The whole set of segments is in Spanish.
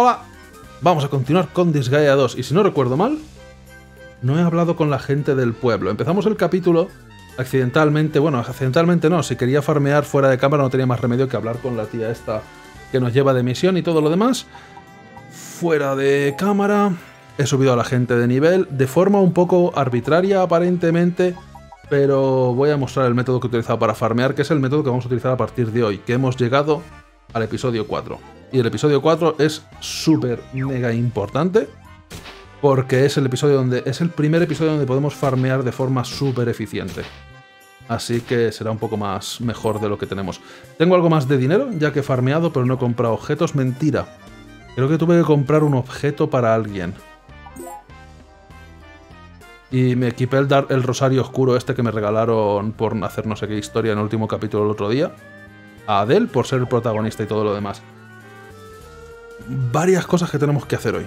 Hola. Vamos a continuar con Disgaea 2. Y si no recuerdo mal, no he hablado con la gente del pueblo. Empezamos el capítulo accidentalmente. Bueno, accidentalmente no. Si quería farmear fuera de cámara no tenía más remedio que hablar con la tía esta que nos lleva de misión y todo lo demás. Fuera de cámara he subido a la gente de nivel de forma un poco arbitraria aparentemente, pero voy a mostrar el método que he utilizado para farmear, que es el método que vamos a utilizar a partir de hoy, que hemos llegado al episodio 4. Y el episodio 4 es súper mega importante porque es el episodio donde es el primer episodio donde podemos farmear de forma súper eficiente. Así que será un poco más mejor de lo que tenemos. Tengo algo más de dinero, ya que he farmeado, pero no he comprado objetos. Mentira. Creo que tuve que comprar un objeto para alguien. Y me equipé el rosario oscuro este que me regalaron por hacer no sé qué historia en el último capítulo del otro día. A Adell por ser el protagonista y todo lo demás. Varias cosas que tenemos que hacer hoy.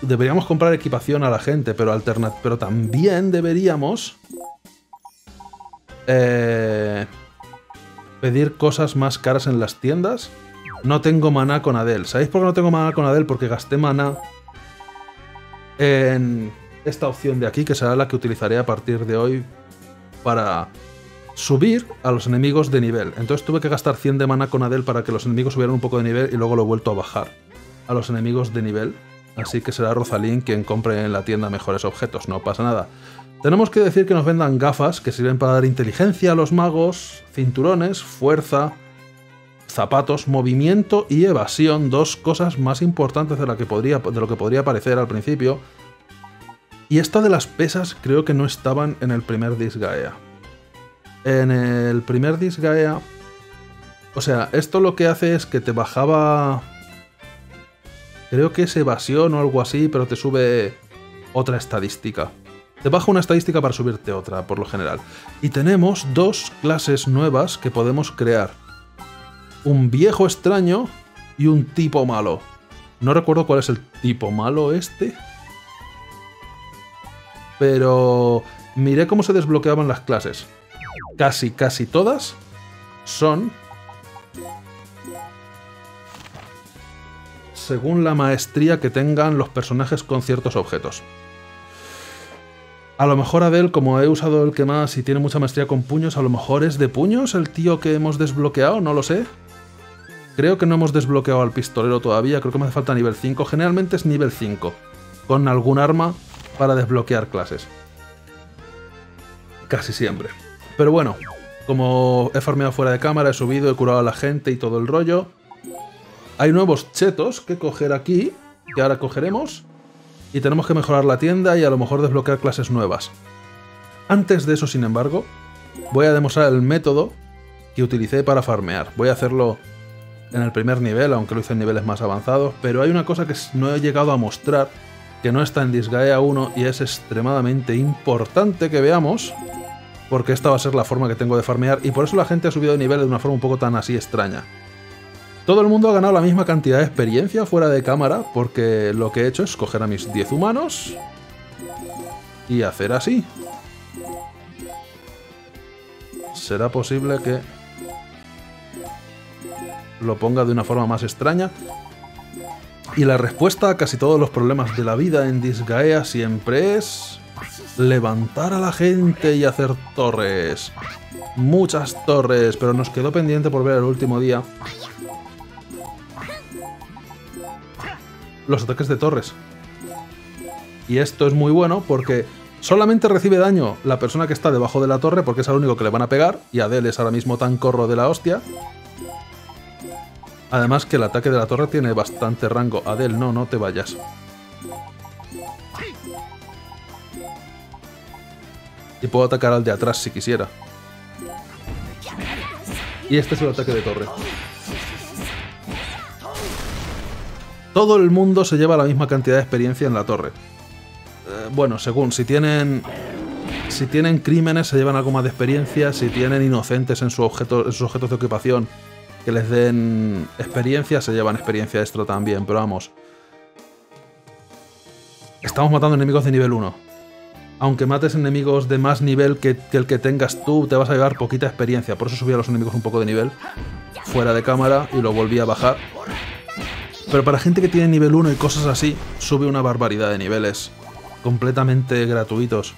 Deberíamos comprar equipación a la gente, pero también deberíamos pedir cosas más caras en las tiendas. No tengo maná con Adell. ¿Sabéis por qué no tengo maná con Adell? Porque gasté maná en esta opción de aquí, que será la que utilizaré a partir de hoy para subir a los enemigos de nivel. Entonces tuve que gastar 100 de maná con Adell para que los enemigos subieran un poco de nivel y luego lo he vuelto a bajar a los enemigos de nivel. Así que será Rozalin quien compre en la tienda mejores objetos, no pasa nada. Tenemos que decir que nos vendan gafas que sirven para dar inteligencia a los magos, cinturones, fuerza, zapatos, movimiento y evasión, dos cosas más importantes de lo que podría parecer al principio. Y esta de las pesas creo que no estaban en el primer Disgaea. En el primer Disgaea... O sea, esto lo que hace es que te bajaba... Creo que es evasión o algo así, pero te sube otra estadística. Te baja una estadística para subirte otra, por lo general. Y tenemos dos clases nuevas que podemos crear. Un viejo extraño y un tipo malo. No recuerdo cuál es el tipo malo este. Pero miré cómo se desbloqueaban las clases. Casi todas son... según la maestría que tengan los personajes con ciertos objetos. A lo mejor Adell, como he usado el que más y tiene mucha maestría con puños, a lo mejor es de puños el tío que hemos desbloqueado, no lo sé. Creo que no hemos desbloqueado al pistolero todavía, creo que me hace falta nivel 5. Generalmente es nivel 5, con algún arma para desbloquear clases. Casi siempre. Pero bueno, como he farmeado fuera de cámara, he subido, he curado a la gente y todo el rollo... Hay nuevos chetos que coger aquí, que ahora cogeremos, y tenemos que mejorar la tienda y a lo mejor desbloquear clases nuevas. Antes de eso, sin embargo, voy a demostrar el método que utilicé para farmear. Voy a hacerlo en el primer nivel, aunque lo hice en niveles más avanzados, pero hay una cosa que no he llegado a mostrar, que no está en Disgaea 1 y es extremadamente importante que veamos, porque esta va a ser la forma que tengo de farmear y por eso la gente ha subido de nivel de una forma un poco tan así extraña. Todo el mundo ha ganado la misma cantidad de experiencia fuera de cámara, porque lo que he hecho es coger a mis 10 humanos y hacer así. ¿Será posible que lo ponga de una forma más extraña? Y la respuesta a casi todos los problemas de la vida en Disgaea siempre es levantar a la gente y hacer torres. Muchas torres, pero nos quedó pendiente por ver el último día los ataques de torres. Y esto es muy bueno porque solamente recibe daño la persona que está debajo de la torre, porque es al único que le van a pegar, y Adell es ahora mismo tan corro de la hostia. Además que el ataque de la torre tiene bastante rango. Adell, no te vayas. Y puedo atacar al de atrás si quisiera. Y este es el ataque de torre. Todo el mundo se lleva la misma cantidad de experiencia en la torre. Bueno, según, si tienen crímenes se llevan algo más de experiencia, si tienen inocentes en sus objetos de ocupación que les den experiencia, se llevan experiencia extra también, pero vamos. Estamos matando enemigos de nivel 1. aunque mates enemigos de más nivel que el que tengas tú, te vas a llevar poquita experiencia. Por eso subí a los enemigos un poco de nivel, fuera de cámara, y lo volví a bajar. Pero para gente que tiene nivel 1 y cosas así, sube una barbaridad de niveles, completamente gratuitos.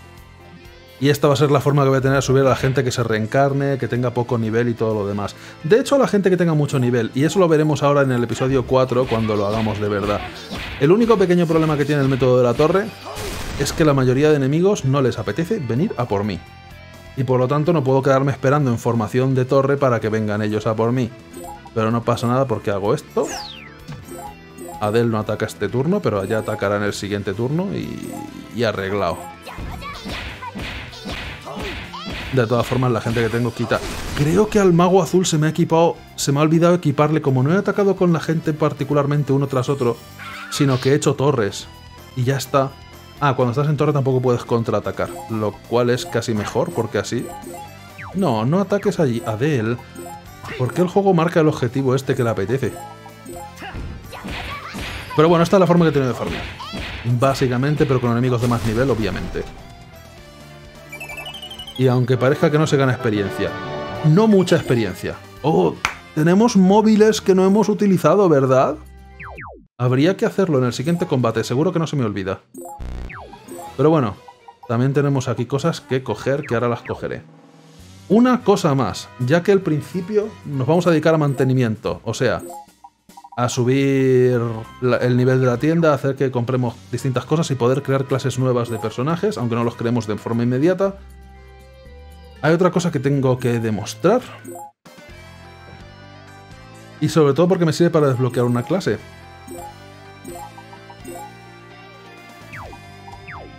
Y esta va a ser la forma que voy a tener de subir a la gente que se reencarne, que tenga poco nivel y todo lo demás. De hecho, a la gente que tenga mucho nivel, y eso lo veremos ahora en el episodio 4 cuando lo hagamos de verdad. El único pequeño problema que tiene el método de la torre es que la mayoría de enemigos no les apetece venir a por mí. Y por lo tanto no puedo quedarme esperando en formación de torre para que vengan ellos a por mí. Pero no pasa nada porque hago esto. Adell no ataca este turno, pero allá atacará en el siguiente turno y arreglado. De todas formas, la gente que tengo quita. Creo que al mago azul se me ha equipado. Se me ha olvidado equiparle. Como no he atacado con la gente particularmente uno tras otro, sino que he hecho torres. Y ya está. Ah, cuando estás en torre tampoco puedes contraatacar. Lo cual es casi mejor, porque así... No, no ataques allí, Adell. ¿Por qué el juego marca el objetivo este que le apetece? Pero bueno, esta es la forma que he tenido de farmear. Básicamente, pero con enemigos de más nivel, obviamente. Y aunque parezca que no se gana experiencia, no mucha experiencia. Oh, tenemos móviles que no hemos utilizado, ¿verdad? Habría que hacerlo en el siguiente combate, seguro que no se me olvida. Pero bueno, también tenemos aquí cosas que coger, que ahora las cogeré. Una cosa más, ya que al principio nos vamos a dedicar a mantenimiento, o sea, a subir el nivel de la tienda, hacer que compremos distintas cosas y poder crear clases nuevas de personajes, aunque no los creemos de forma inmediata. Hay otra cosa que tengo que demostrar. Y sobre todo porque me sirve para desbloquear una clase.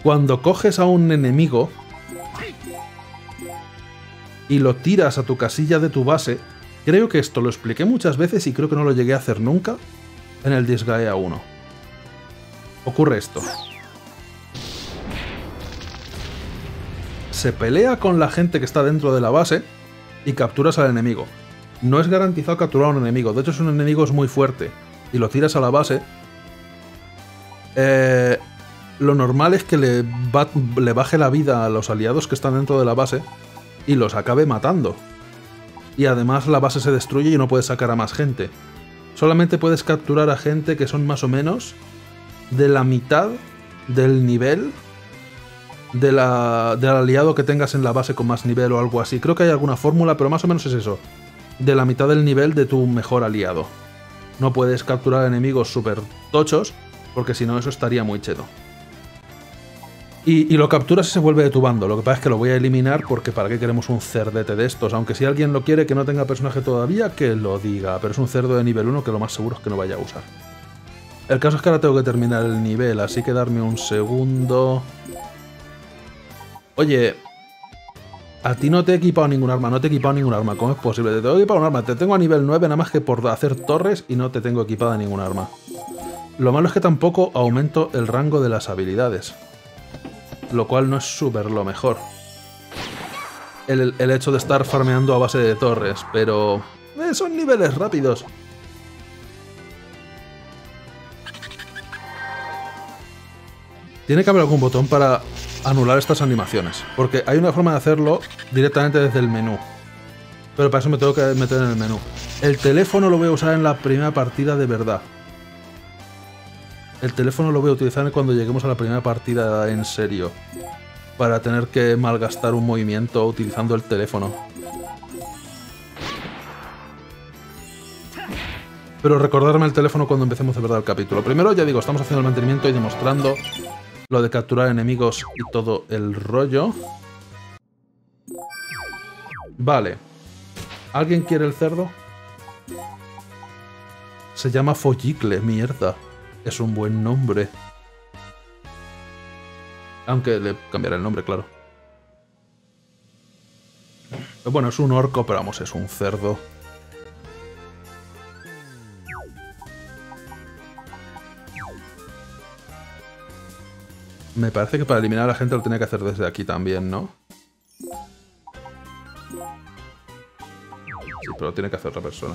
Cuando coges a un enemigo y lo tiras a tu casilla de tu base, creo que esto lo expliqué muchas veces y creo que no lo llegué a hacer nunca en el Disgaea 1. Ocurre esto. Se pelea con la gente que está dentro de la base y capturas al enemigo. No es garantizado capturar a un enemigo, de hecho es un enemigo muy fuerte y lo tiras a la base. Lo normal es que le baje la vida a los aliados que están dentro de la base y los acabe matando. Y además la base se destruye y no puedes sacar a más gente. Solamente puedes capturar a gente que son más o menos de la mitad del nivel del aliado que tengas en la base con más nivel o algo así. Creo que hay alguna fórmula, pero más o menos es eso. De la mitad del nivel de tu mejor aliado. No puedes capturar enemigos súper tochos, porque si no eso estaría muy cheto. Y lo capturas y se vuelve de tu bando. Lo que pasa es que lo voy a eliminar porque ¿para qué queremos un cerdete de estos? Aunque si alguien lo quiere que no tenga personaje todavía, que lo diga. Pero es un cerdo de nivel 1 que lo más seguro es que no vaya a usar. El caso es que ahora tengo que terminar el nivel, así que darme un segundo... Oye, a ti no te he equipado ningún arma, no te he equipado ningún arma, ¿cómo es posible? Te tengo equipado un arma, te tengo a nivel 9 nada más que por hacer torres y no te tengo equipada ningún arma. Lo malo es que tampoco aumento el rango de las habilidades, lo cual no es súper lo mejor. El hecho de estar farmeando a base de torres, pero... son niveles rápidos. Tiene que haber algún botón para anular estas animaciones, porque hay una forma de hacerlo directamente desde el menú. Pero para eso me tengo que meter en el menú. El teléfono lo voy a usar en la primera partida de verdad. El teléfono lo voy a utilizar cuando lleguemos a la primera partida en serio, para tener que malgastar un movimiento utilizando el teléfono. Pero recordarme el teléfono cuando empecemos de verdad el capítulo. Primero, ya digo, estamos haciendo el mantenimiento y demostrando lo de capturar enemigos y todo el rollo. Vale. ¿Alguien quiere el cerdo? Se llama Follicle, mierda. Es un buen nombre. Aunque le cambiaré el nombre, claro. Bueno, es un orco, pero vamos, es un cerdo. Me parece que para eliminar a la gente lo tenía que hacer desde aquí también, ¿no? Sí, pero lo tiene que hacer otra persona.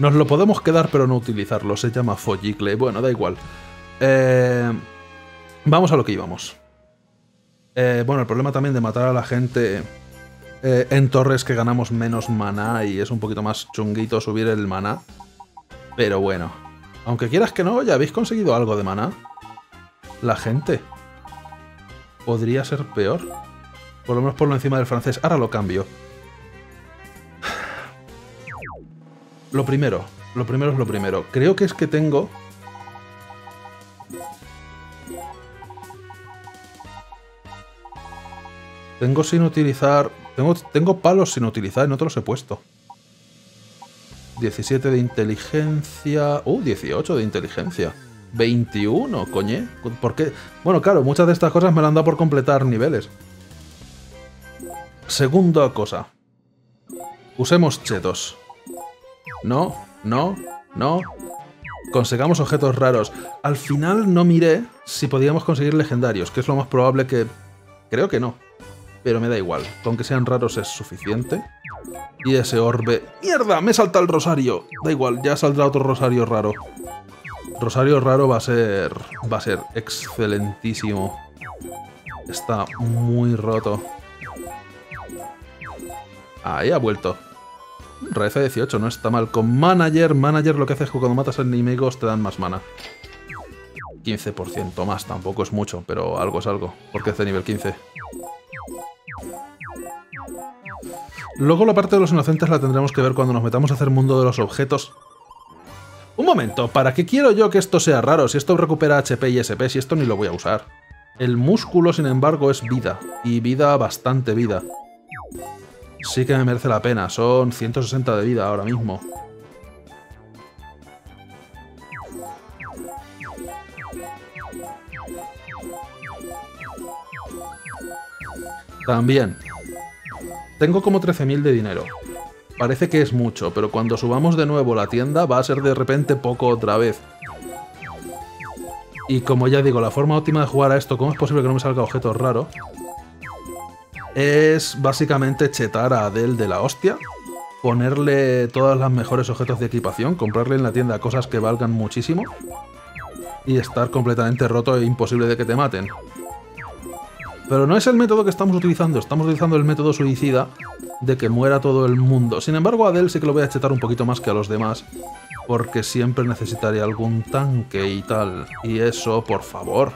Nos lo podemos quedar, pero no utilizarlo. Se llama Follicle. Bueno, da igual. Vamos a lo que íbamos. Bueno, el problema también de matar a la gente en torres que ganamos menos maná y es un poquito más chunguito subir el maná. Pero bueno, aunque quieras que no, ya habéis conseguido algo de maná. La gente podría ser peor. Por lo menos por lo encima del francés. Ahora lo cambio. Lo primero es lo primero. Creo que es que tengo... Tengo sin utilizar... Tengo palos sin utilizar, no te los he puesto. 17 de inteligencia... 18 de inteligencia. 21, coñe. ¿Por qué? Bueno, claro, muchas de estas cosas me las han dado por completar niveles. Segunda cosa. Usemos chetos. No, no, no. Consigamos objetos raros. Al final no miré si podíamos conseguir legendarios, que es lo más probable que... Creo que no. Pero me da igual. Con que sean raros es suficiente. Y ese orbe... ¡Mierda! ¡Me salta el rosario! Da igual, ya saldrá otro rosario raro. Rosario raro va a ser... Va a ser excelentísimo. Está muy roto. Ahí ha vuelto. Reza 18, no está mal. Con Manager, lo que hace es que cuando matas a enemigos te dan más mana. 15% más, tampoco es mucho, pero algo es algo. Porque es de nivel 15. Luego la parte de los inocentes la tendremos que ver cuando nos metamos a hacer mundo de los objetos. Un momento, ¿para qué quiero yo que esto sea raro? Si esto recupera HP y SP, si esto ni lo voy a usar. El músculo, sin embargo, es vida. Y vida, bastante vida. Sí que me merece la pena. Son 160 de vida ahora mismo. También. Tengo como 13.000 de dinero. Parece que es mucho, pero cuando subamos de nuevo la tienda va a ser de repente poco otra vez. Y como ya digo, la forma óptima de jugar a esto, ¿cómo es posible que no me salga objetos raros? Es básicamente chetar a Adell de la hostia, ponerle todas las mejores objetos de equipación, comprarle en la tienda cosas que valgan muchísimo y estar completamente roto e imposible de que te maten. Pero no es el método que estamos utilizando el método suicida de que muera todo el mundo. Sin embargo, a Adell sí que lo voy a chetar un poquito más que a los demás, porque siempre necesitaré algún tanque y tal. Y eso, por favor.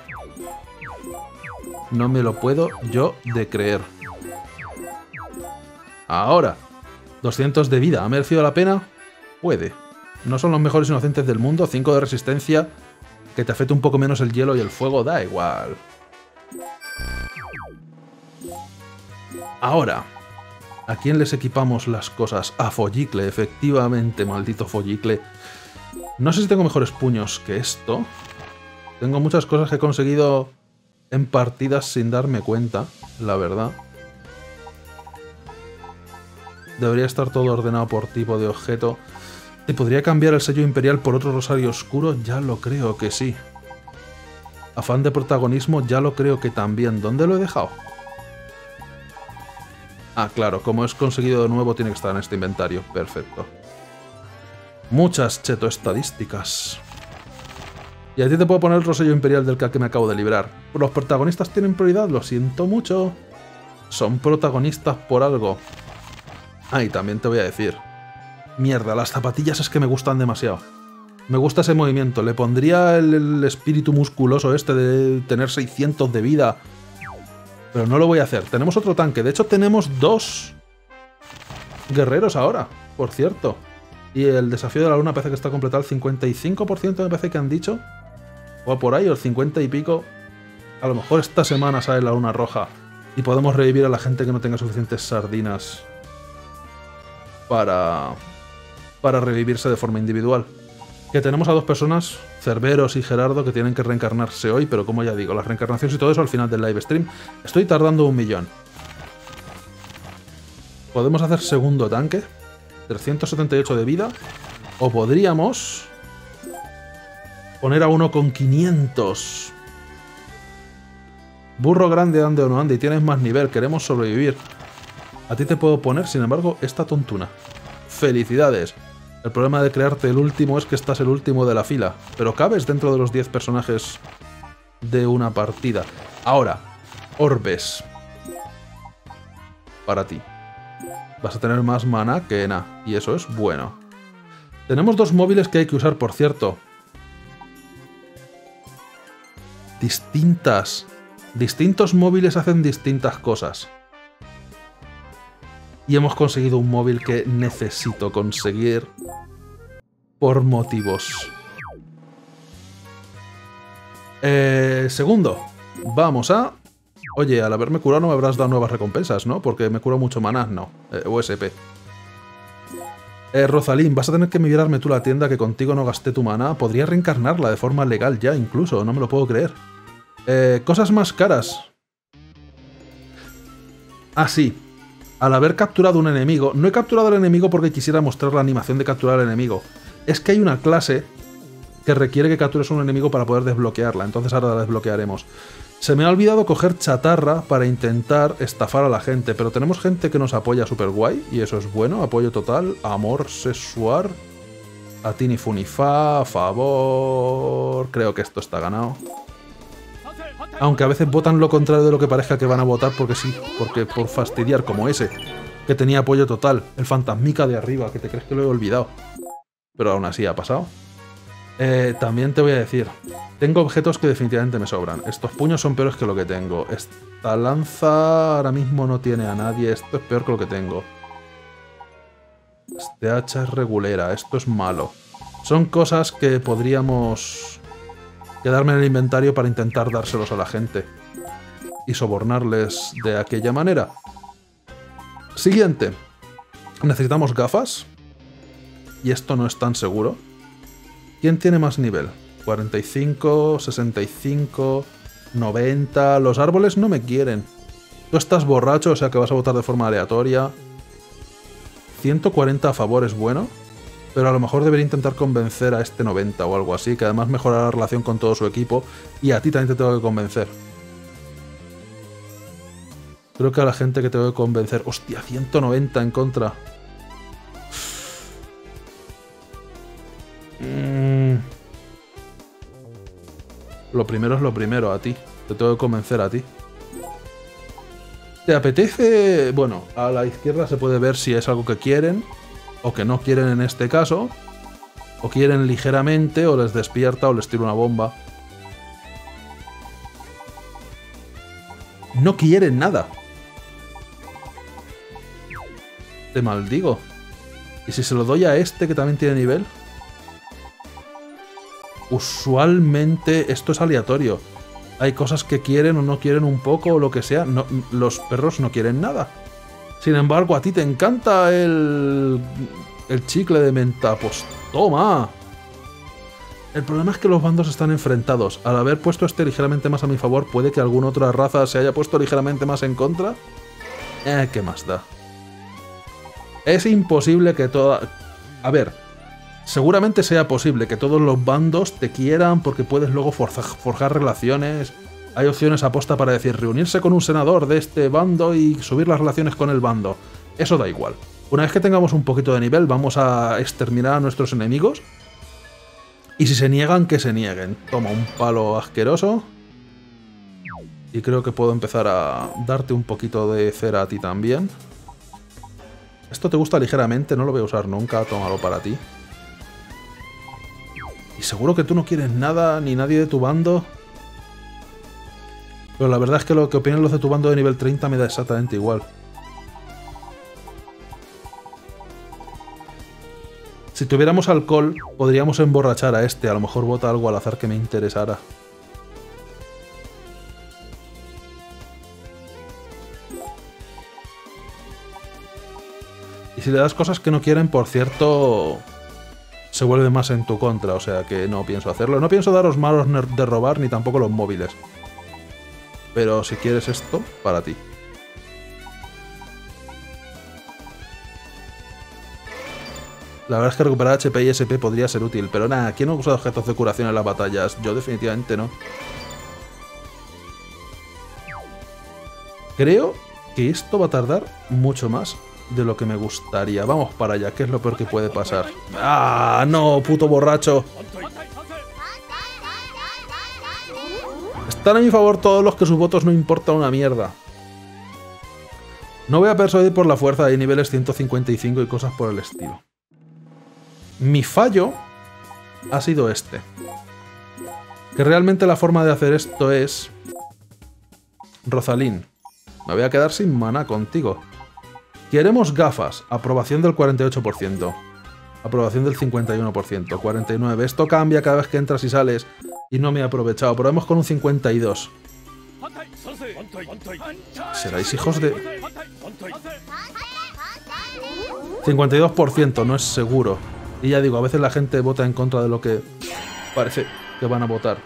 No me lo puedo yo de creer. Ahora, 200 de vida, ¿ha merecido la pena? Puede. No son los mejores inocentes del mundo, 5 de resistencia, que te afecte un poco menos el hielo y el fuego, da igual. Ahora, ¿a quién les equipamos las cosas? A Follicle, efectivamente, maldito Follicle. No sé si tengo mejores puños que esto. Tengo muchas cosas que he conseguido en partidas sin darme cuenta, la verdad. Debería estar todo ordenado por tipo de objeto. ¿Te podría cambiar el sello imperial por otro rosario oscuro? Ya lo creo que sí. Afán de protagonismo, ya lo creo que también. ¿Dónde lo he dejado? Ah, claro, como es conseguido de nuevo, tiene que estar en este inventario. Perfecto. Muchas cheto estadísticas. Y a ti te puedo poner el rosello imperial del que me acabo de librar. Los protagonistas tienen prioridad, lo siento mucho. Son protagonistas por algo. Ah, y también te voy a decir. Mierda, las zapatillas es que me gustan demasiado. Me gusta ese movimiento. Le pondría el espíritu musculoso este de tener 600 de vida... Pero no lo voy a hacer. Tenemos otro tanque. De hecho, tenemos dos guerreros ahora, por cierto. Y el desafío de la luna parece que está completado al 55%, me parece que han dicho. O por ahí, o el 50 y pico. A lo mejor esta semana sale la luna roja. Y podemos revivir a la gente que no tenga suficientes sardinas para revivirse de forma individual. Que tenemos a dos personas, Cerberos y Gerardo, que tienen que reencarnarse hoy, pero como ya digo, las reencarnaciones y todo eso al final del live stream. Estoy tardando 1.000.000. Podemos hacer segundo tanque, 378 de vida, o podríamos poner a uno con 500. Burro grande, ande o no ande, y tienes más nivel, queremos sobrevivir. A ti te puedo poner, sin embargo, esta tontuna. ¡Felicidades! El problema de crearte el último es que estás el último de la fila, pero cabes dentro de los 10 personajes de una partida. Ahora, orbes. Para ti. Vas a tener más mana que Ena, y eso es bueno. Tenemos dos móviles que hay que usar, por cierto. Distintas. Distintos móviles hacen distintas cosas. Y hemos conseguido un móvil que necesito conseguir por motivos. Segundo, vamos a... Oye, al haberme curado no me habrás dado nuevas recompensas, ¿no? Porque me curo mucho maná, no. USP. Rozalin, vas a tener que migrarme tú la tienda, que contigo no gasté tu maná. Podría reencarnarla de forma legal ya, incluso. No me lo puedo creer. Cosas más caras. Ah, sí. Al haber capturado un enemigo... No he capturado al enemigo porque quisiera mostrar la animación de capturar al enemigo. Es que hay una clase que requiere que captures un enemigo para poder desbloquearla. Entonces ahora la desbloquearemos. Se me ha olvidado coger chatarra para intentar estafar a la gente. Pero tenemos gente que nos apoya súper guay. Y eso es bueno. Apoyo total. Amor sexual. A ti ni fu ni fa. Favor. Creo que esto está ganado. Aunque a veces votan lo contrario de lo que parezca que van a votar, porque sí, porque por fastidiar, como ese, que tenía apoyo total, el fantasmica de arriba, que te crees que lo he olvidado. Pero aún así ha pasado. También te voy a decir, tengo objetos que definitivamente me sobran. Estos puños son peores que lo que tengo. Esta lanza ahora mismo no tiene a nadie, esto es peor que lo que tengo. Este hacha es regulera, esto es malo. Son cosas que podríamos... quedarme en el inventario para intentar dárselos a la gente y sobornarles de aquella manera. Siguiente. Necesitamos gafas. Y esto no es tan seguro. ¿Quién tiene más nivel? 45, 65, 90... Los árboles no me quieren. Tú estás borracho, o sea que vas a votar de forma aleatoria. 140 a favor es bueno. Pero a lo mejor debería intentar convencer a este 90 o algo así, que además mejorará la relación con todo su equipo. Y a ti también te tengo que convencer. Creo que a la gente que tengo que convencer... ¡Hostia! 190 en contra. Lo primero es lo primero, a ti. Te tengo que convencer a ti. ¿Te apetece...? Bueno, a la izquierda se puede ver si es algo que quieren... o que no quieren en este caso, o quieren ligeramente, o les despierta, o les tira una bomba. No quieren nada. Te maldigo. ¿Y si se lo doy a este que también tiene nivel? Usualmente esto es aleatorio. Hay cosas que quieren o no quieren un poco, o lo que sea. No, los perros no quieren nada. Sin embargo, a ti te encanta el chicle de menta. Pues toma. El problema es que los bandos están enfrentados. Al haber puesto este ligeramente más a mi favor, puede que alguna otra raza se haya puesto ligeramente más en contra. ¿Qué más da? Es imposible que toda... A ver, seguramente sea posible que todos los bandos te quieran porque puedes luego forjar relaciones... Hay opciones aposta para decir reunirse con un senador de este bando y subir las relaciones con el bando. Eso da igual. Una vez que tengamos un poquito de nivel, vamos a exterminar a nuestros enemigos. Y si se niegan, que se nieguen. Toma un palo asqueroso. Y creo que puedo empezar a darte un poquito de cera a ti también. Esto te gusta ligeramente, no lo voy a usar nunca. Tómalo para ti. Y seguro que tú no quieres nada, ni nadie de tu bando... Pero la verdad es que lo que opinan los de tu bando de nivel 30 me da exactamente igual. Si tuviéramos alcohol, podríamos emborrachar a este. A lo mejor vota algo al azar que me interesara. Y si le das cosas que no quieren, por cierto, se vuelve más en tu contra. O sea que no pienso hacerlo. No pienso daros malos de robar ni tampoco los móviles. Pero si quieres esto, para ti. La verdad es que recuperar HP y SP podría ser útil, pero nada, ¿quién no usa objetos de curación en las batallas? Yo definitivamente no. Creo que esto va a tardar mucho más de lo que me gustaría. Vamos para allá, ¿qué es lo peor que puede pasar? ¡Ah, no, puto borracho! Están a mi favor todos los que sus votos no importa una mierda. No voy a persuadir por la fuerza, hay niveles 155 y cosas por el estilo. Mi fallo ha sido este. Que realmente la forma de hacer esto es... Rozalin, me voy a quedar sin maná contigo. Queremos gafas. Aprobación del 48%. Aprobación del 51%. 49%. Esto cambia cada vez que entras y sales. Y no me he aprovechado. Probemos con un 52%. ¿Seráis hijos de...? 52%. No es seguro. Y ya digo, a veces la gente vota en contra de lo que parece que van a votar.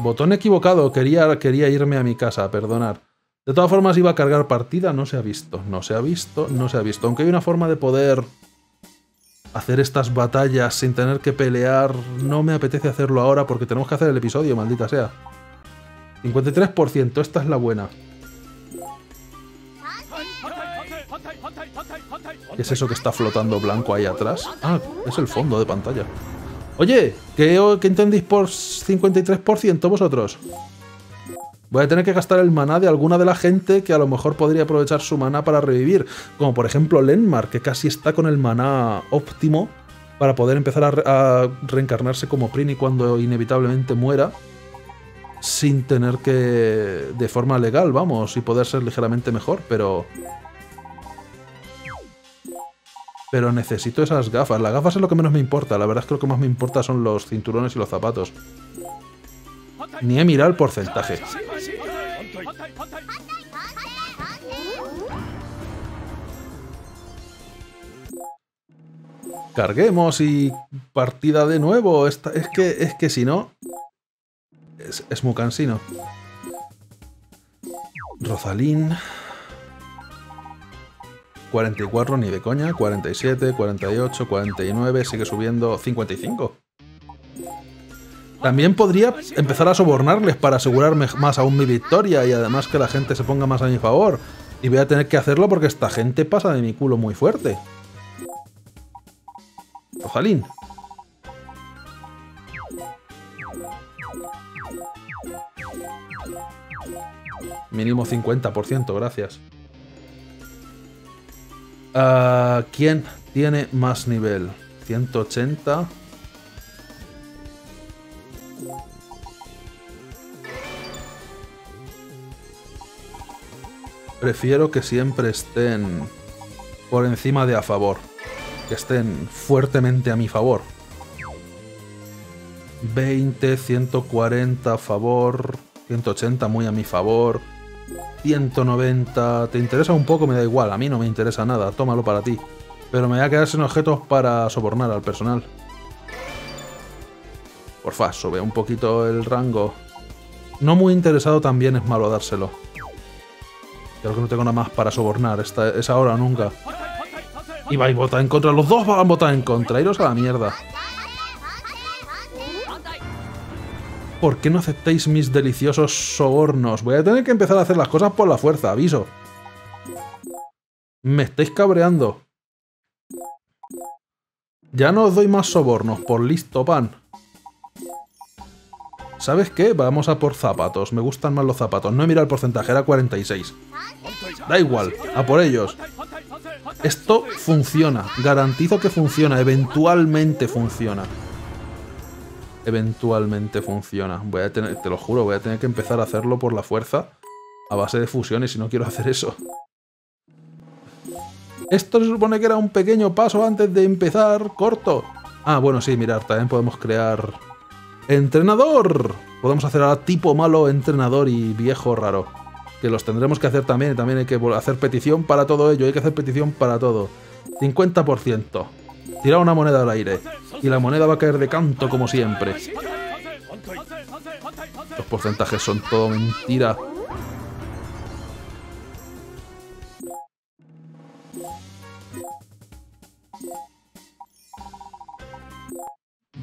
Botón equivocado, quería irme a mi casa, perdonad. De todas formas iba a cargar partida, no se ha visto, no se ha visto, no se ha visto. Aunque hay una forma de poder hacer estas batallas sin tener que pelear, no me apetece hacerlo ahora porque tenemos que hacer el episodio, maldita sea. 53%, esta es la buena. ¿Qué es eso que está flotando blanco ahí atrás? Ah, es el fondo de pantalla. Oye, ¿qué entendéis por 53% vosotros? Voy a tener que gastar el maná de alguna de la gente que a lo mejor podría aprovechar su maná para revivir. Como por ejemplo Lenmar, que casi está con el maná óptimo para poder empezar a reencarnarse como Prinny cuando inevitablemente muera. Sin tener que... de forma legal, vamos, y poder ser ligeramente mejor, pero... Pero necesito esas gafas. Las gafas es lo que menos me importa. La verdad es que lo que más me importa son los cinturones y los zapatos. Ni he mirado el porcentaje. Carguemos y partida de nuevo. Es que si no... Es muy cansino. Rozalin... 44, ni de coña, 47, 48, 49, sigue subiendo, 55. También podría empezar a sobornarles para asegurarme más aún mi victoria y además que la gente se ponga más a mi favor. Y voy a tener que hacerlo porque esta gente pasa de mi culo muy fuerte. Rozalin. Mínimo 50%, gracias. ¿Quién tiene más nivel? 180. Prefiero que siempre estén por encima de a favor. Que estén fuertemente a mi favor. 20, 140 a favor. 180 muy a mi favor. 190, ¿te interesa un poco? Me da igual, a mí no me interesa nada, tómalo para ti. Pero me voy a quedar sin objetos para sobornar al personal. Porfa, sube un poquito el rango. No muy interesado también es malo dárselo. Creo que no tengo nada más para sobornar, es ahora o nunca. Y vais a votar en contra, los dos van a votar en contra, iros a la mierda. ¿Por qué no aceptáis mis deliciosos sobornos? Voy a tener que empezar a hacer las cosas por la fuerza, aviso. Me estáis cabreando. Ya no os doy más sobornos, por listo pan. ¿Sabes qué? Vamos a por zapatos, me gustan más los zapatos. No he mirado el porcentaje, era 46. Da igual, a por ellos. Esto funciona, garantizo que funciona, eventualmente funciona. Eventualmente funciona. Voy a tener, te lo juro, voy a tener que empezar a hacerlo por la fuerza a base de fusiones y no quiero hacer eso. Esto se supone que era un pequeño paso antes de empezar corto. Ah, bueno, sí, mirad, también podemos crear... ¡Entrenador! Podemos hacer ahora tipo malo, entrenador y viejo raro. Que los tendremos que hacer también, y también hay que hacer petición para todo ello, hay que hacer petición para todo. 50%. Tira una moneda al aire. Y la moneda va a caer de canto, como siempre. Los porcentajes son todo mentira.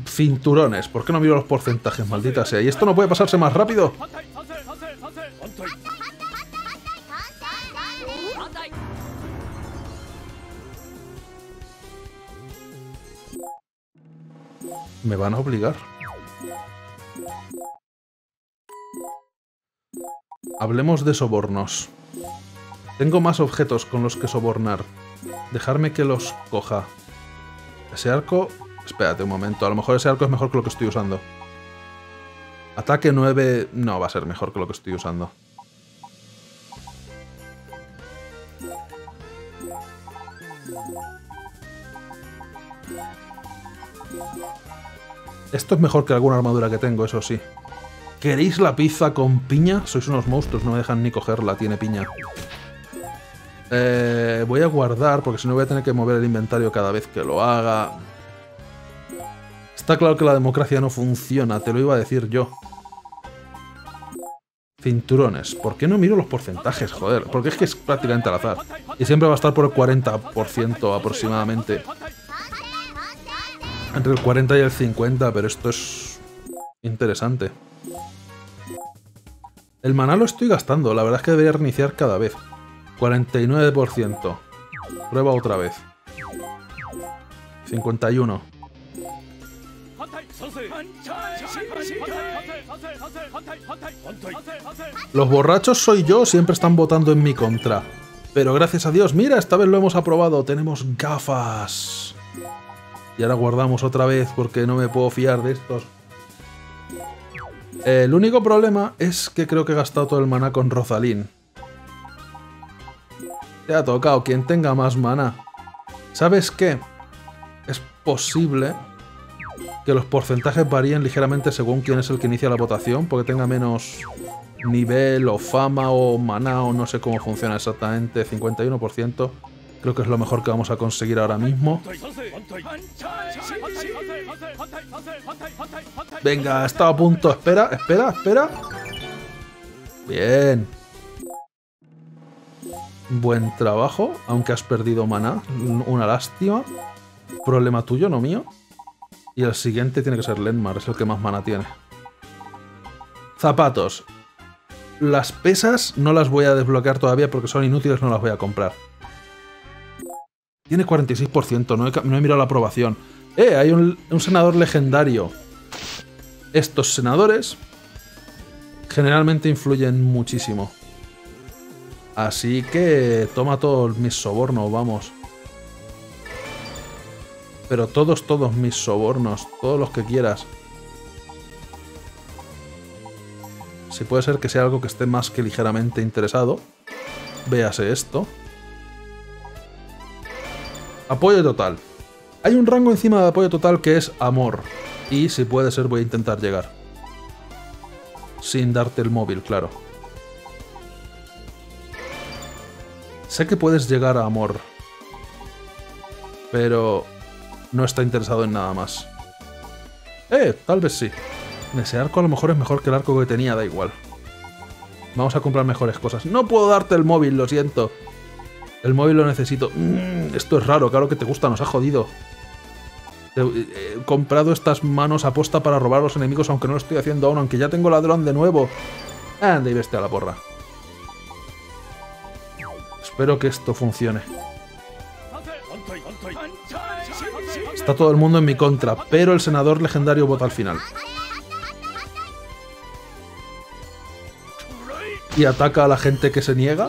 Cinturones. ¿Por qué no miro los porcentajes, maldita sea? ¿Y esto no puede pasarse más rápido? Me van a obligar. Hablemos de sobornos. Tengo más objetos con los que sobornar. Dejarme que los coja. Ese arco... Espérate un momento, a lo mejor ese arco es mejor que lo que estoy usando. Ataque 9... No, va a ser mejor que lo que estoy usando. Esto es mejor que alguna armadura que tengo, eso sí. ¿Queréis la pizza con piña? Sois unos monstruos, no me dejan ni cogerla, tiene piña. Voy a guardar, porque si no voy a tener que mover el inventario cada vez que lo haga. Está claro que la democracia no funciona, te lo iba a decir yo. Cinturones. ¿Por qué no miro los porcentajes, joder? Porque es que es prácticamente al azar. Y siempre va a estar por el 40% aproximadamente. Entre el 40 y el 50, pero esto es interesante. El maná lo estoy gastando, la verdad es que debería reiniciar cada vez. 49%. Prueba otra vez. 51. Los borrachos soy yo, siempre están votando en mi contra. Pero gracias a Dios, mira, esta vez lo hemos aprobado, tenemos gafas. Y ahora guardamos otra vez porque no me puedo fiar de estos. El único problema es que creo que he gastado todo el maná con Rozalin. Te ha tocado quien tenga más maná. ¿Sabes qué? Es posible que los porcentajes varíen ligeramente según quién es el que inicia la votación, porque tenga menos nivel o fama o maná o no sé cómo funciona exactamente. 51%. Creo que es lo mejor que vamos a conseguir ahora mismo. Venga, estaba a punto. Espera, espera, espera. Bien. Buen trabajo, aunque has perdido maná. Una lástima. Problema tuyo, no mío. Y el siguiente tiene que ser Lenmar, es el que más maná tiene. Zapatos. Las pesas no las voy a desbloquear todavía porque son inútiles, no las voy a comprar. Tiene 46%, no he mirado la aprobación. Hay un senador legendario. Estos senadores generalmente influyen muchísimo. Así que toma todos mis sobornos, vamos. Pero todos mis sobornos, todos los que quieras. Si puede ser que sea algo que esté más que ligeramente interesado. Véase esto. Apoyo total. Hay un rango encima de apoyo total que es amor. Y si puede ser voy a intentar llegar. Sin darte el móvil, claro. Sé que puedes llegar a amor. Pero no está interesado en nada más. Tal vez sí. Ese arco a lo mejor es mejor que el arco que tenía, da igual. Vamos a comprar mejores cosas. No puedo darte el móvil, lo siento. El móvil lo necesito. Esto es raro, claro que te gusta, nos ha jodido. He comprado estas manos a posta para robar a los enemigos, aunque no lo estoy haciendo aún, aunque ya tengo ladrón de nuevo. Anda y vete a la porra. Espero que esto funcione. Está todo el mundo en mi contra, pero el senador legendario vota al final. Y ataca a la gente que se niega.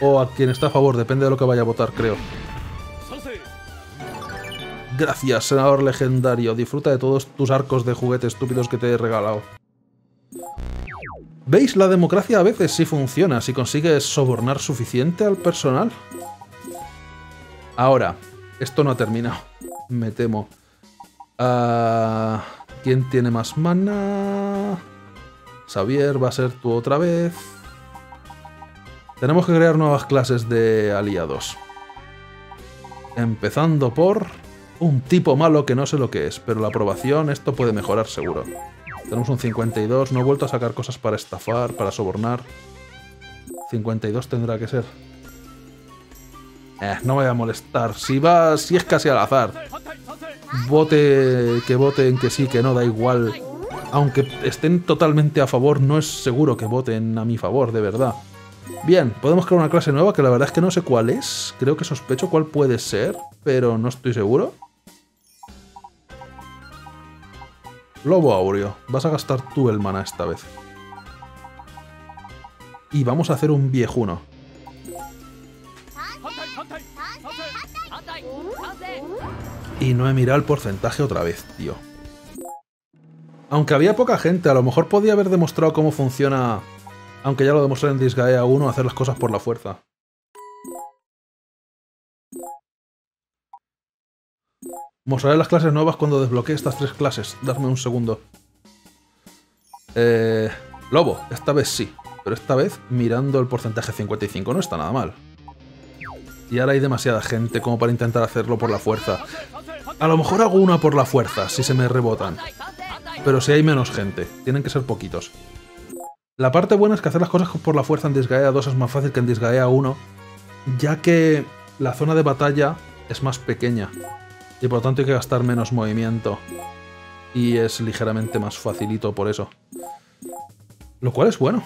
O a quien está a favor, depende de lo que vaya a votar, creo. Gracias, senador legendario. Disfruta de todos tus arcos de juguete estúpidos que te he regalado. ¿Veis? La democracia a veces sí funciona, si consigues sobornar suficiente al personal. Ahora, esto no ha terminado, me temo. ¿Quién tiene más mana? Xavier, va a ser tú otra vez. Tenemos que crear nuevas clases de aliados. Empezando por un tipo malo que no sé lo que es, pero la aprobación, esto puede mejorar seguro. Tenemos un 52, no he vuelto a sacar cosas para estafar, para sobornar. 52 tendrá que ser. No me voy a molestar, si es casi al azar. Voten que sí, que no, da igual. Aunque estén totalmente a favor, no es seguro que voten a mi favor, de verdad. Bien, podemos crear una clase nueva que la verdad es que no sé cuál es. Creo que sospecho cuál puede ser, pero no estoy seguro. Lobo Aureo, vas a gastar tú el mana esta vez. Y vamos a hacer un viejuno. Y no he mirado el porcentaje otra vez, tío. Aunque había poca gente, a lo mejor podía haber demostrado cómo funciona... Aunque ya lo demostré en Disgaea 1, hacer las cosas por la fuerza. Mostraré las clases nuevas cuando desbloquee estas tres clases. Dadme un segundo. Lobo, esta vez sí. Pero esta vez mirando el porcentaje 55 no está nada mal. Y ahora hay demasiada gente como para intentar hacerlo por la fuerza. A lo mejor hago una por la fuerza, si se me rebotan. Pero si hay menos gente, tienen que ser poquitos. La parte buena es que hacer las cosas por la fuerza en Disgaea 2 es más fácil que en Disgaea 1, ya que la zona de batalla es más pequeña, y por lo tanto hay que gastar menos movimiento. Y es ligeramente más facilito por eso. Lo cual es bueno.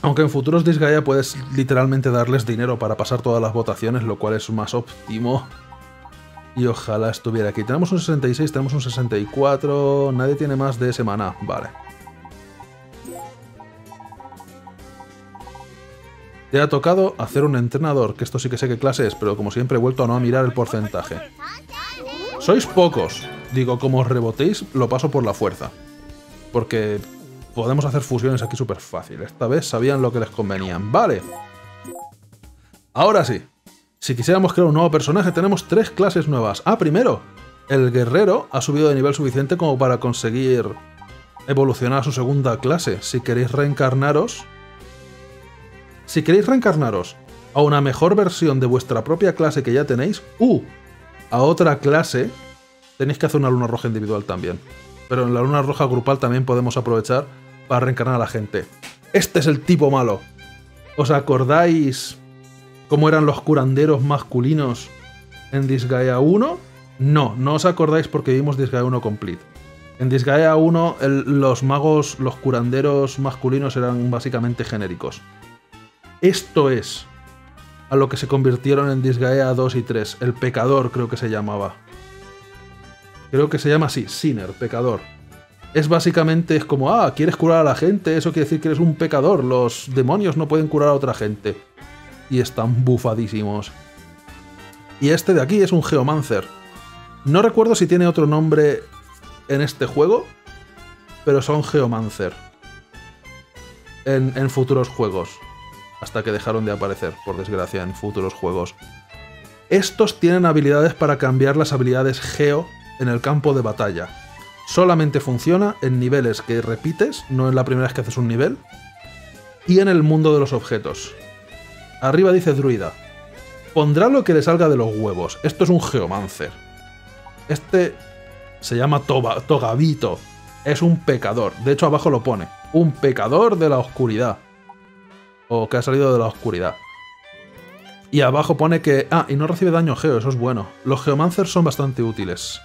Aunque en futuros Disgaea puedes literalmente darles dinero para pasar todas las votaciones, lo cual es más óptimo. Y ojalá estuviera aquí. Tenemos un 66, tenemos un 64... Nadie tiene más de semana. Vale. Te ha tocado hacer un entrenador, que esto sí que sé qué clase es, pero como siempre he vuelto a no mirar el porcentaje. Sois pocos. Digo, como os rebotéis, lo paso por la fuerza. Porque... podemos hacer fusiones aquí súper fácil. Esta vez sabían lo que les convenían. ¡Vale! Ahora sí. Si quisiéramos crear un nuevo personaje, tenemos tres clases nuevas. Ah, primero. El guerrero ha subido de nivel suficiente como para conseguir evolucionar a su segunda clase. Si queréis reencarnaros... Si queréis reencarnaros a una mejor versión de vuestra propia clase que ya tenéis, a otra clase, tenéis que hacer una luna roja individual también. Pero en la luna roja grupal también podemos aprovechar... para reencarnar a la gente. Este es el tipo malo. ¿Os acordáis cómo eran los curanderos masculinos en Disgaea 1? No, no os acordáis porque vimos Disgaea 1 Complete. En Disgaea 1 los curanderos masculinos eran básicamente genéricos. Esto es a lo que se convirtieron en Disgaea 2 y 3. El pecador creo que se llamaba. Creo que se llama así, Sinner, pecador. Es básicamente, es como, ah, quieres curar a la gente, eso quiere decir que eres un pecador, los demonios no pueden curar a otra gente. Y están bufadísimos. Y este de aquí es un Geomancer. No recuerdo si tiene otro nombre en este juego, pero son Geomancer. En futuros juegos. Hasta que dejaron de aparecer, por desgracia, en futuros juegos. Estos tienen habilidades para cambiar las habilidades Geo en el campo de batalla. Solamente funciona en niveles que repites, no es la primera vez que haces un nivel, y en el mundo de los objetos. Arriba dice Druida. Pondrá lo que le salga de los huevos. Esto es un Geomancer. Este se llama Togavito. Es un pecador. De hecho, abajo lo pone. Un pecador de la oscuridad. O que ha salido de la oscuridad. Y abajo pone que... Ah, y no recibe daño geo, eso es bueno. Los Geomancers son bastante útiles.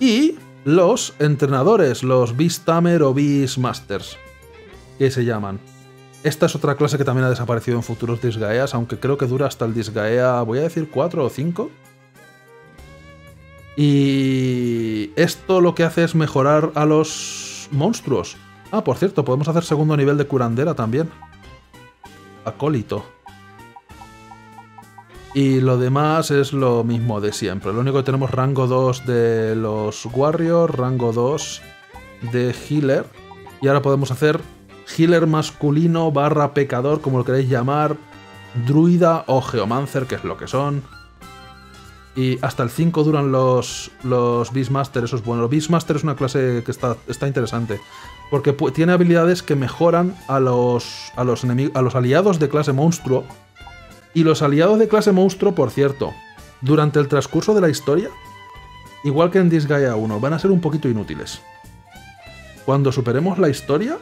Y... los entrenadores, los Beastmaster o Beastmasters, que se llaman. Esta es otra clase que también ha desaparecido en futuros Disgaeas, aunque creo que dura hasta el Disgaea, voy a decir 4 o 5. Y esto lo que hace es mejorar a los monstruos. Ah, por cierto, podemos hacer segundo nivel de curandera también. Acólito. Y lo demás es lo mismo de siempre. Lo único que tenemos rango 2 de los Warriors, rango 2 de Healer. Y ahora podemos hacer Healer masculino barra pecador, como lo queréis llamar, Druida o Geomancer, que es lo que son. Y hasta el 5 duran los Beastmaster, eso es bueno. Los Beastmaster es una clase que está interesante, porque tiene habilidades que mejoran a los aliados de clase monstruo. Y los aliados de clase monstruo, por cierto, durante el transcurso de la historia, igual que en Disgaea 1, van a ser un poquito inútiles. Cuando superemos la historia,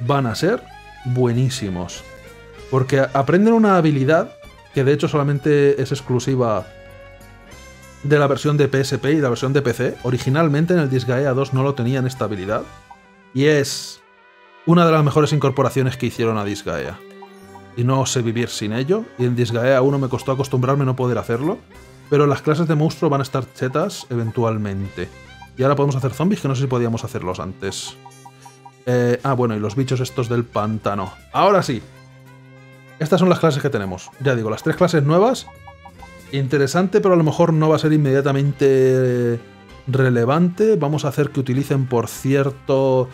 van a ser buenísimos. Porque aprenden una habilidad que de hecho solamente es exclusiva de la versión de PSP y la versión de PC. Originalmente en el Disgaea 2 no lo tenían esta habilidad. Y es una de las mejores incorporaciones que hicieron a Disgaea. Y no sé vivir sin ello, y en Disgaea 1 me costó acostumbrarme a no poder hacerlo, pero las clases de monstruo van a estar chetas eventualmente. Y ahora podemos hacer zombies, que no sé si podíamos hacerlos antes. Bueno, y los bichos estos del pantano. Ahora sí. Estas son las clases que tenemos. Ya digo, las 3 clases nuevas. Interesante, pero a lo mejor no va a ser inmediatamente relevante. Vamos a hacer que utilicen, por cierto...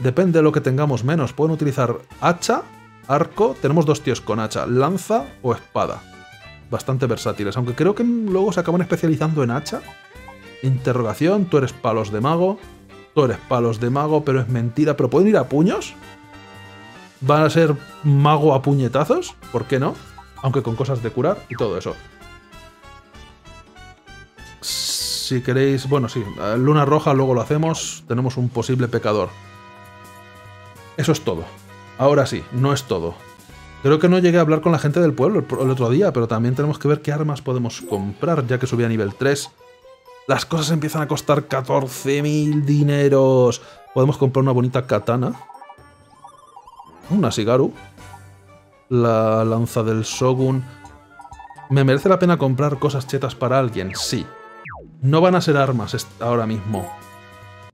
Depende de lo que tengamos menos. Pueden utilizar hacha, arco... Tenemos 2 tíos con hacha. Lanza o espada. Bastante versátiles. Aunque creo que luego se acaban especializando en hacha. Interrogación. Tú eres palos de mago. Tú eres palos de mago, pero es mentira. ¿Pero pueden ir a puños? ¿Van a ser mago a puñetazos? ¿Por qué no? Aunque con cosas de curar y todo eso. Si queréis... Bueno, sí. Luna roja, luego lo hacemos. Tenemos un posible pecador. Eso es todo. Ahora sí, no es todo. Creo que no llegué a hablar con la gente del pueblo el otro día, pero también tenemos que ver qué armas podemos comprar, ya que subí a nivel 3. Las cosas empiezan a costar 14.000 dineros. Podemos comprar una bonita katana. Una Shigaru. La lanza del Shogun. ¿Me merece la pena comprar cosas chetas para alguien? Sí. No van a ser armas ahora mismo.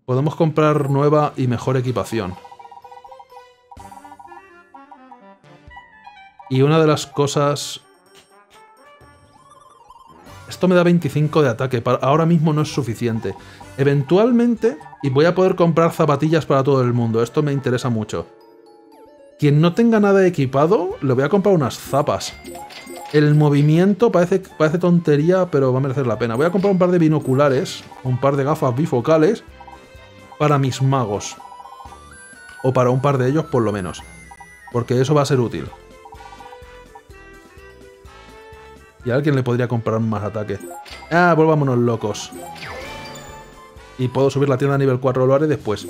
Podemos comprar nueva y mejor equipación. Y una de las cosas... Esto me da 25 de ataque. Ahora mismo no es suficiente. Eventualmente... Y voy a poder comprar zapatillas para todo el mundo. Esto me interesa mucho. Quien no tenga nada equipado, le voy a comprar unas zapas. El movimiento parece tontería, pero va a merecer la pena. Voy a comprar un par de binoculares, un par de gafas bifocales, para mis magos. O para un par de ellos, por lo menos. Porque eso va a ser útil. Y a alguien le podría comprar más ataque. Ah, volvámonos locos. Y puedo subir la tienda a nivel 4, lo haré después.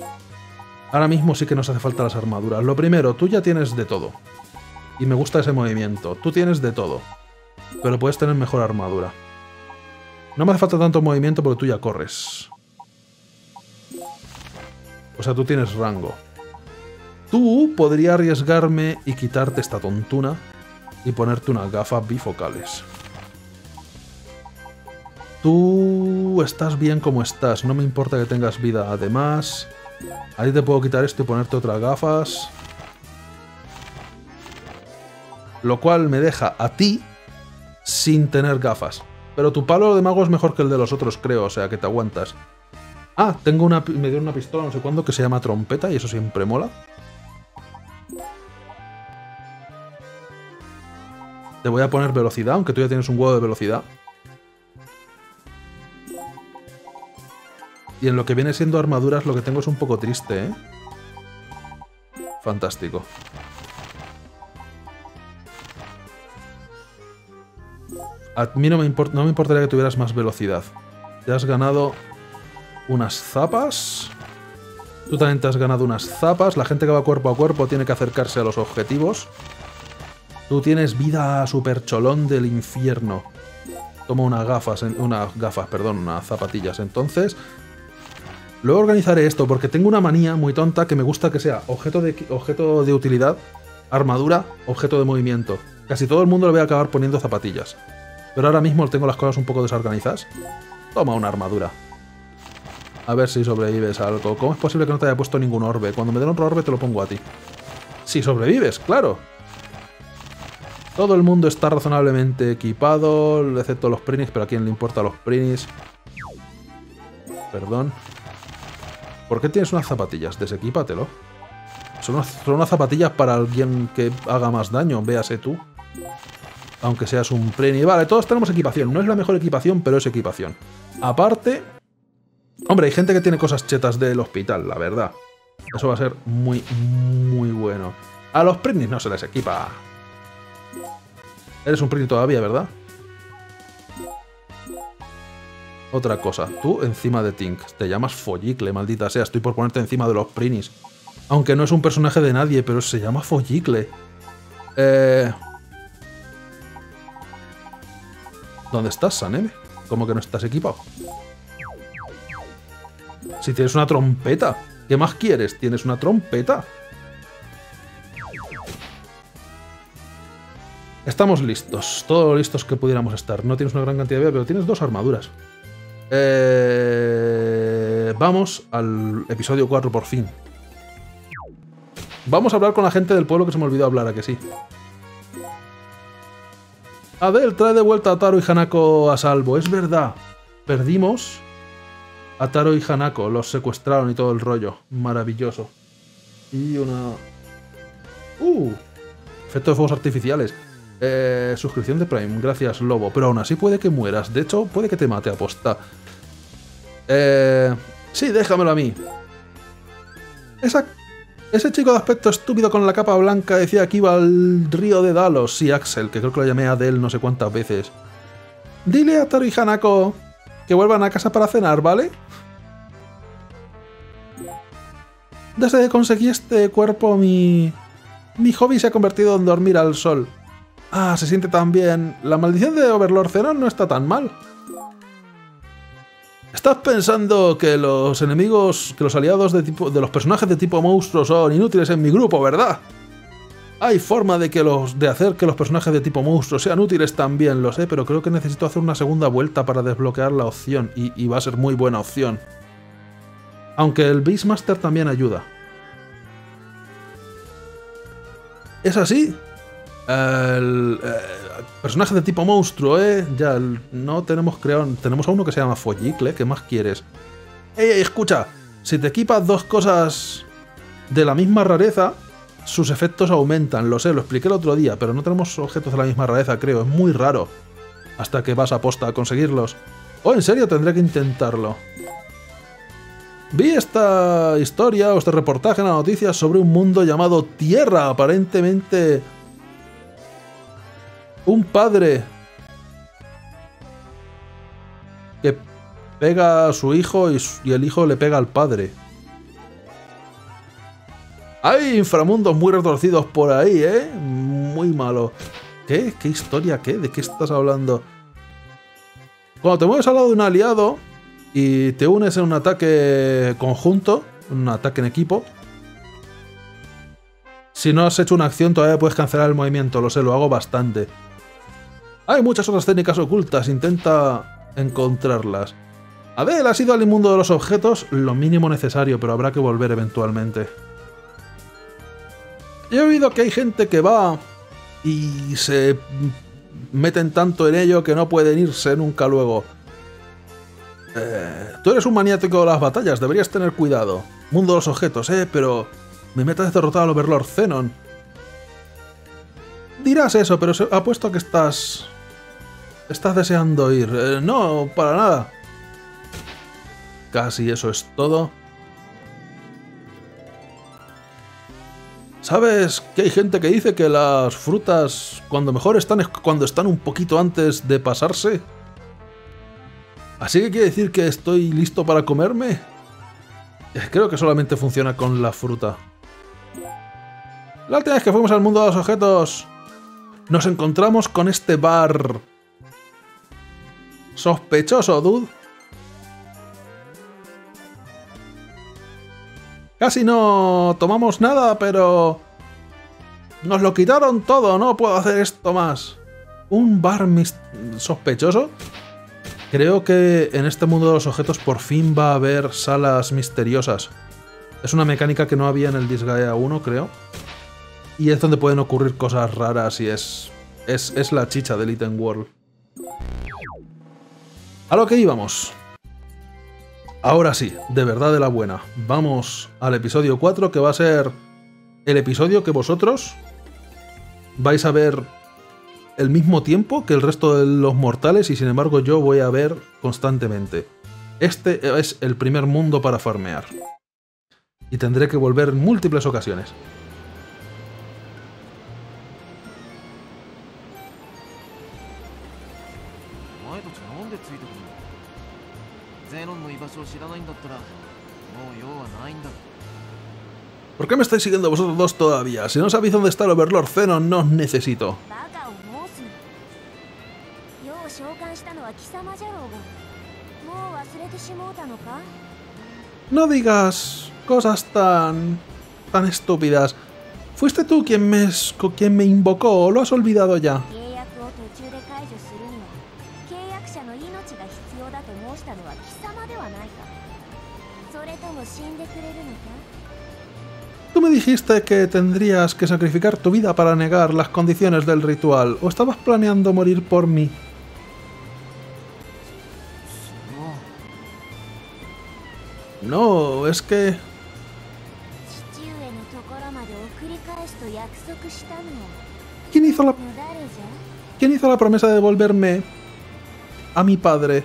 Ahora mismo sí que nos hace falta las armaduras. Lo primero, tú ya tienes de todo. Y me gusta ese movimiento. Tú tienes de todo. Pero puedes tener mejor armadura. No me hace falta tanto movimiento porque tú ya corres. O sea, tú tienes rango. Tú podría arriesgarme y quitarte esta tontuna y ponerte unas gafas bifocales. Tú estás bien como estás. No me importa que tengas vida. Además, ahí te puedo quitar esto y ponerte otras gafas. Lo cual me deja a ti sin tener gafas. Pero tu palo de mago es mejor que el de los otros, creo. O sea, que te aguantas. Ah, tengo una... Me dieron una pistola no sé cuándo que se llama trompeta. Y eso siempre mola. Te voy a poner velocidad, aunque tú ya tienes un huevo de velocidad. Y en lo que viene siendo armaduras, lo que tengo es un poco triste, ¿eh? Fantástico. A mí no me importaría que tuvieras más velocidad. Te has ganado unas zapas. Tú también te has ganado unas zapas. La gente que va cuerpo a cuerpo tiene que acercarse a los objetivos. Tú tienes vida super cholón del infierno. Toma unas zapatillas. Entonces, luego organizaré esto porque tengo una manía muy tonta que me gusta que sea objeto de utilidad, armadura, objeto de movimiento. Casi todo el mundo le voy a acabar poniendo zapatillas. Pero ahora mismo tengo las cosas un poco desorganizadas. Toma una armadura. A ver si sobrevives a algo. ¿Cómo es posible que no te haya puesto ningún orbe? Cuando me den otro orbe te lo pongo a ti. Si sobrevives, claro. Todo el mundo está razonablemente equipado, excepto los Prinny, pero ¿a quién le importa los Prinny? Perdón. ¿Por qué tienes unas zapatillas? Desequípatelo. Son unas zapatillas para alguien que haga más daño, véase tú. Aunque seas un Prinny. Vale, todos tenemos equipación. No es la mejor equipación, pero es equipación. Aparte... Hombre, hay gente que tiene cosas chetas del hospital, la verdad. Eso va a ser muy, muy bueno. A los Prinny no se les equipa. Eres un Prinny todavía, ¿verdad? Otra cosa. Tú encima de Tink. Te llamas Follicle, maldita sea. Estoy por ponerte encima de los Prinis. Aunque no es un personaje de nadie, pero se llama Follicle. ¿Dónde estás, Saneme? ¿Cómo que no estás equipado? Si tienes una trompeta. ¿Qué más quieres? ¿Tienes una trompeta? Estamos listos, todos los listos que pudiéramos estar. No tienes una gran cantidad de vida, pero tienes 2 armaduras. Vamos al episodio 4 por fin. Vamos a hablar con la gente del pueblo que se me olvidó hablar, ¿a que sí? Adell trae de vuelta a Taro y Hanako a salvo. Es verdad. Perdimos a Taro y Hanako. Los secuestraron y todo el rollo. Maravilloso. Y una... efecto de fuegos artificiales. Suscripción de Prime. Gracias, Lobo. Pero aún así puede que mueras. De hecho, puede que te mate, aposta. Sí, déjamelo a mí. Ese chico de aspecto estúpido con la capa blanca decía que iba al río de Dhaos. Sí, Axel, que creo que lo llamé Adell no sé cuántas veces. Dile a Taro y Hanako que vuelvan a casa para cenar, ¿vale? Desde que conseguí este cuerpo, mi hobby se ha convertido en dormir al sol. Ah, se siente tan bien. La maldición de Overlord Zenon no está tan mal. ¿Estás pensando que los enemigos, que los aliados de los personajes de tipo monstruo son inútiles en mi grupo, verdad? Hay forma de hacer que los personajes de tipo monstruo sean útiles también, lo sé, pero creo que necesito hacer una segunda vuelta para desbloquear la opción, y va a ser muy buena opción. Aunque el Beastmaster también ayuda. ¿Es así? Personaje de tipo monstruo, ya, no tenemos creado. Tenemos a uno que se llama Follicle. ¿Qué más quieres? ¡Ey, escucha! Si te equipas dos cosas de la misma rareza, sus efectos aumentan. Lo sé, lo expliqué el otro día, pero no tenemos objetos de la misma rareza, creo. Es muy raro. Hasta que vas a posta a conseguirlos. Oh, en serio, tendré que intentarlo. Vi esta historia o este reportaje en la noticia sobre un mundo llamado Tierra. Aparentemente... un padre que pega a su hijo y el hijo le pega al padre. Hay inframundos muy retorcidos por ahí, ¿eh? Muy malo. ¿Qué? ¿Qué historia? ¿Qué? ¿De qué estás hablando? Cuando te mueves al lado de un aliado y te unes en un ataque conjunto, un ataque en equipo... Si no has hecho una acción todavía puedes cancelar el movimiento, lo sé, lo hago bastante. Hay muchas otras técnicas ocultas, intenta encontrarlas. Adell, ¿has ido al inmundo de los objetos? Lo mínimo necesario, pero habrá que volver eventualmente. He oído que hay gente que va y se meten tanto en ello que no pueden irse nunca luego. Tú eres un maniático de las batallas, deberías tener cuidado. Mundo de los objetos, pero... mi meta es derrotar al Overlord Zenon. Dirás eso, pero apuesto que estás... estás deseando ir. No, para nada. Casi eso es todo. ¿Sabes que hay gente que dice que las frutas cuando mejor están es cuando están un poquito antes de pasarse? ¿Así que quiere decir que estoy listo para comerme? Creo que solamente funciona con la fruta. La última vez que fuimos al mundo de los objetos nos encontramos con este bar sospechoso, dude. Casi no tomamos nada, pero nos lo quitaron todo. No puedo hacer esto más. ¿Un bar sospechoso? Creo que en este mundo de los objetos por fin va a haber salas misteriosas. Es una mecánica que no había en el Disgaea 1, creo. Y es donde pueden ocurrir cosas raras y es la chicha del Item World. A lo que íbamos. Ahora sí, de verdad de la buena. Vamos al episodio 4, que va a ser el episodio que vosotros vais a ver el mismo tiempo que el resto de los mortales y sin embargo yo voy a ver constantemente. Este es el primer mundo para farmear. Y tendré que volver en múltiples ocasiones. ¿Por qué me estáis siguiendo vosotros dos todavía? Si no sabéis dónde está el Overlord Zenon, no os necesito. No digas cosas tan estúpidas. ¿Fuiste tú quien me invocó o lo has olvidado ya? Tú me dijiste que tendrías que sacrificar tu vida para negar las condiciones del ritual, ¿o estabas planeando morir por mí? No, es que... ¿Quién hizo la promesa de devolverme a mi padre?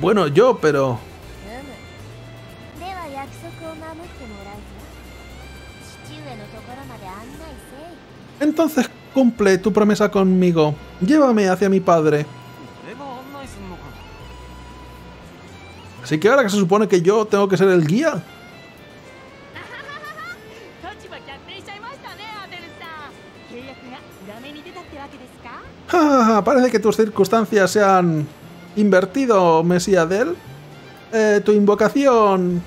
Bueno, yo, pero... Entonces cumple tu promesa conmigo. Llévame hacia mi padre. Así que ahora que se supone que yo tengo que ser el guía. Parece que tus circunstancias se han invertido, Messi Adell. Tu invocación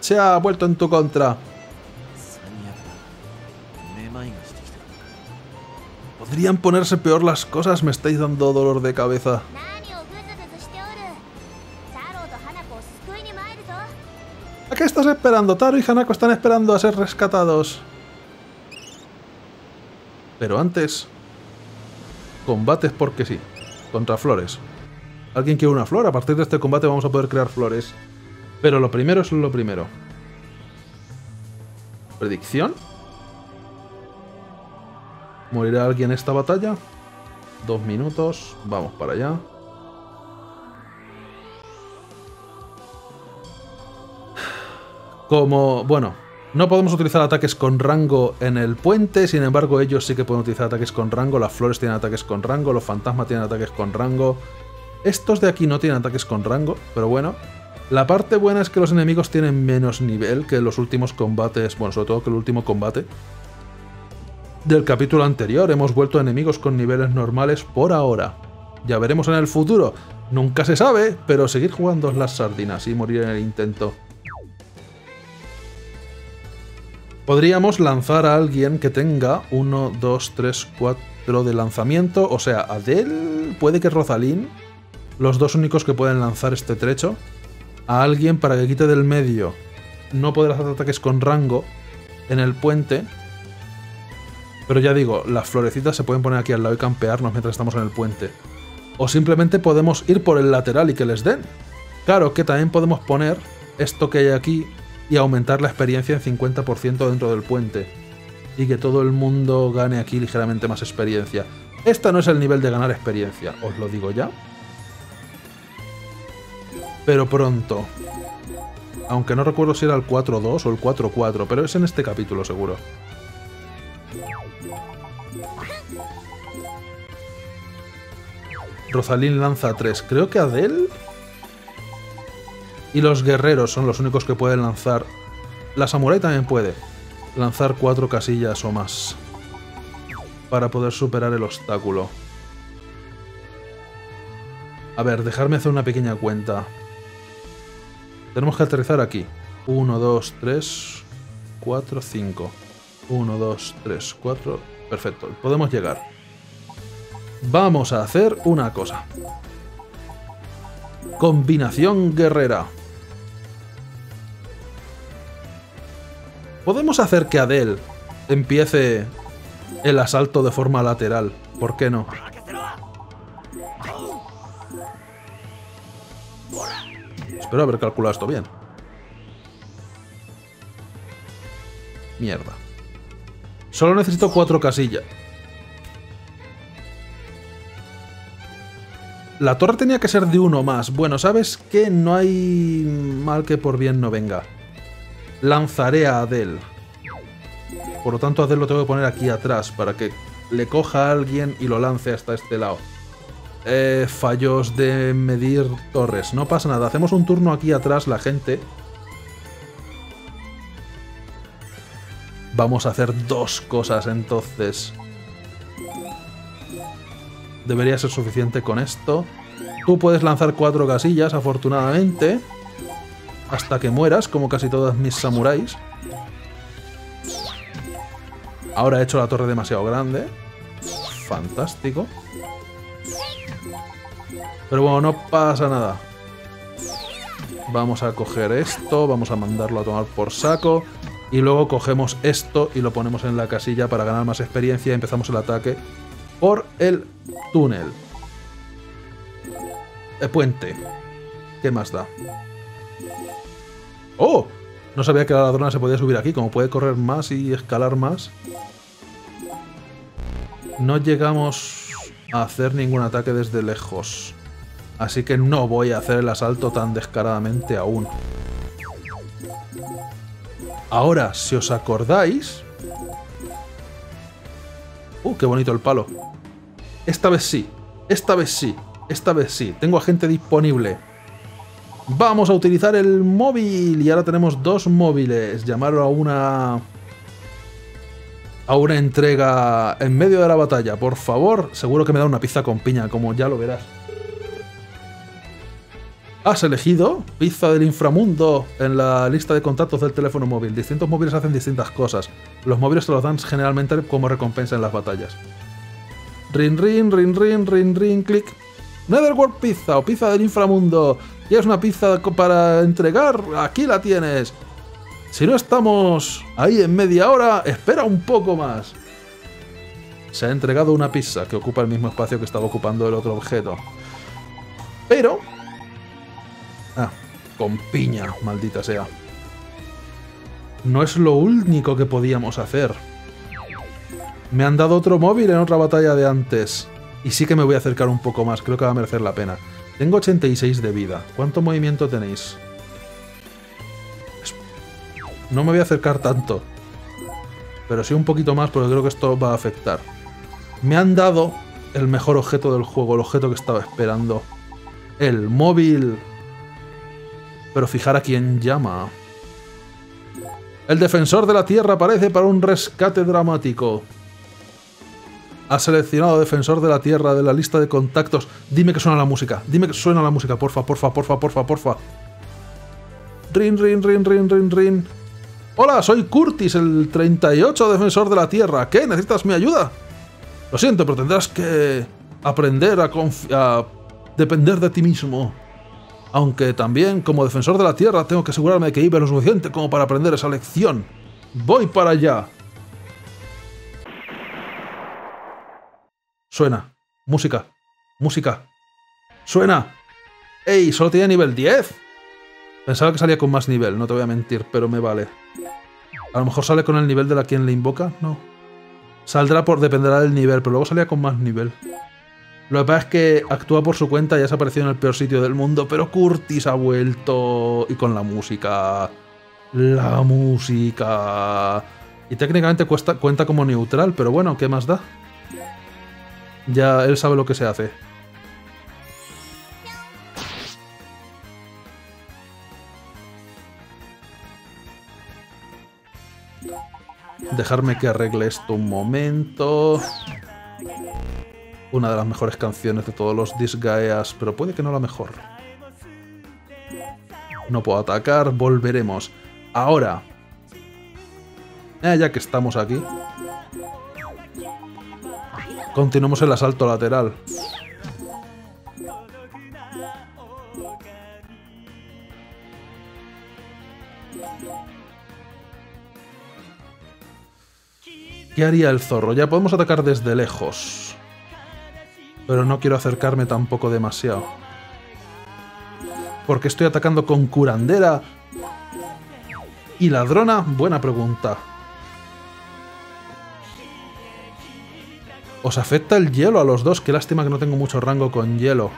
se ha vuelto en tu contra. Podrían ponerse peor las cosas, me estáis dando dolor de cabeza. ¿A qué estás esperando? Taro y Hanako están esperando a ser rescatados. Pero antes... combates porque sí. Contra flores. ¿Alguien quiere una flor? A partir de este combate vamos a poder crear flores. Pero lo primero es lo primero. ¿Predicción? ¿Morirá alguien en esta batalla? 2 minutos. Vamos para allá. Como... bueno, no podemos utilizar ataques con rango en el puente, sin embargo ellos sí que pueden utilizar ataques con rango, las flores tienen ataques con rango, los fantasmas tienen ataques con rango, estos de aquí no tienen ataques con rango, pero bueno. La parte buena es que los enemigos tienen menos nivel que los últimos combates, bueno, sobre todo que el último combate del capítulo anterior, hemos vuelto a enemigos con niveles normales por ahora. Ya veremos en el futuro, nunca se sabe, pero seguir jugando las sardinas y morir en el intento. Podríamos lanzar a alguien que tenga 1, 2, 3, 4 de lanzamiento. O sea, Adell, puede que Rozalin, los dos únicos que pueden lanzar este trecho. A alguien para que quite del medio. No poder hacer ataques con rango en el puente. Pero ya digo, las florecitas se pueden poner aquí al lado y campearnos mientras estamos en el puente. O simplemente podemos ir por el lateral y que les den. Claro que también podemos poner esto que hay aquí... y aumentar la experiencia en 50% dentro del puente. Y que todo el mundo gane aquí ligeramente más experiencia. Este no es el nivel de ganar experiencia, os lo digo ya. Pero pronto. Aunque no recuerdo si era el 4-2 o el 4-4, pero es en este capítulo seguro. Rozalin lanza 3. Creo que Adell... y los guerreros son los únicos que pueden lanzar. La samurai también puede lanzar 4 casillas o más para poder superar el obstáculo. A ver, dejarme hacer una pequeña cuenta. Tenemos que aterrizar aquí. 1, 2, 3, 4, 5. 1, 2, 3, 4. Perfecto, podemos llegar. Vamos a hacer una cosa. Combinación guerrera. Podemos hacer que Adell empiece el asalto de forma lateral. ¿Por qué no? Espero haber calculado esto bien. Mierda. Solo necesito 4 casillas. La torre tenía que ser de 1 más. Bueno, ¿sabes qué? No hay mal que por bien no venga. Lanzaré a Adell. Por lo tanto, a Adell lo tengo que poner aquí atrás para que le coja a alguien y lo lance hasta este lado. Fallos de medir torres. No pasa nada. Hacemos un turno aquí atrás, la gente. Vamos a hacer 2 cosas entonces. Debería ser suficiente con esto. Tú puedes lanzar 4 casillas, afortunadamente. Hasta que mueras, como casi todas mis samuráis. Ahora he hecho la torre demasiado grande. Fantástico. Pero bueno, no pasa nada. Vamos a coger esto, vamos a mandarlo a tomar por saco. Y luego cogemos esto y lo ponemos en la casilla para ganar más experiencia. Y empezamos el ataque por el túnel. El puente. ¿Qué más da? ¡Oh! No sabía que la ladrona se podía subir aquí. Como puede correr más y escalar más. No llegamos a hacer ningún ataque desde lejos. Así que no voy a hacer el asalto tan descaradamente aún. Ahora, si os acordáis... ¡Uh, qué bonito el palo! Esta vez sí. Esta vez sí. Esta vez sí. Tengo a gente disponible. ¡Vamos a utilizar el móvil! Y ahora tenemos dos móviles. Llamaron a una... a una entrega en medio de la batalla. Por favor, seguro que me da una pizza con piña, como ya lo verás. Has elegido pizza del inframundo en la lista de contactos del teléfono móvil. Distintos móviles hacen distintas cosas. Los móviles te los dan generalmente como recompensa en las batallas. Rin, rin, rin, rin, rin, rin, clic. Netherworld pizza o pizza del inframundo. Y es una pizza para entregar. Aquí la tienes. Si no estamos ahí en media hora, espera un poco más. Se ha entregado una pizza que ocupa el mismo espacio que estaba ocupando el otro objeto. Pero... ah, con piña, maldita sea. No es lo único que podíamos hacer. Me han dado otro móvil en otra batalla de antes. Y sí que me voy a acercar un poco más. Creo que va a merecer la pena. Tengo 86 de vida. ¿Cuánto movimiento tenéis? No me voy a acercar tanto, pero sí un poquito más, porque creo que esto va a afectar. Me han dado el mejor objeto del juego, el objeto que estaba esperando. El móvil. Pero fijar a quién llama. El defensor de la tierra aparece para un rescate dramático. Ha seleccionado defensor de la tierra de la lista de contactos. Dime que suena la música. Dime que suena la música, porfa, porfa, porfa, porfa, porfa. Rin, rin, rin, rin, rin, rin. Hola, soy Kurtis, el 38 defensor de la tierra. ¿Qué? ¿Necesitas mi ayuda? Lo siento, pero tendrás que aprender a depender de ti mismo. Aunque también, como defensor de la tierra, tengo que asegurarme de que vive lo suficiente como para aprender esa lección. Voy para allá. Suena. Música. Música. Suena. ¡Ey! ¿Solo tiene nivel 10? Pensaba que salía con más nivel, no te voy a mentir, pero me vale. A lo mejor sale con el nivel de la quien le invoca, no. Saldrá por... dependerá del nivel, pero luego salía con más nivel. Lo que pasa es que actúa por su cuenta y ya se ha aparecido en el peor sitio del mundo, pero Kurtis ha vuelto... y con la música... la música... y técnicamente cuenta como neutral, pero bueno, ¿qué más da? Ya él sabe lo que se hace. Dejarme que arregle esto un momento. Una de las mejores canciones de todos los Disgaeas, pero puede que no la mejor. No puedo atacar, volveremos. Ahora. Ya que estamos aquí. Continuamos el asalto lateral. ¿Qué haría el zorro? Ya podemos atacar desde lejos. Pero no quiero acercarme tampoco demasiado. Porque estoy atacando con curandera. ¿Y ladrona? Buena pregunta. ¿Os afecta el hielo a los dos? Qué lástima que no tengo mucho rango con hielo.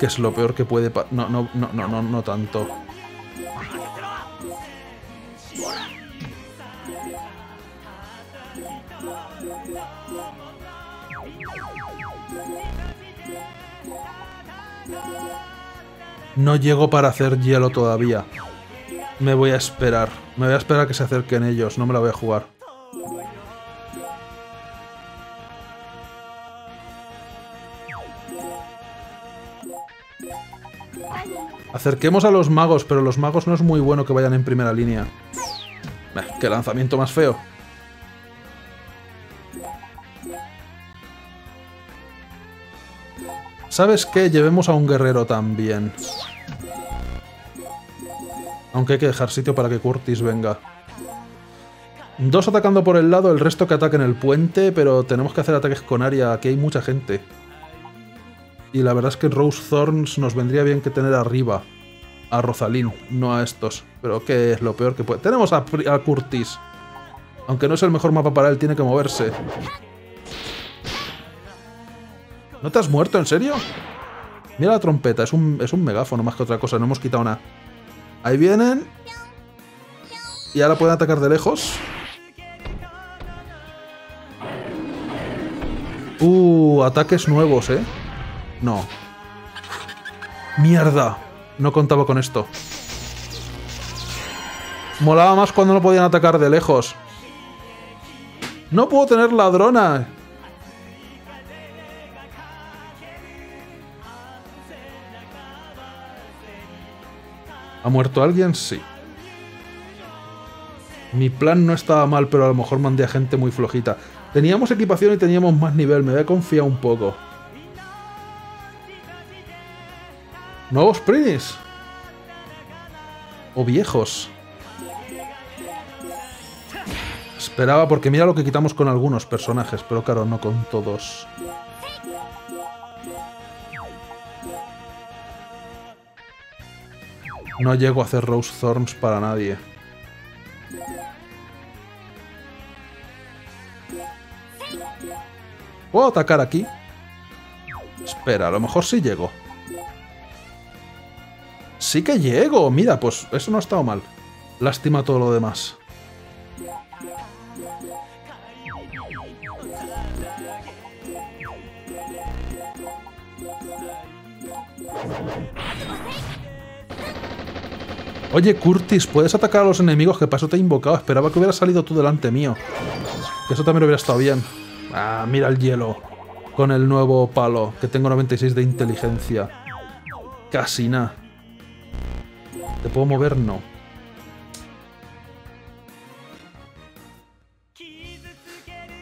Que es lo peor que puede pasar. No, no, no, no, no, no tanto. No llego para hacer hielo todavía. Me voy a esperar. Me voy a esperar a que se acerquen ellos. No me la voy a jugar. Acerquemos a los magos, pero los magos no es muy bueno que vayan en primera línea. ¡Qué lanzamiento más feo! ¿Sabes qué? Llevemos a un guerrero también. Aunque hay que dejar sitio para que Kurtis venga. Dos atacando por el lado, el resto que ataquen el puente, pero tenemos que hacer ataques con área, aquí hay mucha gente. Y la verdad es que Rose Thorns nos vendría bien que tener arriba a Rozalin, no a estos. Pero que es lo peor que puede... Tenemos a Kurtis. Aunque no es el mejor mapa para él, tiene que moverse. ¿No te has muerto, en serio? Mira la trompeta, es un megáfono más que otra cosa, no hemos quitado nada. Ahí vienen. Y ahora pueden atacar de lejos. Ataques nuevos, ¿eh? No. ¡Mierda! No contaba con esto. Molaba más cuando no podían atacar de lejos. ¡No puedo tener ladrona! ¿Ha muerto alguien? Sí. Mi plan no estaba mal, pero a lo mejor mandé a gente muy flojita. Teníamos equipación y teníamos más nivel, me voy a confiar un poco. ¿Nuevos Prinis? ¿O viejos? Esperaba, porque mira lo que quitamos con algunos personajes, pero claro, no con todos. No llego a hacer Rose Thorns para nadie. ¿Puedo atacar aquí? Espera, a lo mejor sí llego. ¡Sí que llego! Mira, pues eso no ha estado mal. Lástima todo lo demás. Oye, Kurtis, ¿puedes atacar a los enemigos? Que paso te he invocado. Esperaba que hubiera salido tú delante mío. Que eso también hubiera estado bien. Ah, mira el hielo. Con el nuevo palo, que tengo 96 de inteligencia. Casi nada. ¿Te puedo mover? No.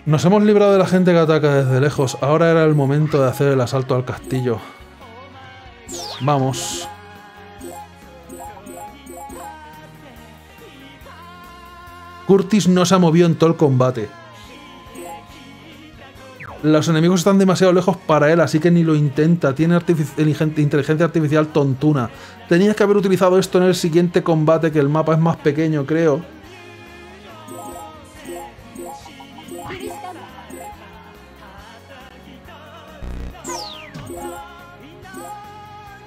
Nos hemos librado de la gente que ataca desde lejos. Ahora era el momento de hacer el asalto al castillo. Vamos. Kurtis no se ha movido en todo el combate. Los enemigos están demasiado lejos para él, así que ni lo intenta. Tiene inteligencia artificial tontuna. Tenías que haber utilizado esto en el siguiente combate, que el mapa es más pequeño, creo.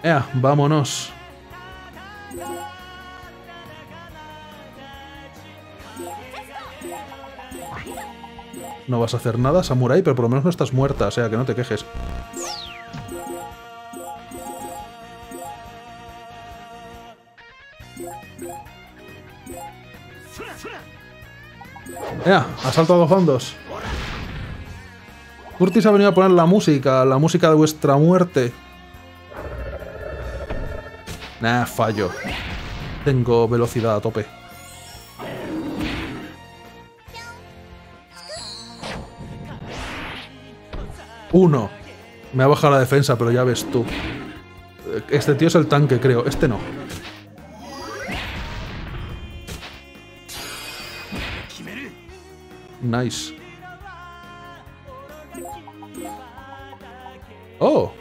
Ea, vámonos. No vas a hacer nada, Samurai, pero por lo menos no estás muerta, o sea que no te quejes. ¡Ea! Asalto a dos bandos. Kurtis ha venido a poner la música de vuestra muerte. Nah, fallo. Tengo velocidad a tope. Uno. Me ha bajado la defensa, pero ya ves tú. Este tío es el tanque, creo. Este no. Nice. Oh.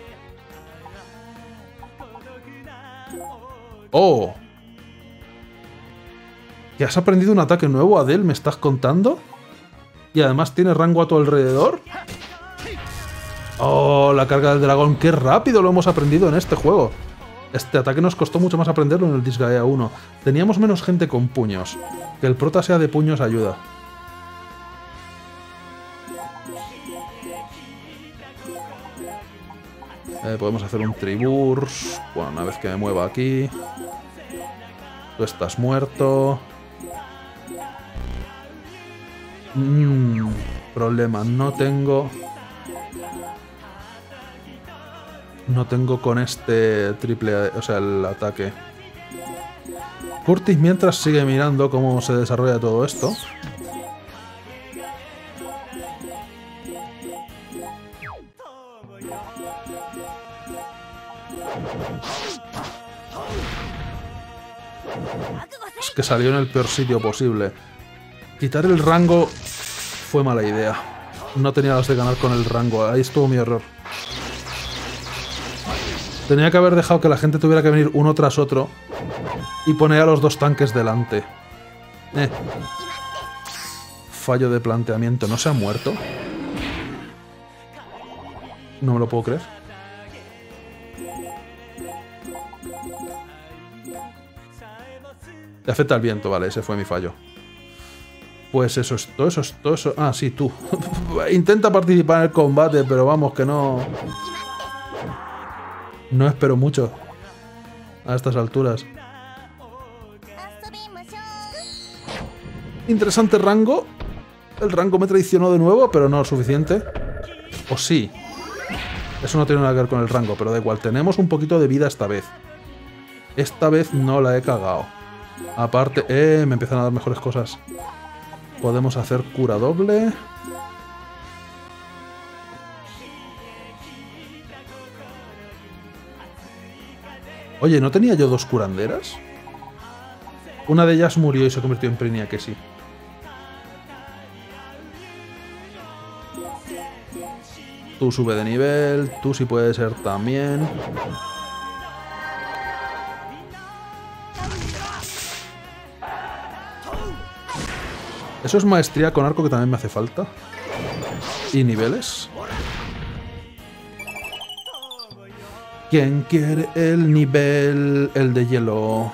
Oh. ¿Que has aprendido un ataque nuevo, Adell? ¿Me estás contando? Y además tiene rango a tu alrededor. ¡Oh, la carga del dragón! ¡Qué rápido lo hemos aprendido en este juego! Este ataque nos costó mucho más aprenderlo en el Disgaea 1. Teníamos menos gente con puños. Que el prota sea de puños ayuda. Podemos hacer un triburs. Bueno, una vez que me mueva aquí. Tú estás muerto. Problema, no tengo... No tengo con este triple... O sea, el ataque. Kurtis, mientras, sigue mirando cómo se desarrolla todo esto. Es que salió en el peor sitio posible. Quitar el rango fue mala idea. No tenía las de ganar con el rango. Ahí estuvo mi error. Tenía que haber dejado que la gente tuviera que venir uno tras otro y poner a los dos tanques delante. Fallo de planteamiento. ¿No se ha muerto? No me lo puedo creer. Le afecta el viento, vale, ese fue mi fallo. Pues eso es todo, eso es todo, eso... Ah, sí, tú. Intenta participar en el combate, pero vamos, que no... No espero mucho a estas alturas. Interesante rango. El rango me traicionó de nuevo, pero no lo suficiente. O sí. Eso no tiene nada que ver con el rango, pero da igual. Tenemos un poquito de vida esta vez. Esta vez no la he cagado. Aparte... me empiezan a dar mejores cosas. Podemos hacer cura doble. Oye, ¿no tenía yo dos curanderas? Una de ellas murió y se convirtió en Prinny, que sí. Tú sube de nivel, tú sí puedes ser también. Eso es maestría con arco que también me hace falta. Y niveles. ¿Quién quiere el nivel? El de hielo.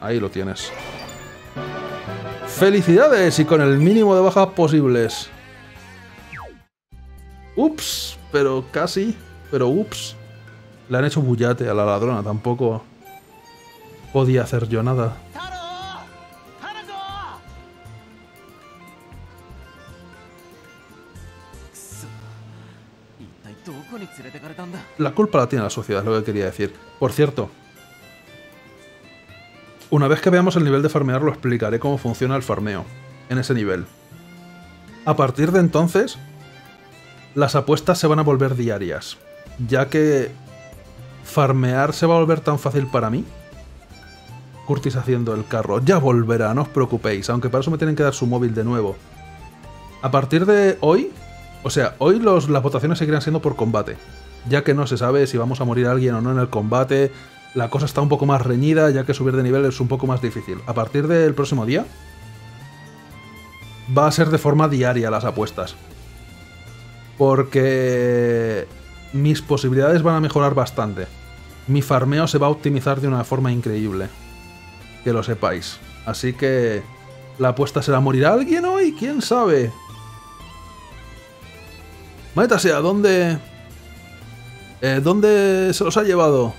Ahí lo tienes. ¡Felicidades! Y con el mínimo de bajas posibles. Ups, pero casi. Pero ups. Le han hecho bullate a la ladrona, tampoco... podía hacer yo nada. La culpa la tiene la sociedad, es lo que quería decir. Por cierto, una vez que veamos el nivel de farmear, lo explicaré cómo funciona el farmeo en ese nivel. A partir de entonces, las apuestas se van a volver diarias, ya que farmear se va a volver tan fácil para mí. Kurtis haciendo el carro. Ya volverá, no os preocupéis, aunque para eso me tienen que dar su móvil de nuevo. A partir de hoy, o sea, hoy las votaciones seguirán siendo por combate, ya que no se sabe si vamos a morir alguien o no en el combate, la cosa está un poco más reñida, ya que subir de nivel es un poco más difícil. A partir del próximo día, va a ser de forma diaria las apuestas, porque mis posibilidades van a mejorar bastante. Mi farmeo se va a optimizar de una forma increíble. Que lo sepáis. Así que... la apuesta será morir a alguien hoy. ¿Quién sabe? Maldita sea, ¿dónde...? ¿Dónde se los ha llevado?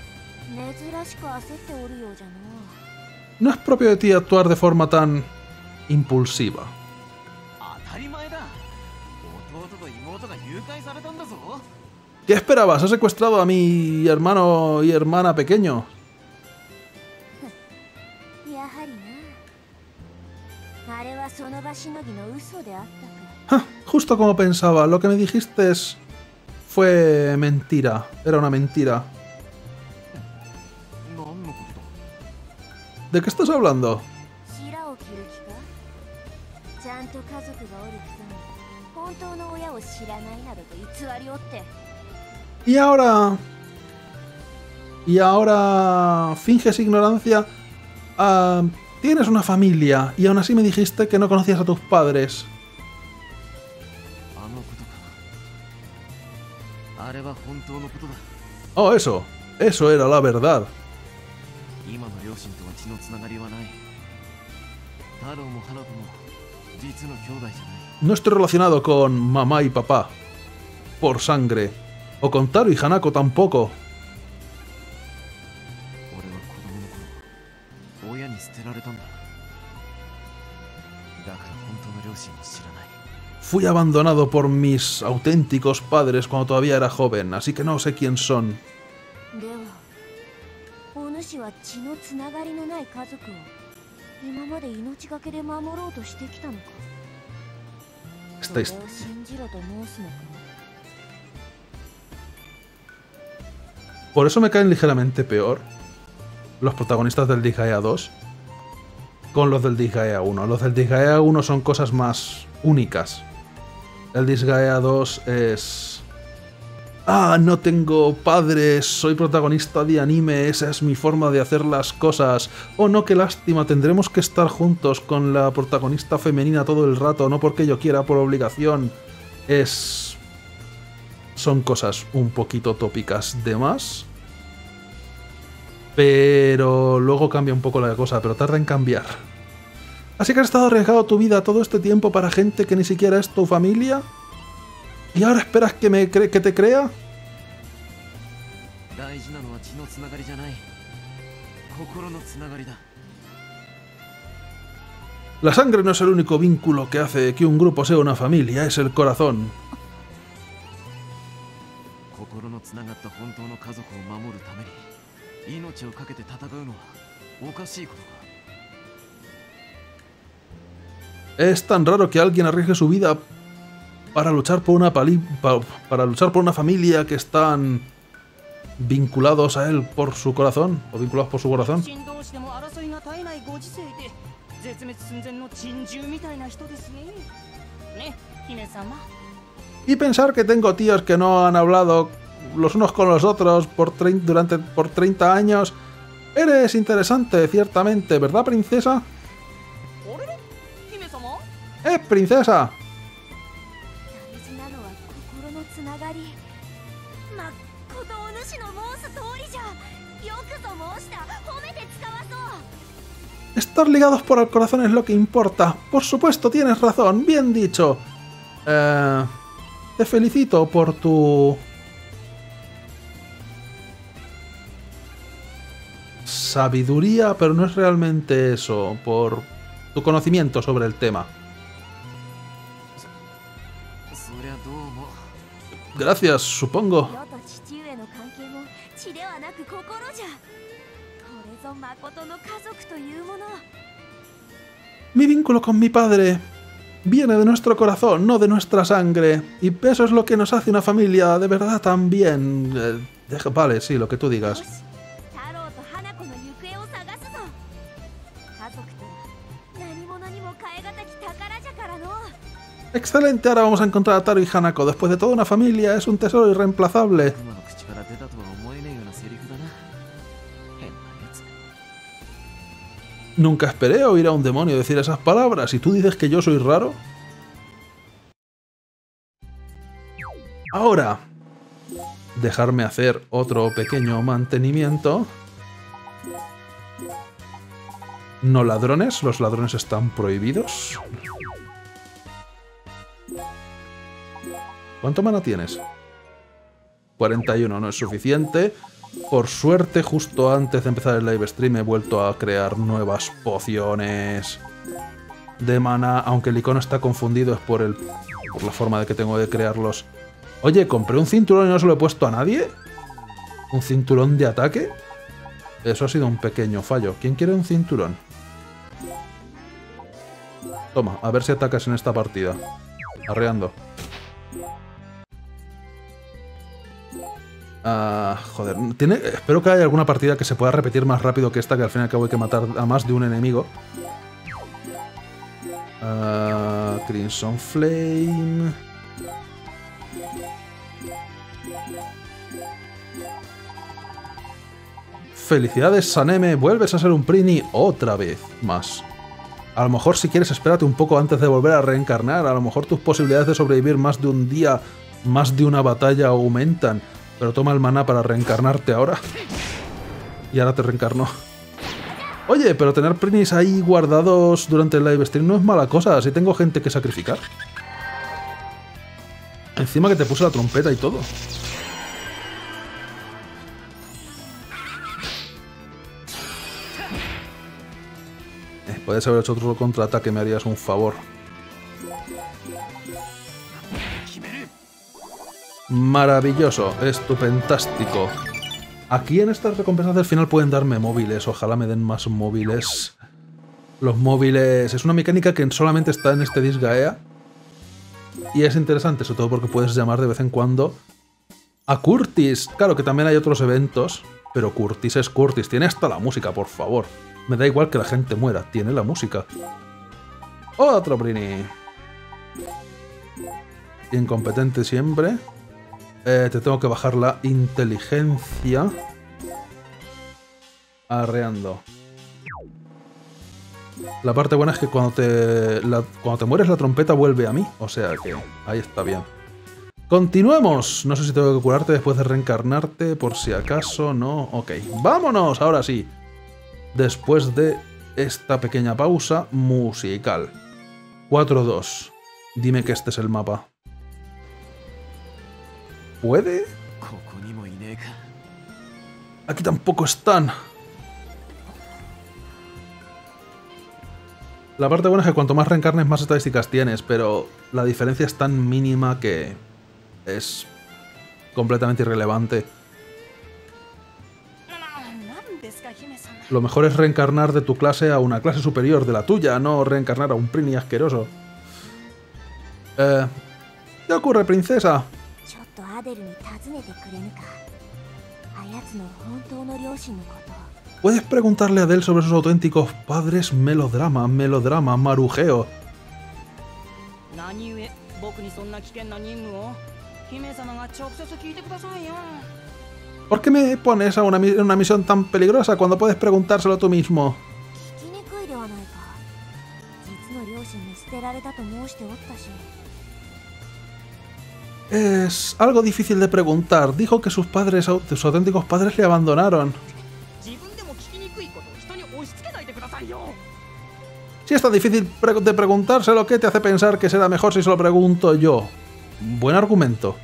No es propio de ti actuar de forma tan... impulsiva. ¿Qué esperabas? ¿Has secuestrado a mi hermano y hermana pequeño? Justo como pensaba, lo que me dijiste fue mentira, era una mentira. ¿De qué estás hablando? Y ahora finges ignorancia. Tienes una familia, y aún así me dijiste que no conocías a tus padres. Oh, eso. Eso era la verdad. No estoy relacionado con mamá y papá. Por sangre. O con Taro y Hanako tampoco. Fui abandonado por mis auténticos padres cuando todavía era joven, así que no sé quién son. Por eso me caen ligeramente peor los protagonistas del Disgaea 2 con los del Disgaea 1. Los del Disgaea 1 son cosas más únicas. El Disgaea 2 es... ¡Ah, no tengo padres! ¡Soy protagonista de anime! ¡Esa es mi forma de hacer las cosas! ¡Oh, no, qué lástima! Tendremos que estar juntos con la protagonista femenina todo el rato, no porque yo quiera, por obligación. Es... Son cosas un poquito tópicas de más. Pero luego cambia un poco la cosa, pero tarda en cambiar. ¿Así que has estado arriesgado tu vida todo este tiempo para gente que ni siquiera es tu familia? ¿Y ahora esperas que te crea? La sangre no es el único vínculo que hace que un grupo sea una familia, es el corazón. Es tan raro que alguien arriesgue su vida para luchar por una familia que están vinculados a él por su corazón, o vinculados por su corazón. Y pensar que tengo tíos que no han hablado los unos con los otros por 30 años. Eres interesante, ciertamente, ¿verdad, princesa? ¡Eh, princesa! Estar ligados por el corazón es lo que importa. Por supuesto, tienes razón. Bien dicho. Te felicito por tu... sabiduría, pero no es realmente eso. Por tu conocimiento sobre el tema. Gracias, supongo. Mi vínculo con mi padre viene de nuestro corazón, no de nuestra sangre. Y eso es lo que nos hace una familia de verdad también. Vale, sí, lo que tú digas. Excelente, ahora vamos a encontrar a Taro y Hanako. Después de toda una familia, es un tesoro irreemplazable. Nunca esperé oír a un demonio decir esas palabras. ¿Y tú dices que yo soy raro? Ahora, dejarme hacer otro pequeño mantenimiento. No ladrones, los ladrones están prohibidos. ¿Cuánto mana tienes? 41, no es suficiente. Por suerte, justo antes de empezar el live stream he vuelto a crear nuevas pociones de mana. Aunque el icono está confundido, es por la forma de que tengo de crearlos. Oye, compré un cinturón y no se lo he puesto a nadie. ¿Un cinturón de ataque? Eso ha sido un pequeño fallo. ¿Quién quiere un cinturón? Toma, a ver si atacas en esta partida. Arreando. Joder, espero que haya alguna partida que se pueda repetir más rápido que esta, que al fin y al cabo hay que matar a más de un enemigo. Crimson Flame. Felicidades, Saneme, vuelves a ser un Prinny otra vez más. A lo mejor si quieres espérate un poco antes de volver a reencarnar, a lo mejor tus posibilidades de sobrevivir más de un día, más de una batalla aumentan. Pero toma el maná para reencarnarte ahora. Y ahora te reencarnó. Oye, pero tener Prinis ahí guardados durante el live stream no es mala cosa. Si tengo gente que sacrificar. Encima que te puse la trompeta y todo. Puedes haber hecho otro contraataque, me harías un favor. Maravilloso, estupendástico. Aquí en estas recompensas del final pueden darme móviles. Ojalá me den más móviles. Los móviles es una mecánica que solamente está en este Disgaea. Y es interesante, sobre todo porque puedes llamar de vez en cuando a Kurtis. Claro que también hay otros eventos, pero Kurtis es Kurtis. Tiene hasta la música, por favor. Me da igual que la gente muera, tiene la música. ¡Otro Prinny! Incompetente siempre. Te tengo que bajar la inteligencia. Arreando. La parte buena es que cuando te mueres la trompeta vuelve a mí. O sea que ahí está bien. ¡Continuemos! No sé si tengo que curarte después de reencarnarte, por si acaso, no. Ok, ¡vámonos! Ahora sí. Después de esta pequeña pausa musical. 4-2. Dime que este es el mapa. ¿Puede? Aquí tampoco están. La parte buena es que cuanto más reencarnes, más estadísticas tienes, pero la diferencia es tan mínima que es completamente irrelevante. Lo mejor es reencarnar de tu clase a una clase superior de la tuya, no reencarnar a un Prinny asqueroso. ¿Qué ocurre, princesa? ¿Puedes preguntarle a Adell sobre sus auténticos padres? Melodrama, melodrama, marujeo. ¿Por qué me pones a una misión tan peligrosa cuando puedes preguntárselo tú mismo? Es algo difícil de preguntar. Dijo que sus auténticos padres le abandonaron. Si es tan difícil de preguntárselo, ¿qué te hace pensar que será mejor si se lo pregunto yo? Buen argumento.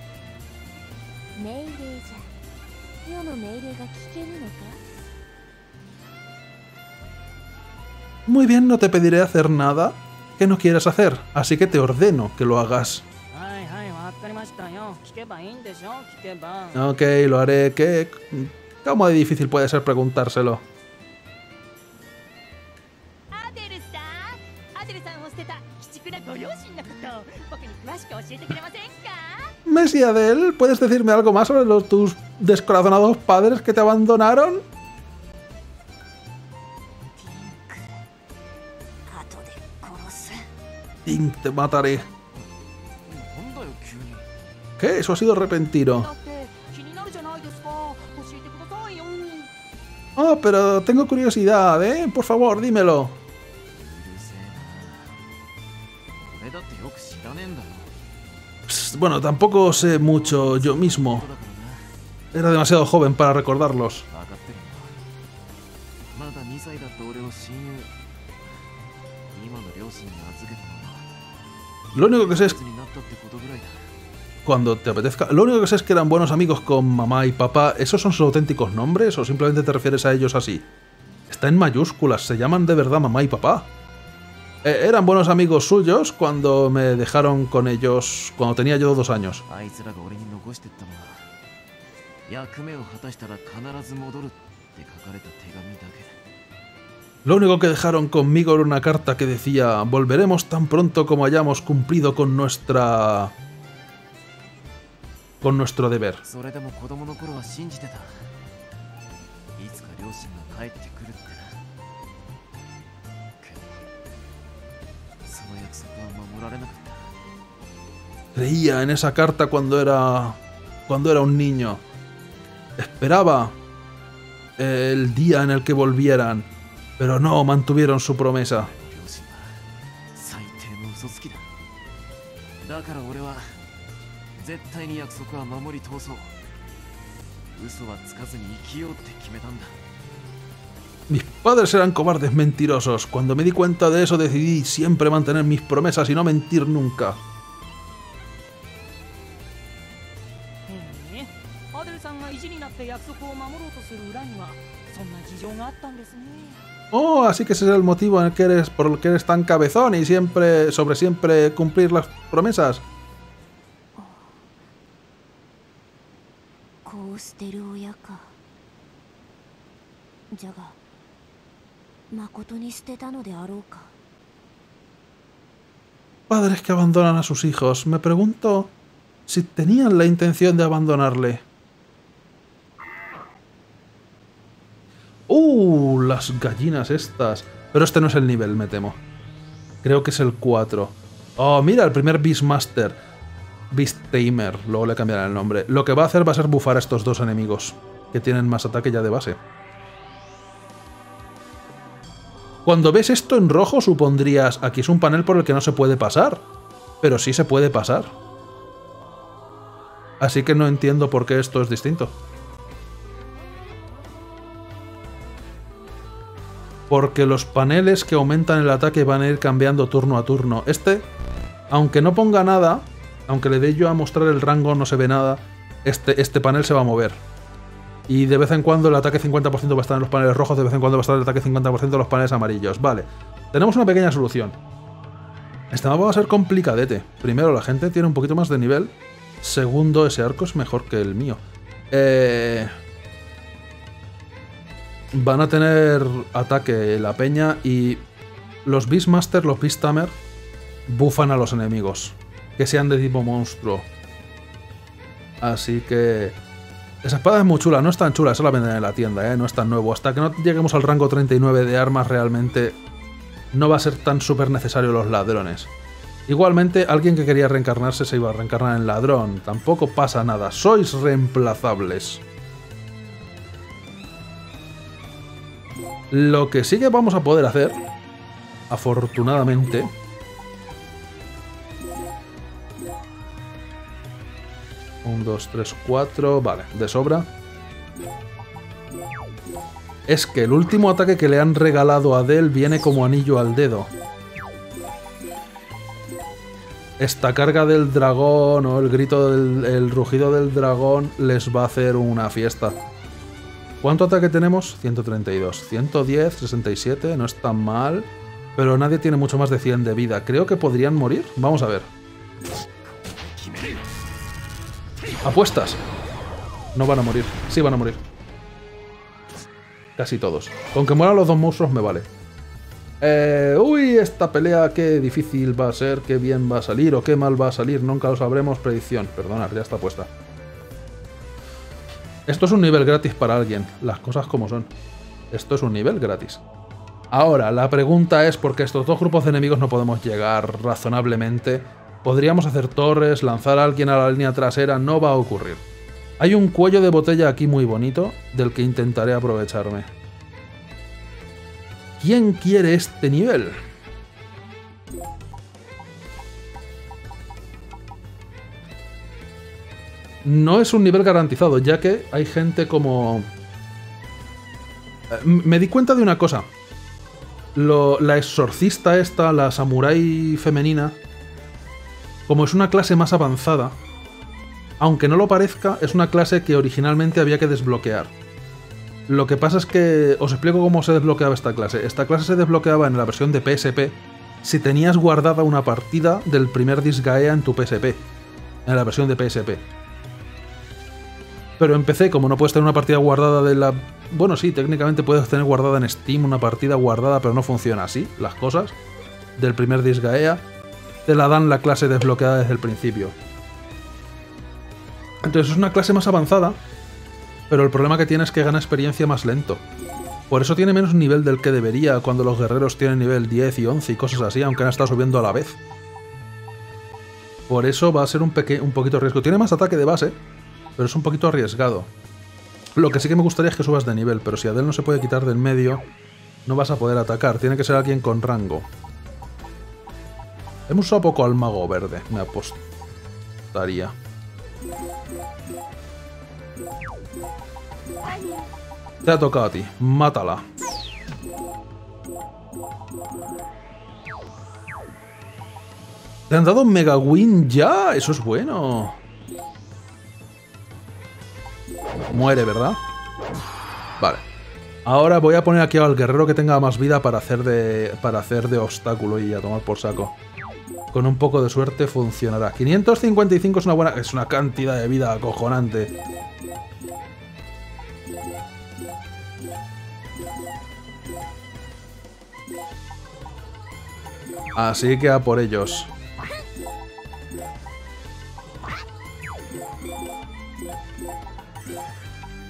Muy bien, no te pediré hacer nada que no quieras hacer, así que te ordeno que lo hagas. Ok, lo haré. ¿Qué? ¿Cómo de difícil puede ser preguntárselo? Messi Adell, ¿puedes decirme algo más sobre tus descorazonados padres que te abandonaron? Tink, te mataré. ¿Qué? Eso ha sido repentino. Oh, pero tengo curiosidad, ¿eh? Por favor, dímelo. Psst, bueno, tampoco sé mucho yo mismo. Era demasiado joven para recordarlos. Lo único que sé es... Cuando te apetezca. Lo único que sé es que eran buenos amigos con mamá y papá. ¿Esos son sus auténticos nombres o simplemente te refieres a ellos así? Está en mayúsculas. Se llaman de verdad mamá y papá. Eran buenos amigos suyos cuando me dejaron con ellos cuando tenía yo 2 años. Lo único que dejaron conmigo era una carta que decía: volveremos tan pronto como hayamos cumplido con nuestro deber. Creía en esa carta cuando era un niño. Esperaba el día en el que volvieran, pero no mantuvieron su promesa. Mis padres eran cobardes mentirosos. Cuando me di cuenta de eso, decidí siempre mantener mis promesas y no mentir nunca. Oh, así que ese es el motivo en el que por el que eres tan cabezón y siempre cumplir las promesas. Padres que abandonan a sus hijos. Me pregunto si tenían la intención de abandonarle. las gallinas estas. Pero este no es el nivel, me temo. Creo que es el 4. Oh, mira, el primer Beastmaster. Beasttimer, luego le cambiarán el nombre. Lo que va a hacer va a ser bufar a estos dos enemigos, que tienen más ataque ya de base. Cuando ves esto en rojo, supondrías, aquí es un panel por el que no se puede pasar. Pero sí se puede pasar. Así que no entiendo por qué esto es distinto. Porque los paneles que aumentan el ataque van a ir cambiando turno a turno. Este, aunque no ponga nada, aunque le dé yo a mostrar el rango, no se ve nada, este panel se va a mover. Y de vez en cuando el ataque 50% va a estar en los paneles rojos, de vez en cuando va a estar el ataque 50% de los paneles amarillos. Vale, tenemos una pequeña solución. Este mapa va a ser complicadete. Primero, la gente tiene un poquito más de nivel. Segundo, ese arco es mejor que el mío. Van a tener ataque la peña y los Beastmaster, los Beasthammer, bufan a los enemigos, que sean de tipo monstruo. Así que... esa espada es muy chula, no es tan chula, eso la venden en la tienda, no es tan nuevo. Hasta que no lleguemos al rango 39 de armas realmente no va a ser tan súper necesario los ladrones. Igualmente, alguien que quería reencarnarse se iba a reencarnar en ladrón. Tampoco pasa nada, sois reemplazables. Lo que sí que vamos a poder hacer, afortunadamente, un, dos, tres, cuatro, vale, de sobra, es que el último ataque que le han regalado a Adell viene como anillo al dedo. Esta carga del dragón o el grito del rugido del dragón les va a hacer una fiesta. ¿Cuánto ataque tenemos? 132, 110, 67, no está mal. Pero nadie tiene mucho más de 100 de vida. Creo que podrían morir. Vamos a ver. Apuestas. No van a morir. Sí van a morir. Casi todos. Con que mueran los dos monstruos me vale. Uy, esta pelea qué difícil va a ser, qué bien va a salir o qué mal va a salir. Nunca lo sabremos. Predicción. Perdona, ya está puesta. Esto es un nivel gratis para alguien, las cosas como son. Esto es un nivel gratis. Ahora, la pregunta es por qué estos dos grupos de enemigos no podemos llegar razonablemente. Podríamos hacer torres, lanzar a alguien a la línea trasera, no va a ocurrir. Hay un cuello de botella aquí muy bonito, del que intentaré aprovecharme. ¿Quién quiere este nivel? No es un nivel garantizado, ya que hay gente como... Me di cuenta de una cosa. La exorcista esta, la samurái femenina, como es una clase más avanzada, aunque no lo parezca, es una clase que originalmente había que desbloquear. Lo que pasa es que... os explico cómo se desbloqueaba esta clase. Esta clase se desbloqueaba en la versión de PSP si tenías guardada una partida del primer Disgaea en tu PSP. En la versión de PSP. Pero en PC, como no puedes tener una partida guardada de la... Bueno, sí, técnicamente puedes tener guardada en Steam una partida guardada, pero no funciona así las cosas. Del primer Disgaea, te la dan la clase desbloqueada desde el principio. Entonces es una clase más avanzada, pero el problema que tiene es que gana experiencia más lento. Por eso tiene menos nivel del que debería cuando los guerreros tienen nivel 10 y 11 y cosas así, aunque han estado subiendo a la vez. Por eso va a ser un poquito riesgo. Tiene más ataque de base, pero es un poquito arriesgado. Lo que sí que me gustaría es que subas de nivel, pero si Adell no se puede quitar del medio, no vas a poder atacar. Tiene que ser alguien con rango. Hemos usado poco al mago verde, me apostaría. Te ha tocado a ti, mátala. ¿Te han dado un mega win ya? Eso es bueno. Muere, ¿verdad? Vale. Ahora voy a poner aquí al guerrero que tenga más vida para hacer de obstáculo y a tomar por saco. Con un poco de suerte funcionará. 555 es una buena... es una cantidad de vida acojonante. Así que a por ellos.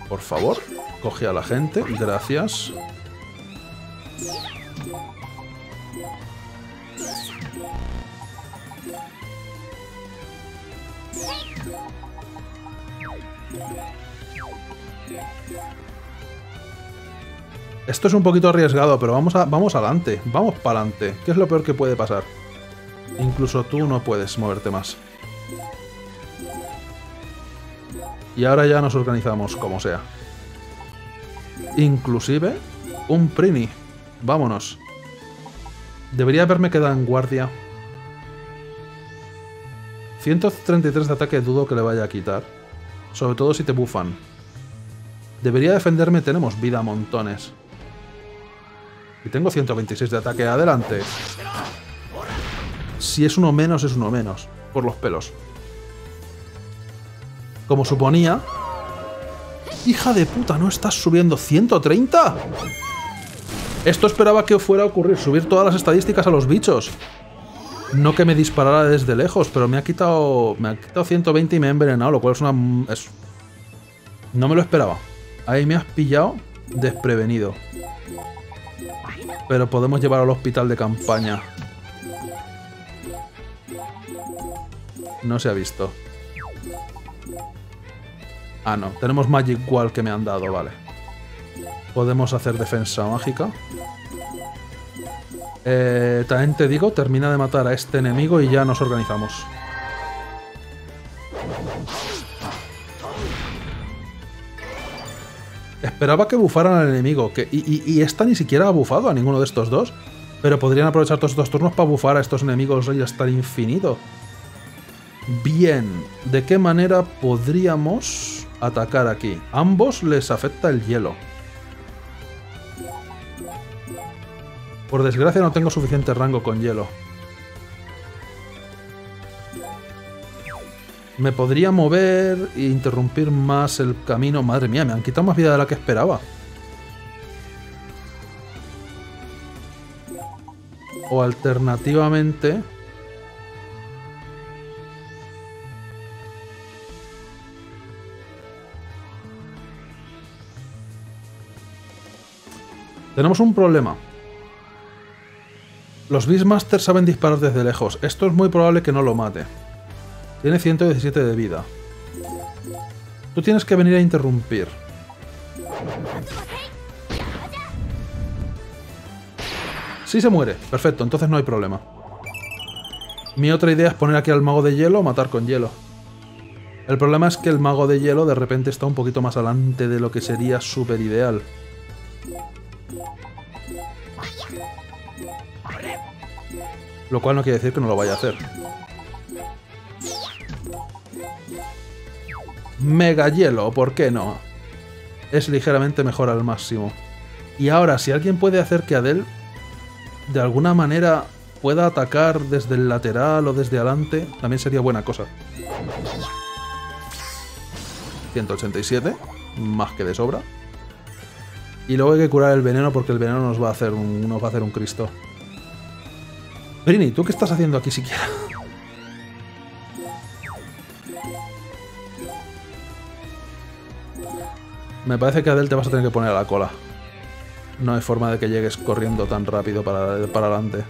Por favor, coge a la gente. Gracias. Esto es un poquito arriesgado, pero vamos adelante. Vamos para adelante. ¿Qué es lo peor que puede pasar? Incluso tú no puedes moverte más. Y ahora ya nos organizamos como sea. Inclusive un Prinny. Vámonos. Debería haberme quedado en guardia. 133 de ataque dudo que le vaya a quitar. Sobre todo si te bufan. Debería defenderme, tenemos vida a montones. Y tengo 126 de ataque, adelante. Si es uno menos, es uno menos. Por los pelos. Como suponía... ¡Hija de puta! ¿No estás subiendo 130? Esto esperaba que fuera a ocurrir, subir todas las estadísticas a los bichos. No que me disparara desde lejos, pero me ha quitado 120 y me ha envenenado, lo cual es una... Es... No me lo esperaba. Ahí me has pillado desprevenido. Pero podemos llevar al hospital de campaña. No se ha visto. Ah, no. Tenemos Magic Wall que me han dado, vale. Podemos hacer defensa mágica. También te digo, termina de matar a este enemigo y ya nos organizamos. Esperaba que bufaran al enemigo, que, y esta ni siquiera ha bufado a ninguno de estos dos, pero podrían aprovechar todos estos turnos para bufar a estos enemigos y hasta el infinito. Bien, ¿de qué manera podríamos atacar aquí? Ambos les afecta el hielo. Por desgracia no tengo suficiente rango con hielo. Me podría mover e interrumpir más el camino. Madre mía, me han quitado más vida de la que esperaba. O alternativamente... Tenemos un problema. Los Beastmasters saben disparar desde lejos. Esto es muy probable que no lo mate. Tiene 117 de vida. Tú tienes que venir a interrumpir. Sí se muere. Perfecto, entonces no hay problema. Mi otra idea es poner aquí al mago de hielo o matar con hielo. El problema es que el mago de hielo de repente está un poquito más adelante de lo que sería súper ideal. Lo cual no quiere decir que no lo vaya a hacer. Mega hielo, ¿por qué no? Es ligeramente mejor al máximo. Y ahora, si alguien puede hacer que Adell de alguna manera pueda atacar desde el lateral o desde adelante, también sería buena cosa. 187, más que de sobra. Y luego hay que curar el veneno porque el veneno nos va a hacer un Cristo. Prinny, ¿tú qué estás haciendo aquí siquiera? Me parece que a Adell te vas a tener que poner a la cola. No hay forma de que llegues corriendo tan rápido para adelante.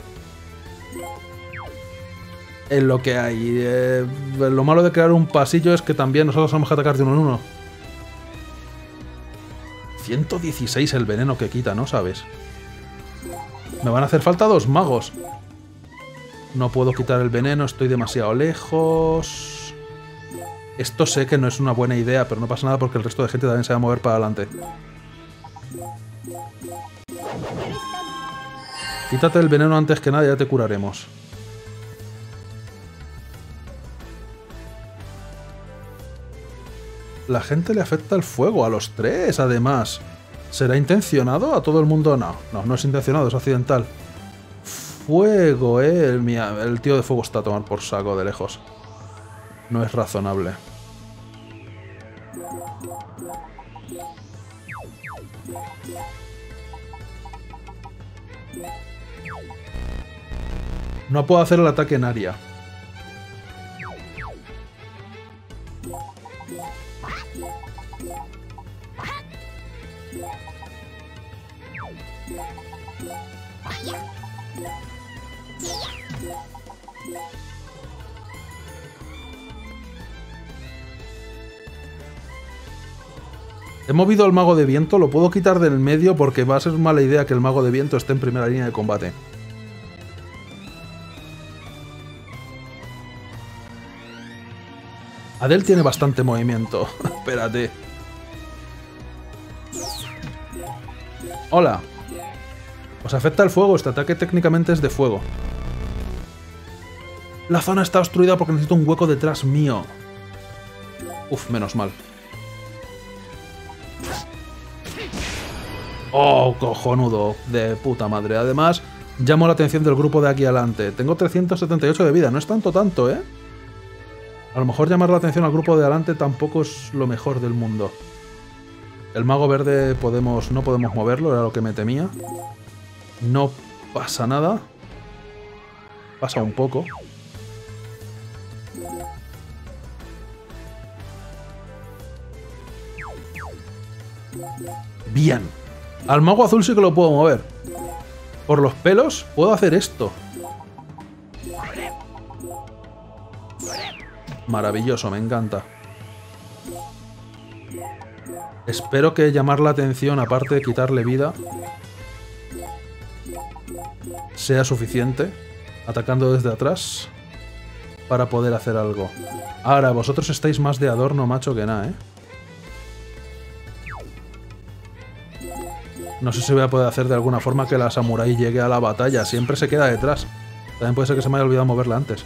Es lo que hay. Lo malo de crear un pasillo es que también nosotros vamos a atacar de uno en uno. 116 el veneno que quita, ¿no sabes? Me van a hacer falta dos magos. No puedo quitar el veneno, estoy demasiado lejos. Esto sé que no es una buena idea, pero no pasa nada porque el resto de gente también se va a mover para adelante. Quítate el veneno antes que nada, ya te curaremos. La gente le afecta el fuego a los tres, además. ¿Será intencionado a todo el mundo? No, no, no es intencionado, es accidental. Fuego, el tío de fuego está a tomar por saco de lejos. No es razonable. No puedo hacer el ataque en área. He movido al mago de viento, lo puedo quitar del medio porque va a ser mala idea que el mago de viento esté en primera línea de combate. Adell tiene bastante movimiento. Espérate. Hola. ¿Os afecta el fuego? Este ataque técnicamente es de fuego. La zona está obstruida porque necesito un hueco detrás mío. Uf, menos mal. Oh, cojonudo. De puta madre. Además, llamo la atención del grupo de aquí adelante. Tengo 378 de vida. No es tanto, ¿eh? A lo mejor llamar la atención al grupo de adelante tampoco es lo mejor del mundo. El mago verde no podemos moverlo, era lo que me temía. No pasa nada. Pasa un poco. Bien. Al mago azul sí que lo puedo mover. Por los pelos puedo hacer esto. Maravilloso, me encanta. Espero que llamar la atención, aparte de quitarle vida, sea suficiente, atacando desde atrás, para poder hacer algo. Ahora, vosotros estáis más de adorno, macho, que nada, ¿eh? No sé si voy a poder hacer de alguna forma que la samurái llegue a la batalla. Siempre se queda detrás. También puede ser que se me haya olvidado moverla antes.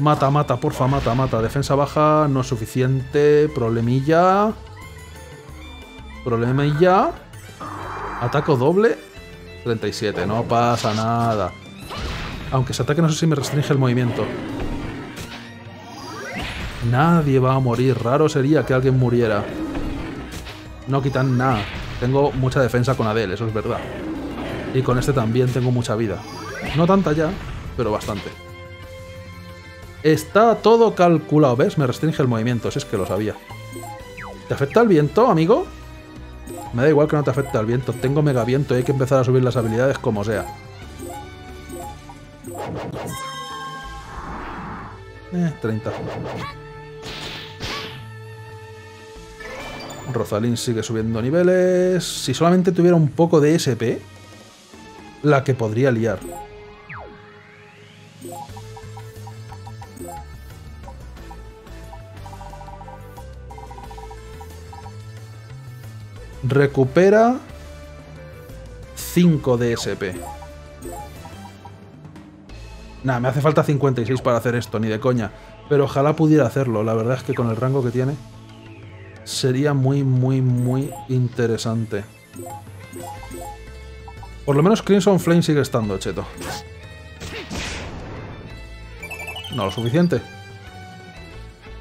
Mata, mata, porfa, mata, mata. Defensa baja, no es suficiente. Problemilla. Problemilla. Ataco doble. 37, no pasa nada. Aunque ese ataque no sé si me restringe el movimiento. Nadie va a morir. Raro sería que alguien muriera. No quitan nada. Tengo mucha defensa con Adell, eso es verdad. Y con este también tengo mucha vida. No tanta ya, pero bastante. Está todo calculado, ¿ves? Me restringe el movimiento, si es que lo sabía. ¿Te afecta el viento, amigo? Me da igual que no te afecte el viento. Tengo mega viento y hay que empezar a subir las habilidades como sea. . 30. Rozalin sigue subiendo niveles. Si solamente tuviera un poco de SP, la que podría liar. Recupera 5 de SP. Nada, me hace falta 56 para hacer esto, ni de coña. Pero ojalá pudiera hacerlo. La verdad es que con el rango que tiene sería muy, muy, muy interesante. Por lo menos Crimson Flame sigue estando, cheto. No lo suficiente.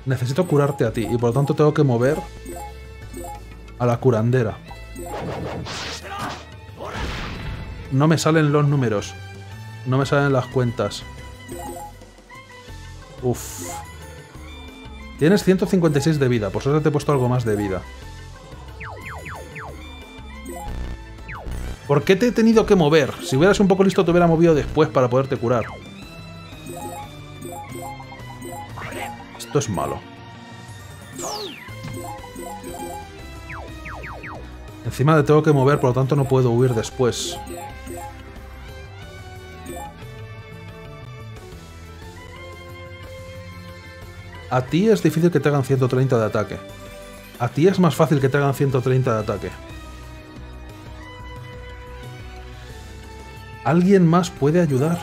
Necesito curarte a ti y por lo tanto tengo que mover a la curandera. No me salen los números. No me salen las cuentas. Uf. Tienes 156 de vida. Por suerte te he puesto algo más de vida. ¿Por qué te he tenido que mover? Si hubieras un poco listo te hubiera movido después para poderte curar. Esto es malo. Encima le tengo que mover, por lo tanto no puedo huir después. A ti es difícil que te hagan 130 de ataque. A ti es más fácil que te hagan 130 de ataque. ¿Alguien más puede ayudar?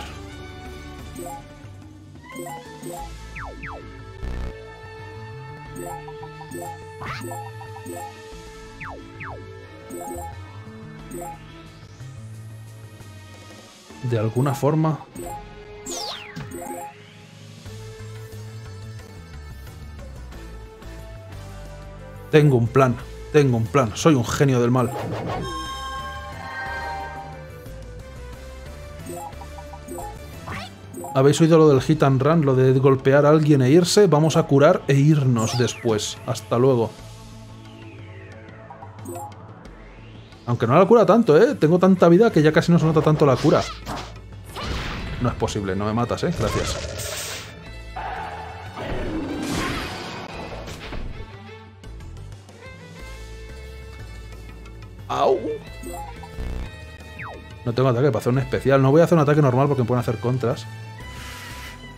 De alguna forma. Tengo un plan. Tengo un plan. Soy un genio del mal. ¿Habéis oído lo del hit and run? Lo de golpear a alguien e irse. Vamos a curar e irnos después. Hasta luego. Aunque no la cura tanto, ¿eh? Tengo tanta vida que ya casi no se nota tanto la cura. No es posible, no me matas, ¿eh? Gracias. ¡Au! No tengo ataque para hacer un especial. No voy a hacer un ataque normal porque me pueden hacer contras.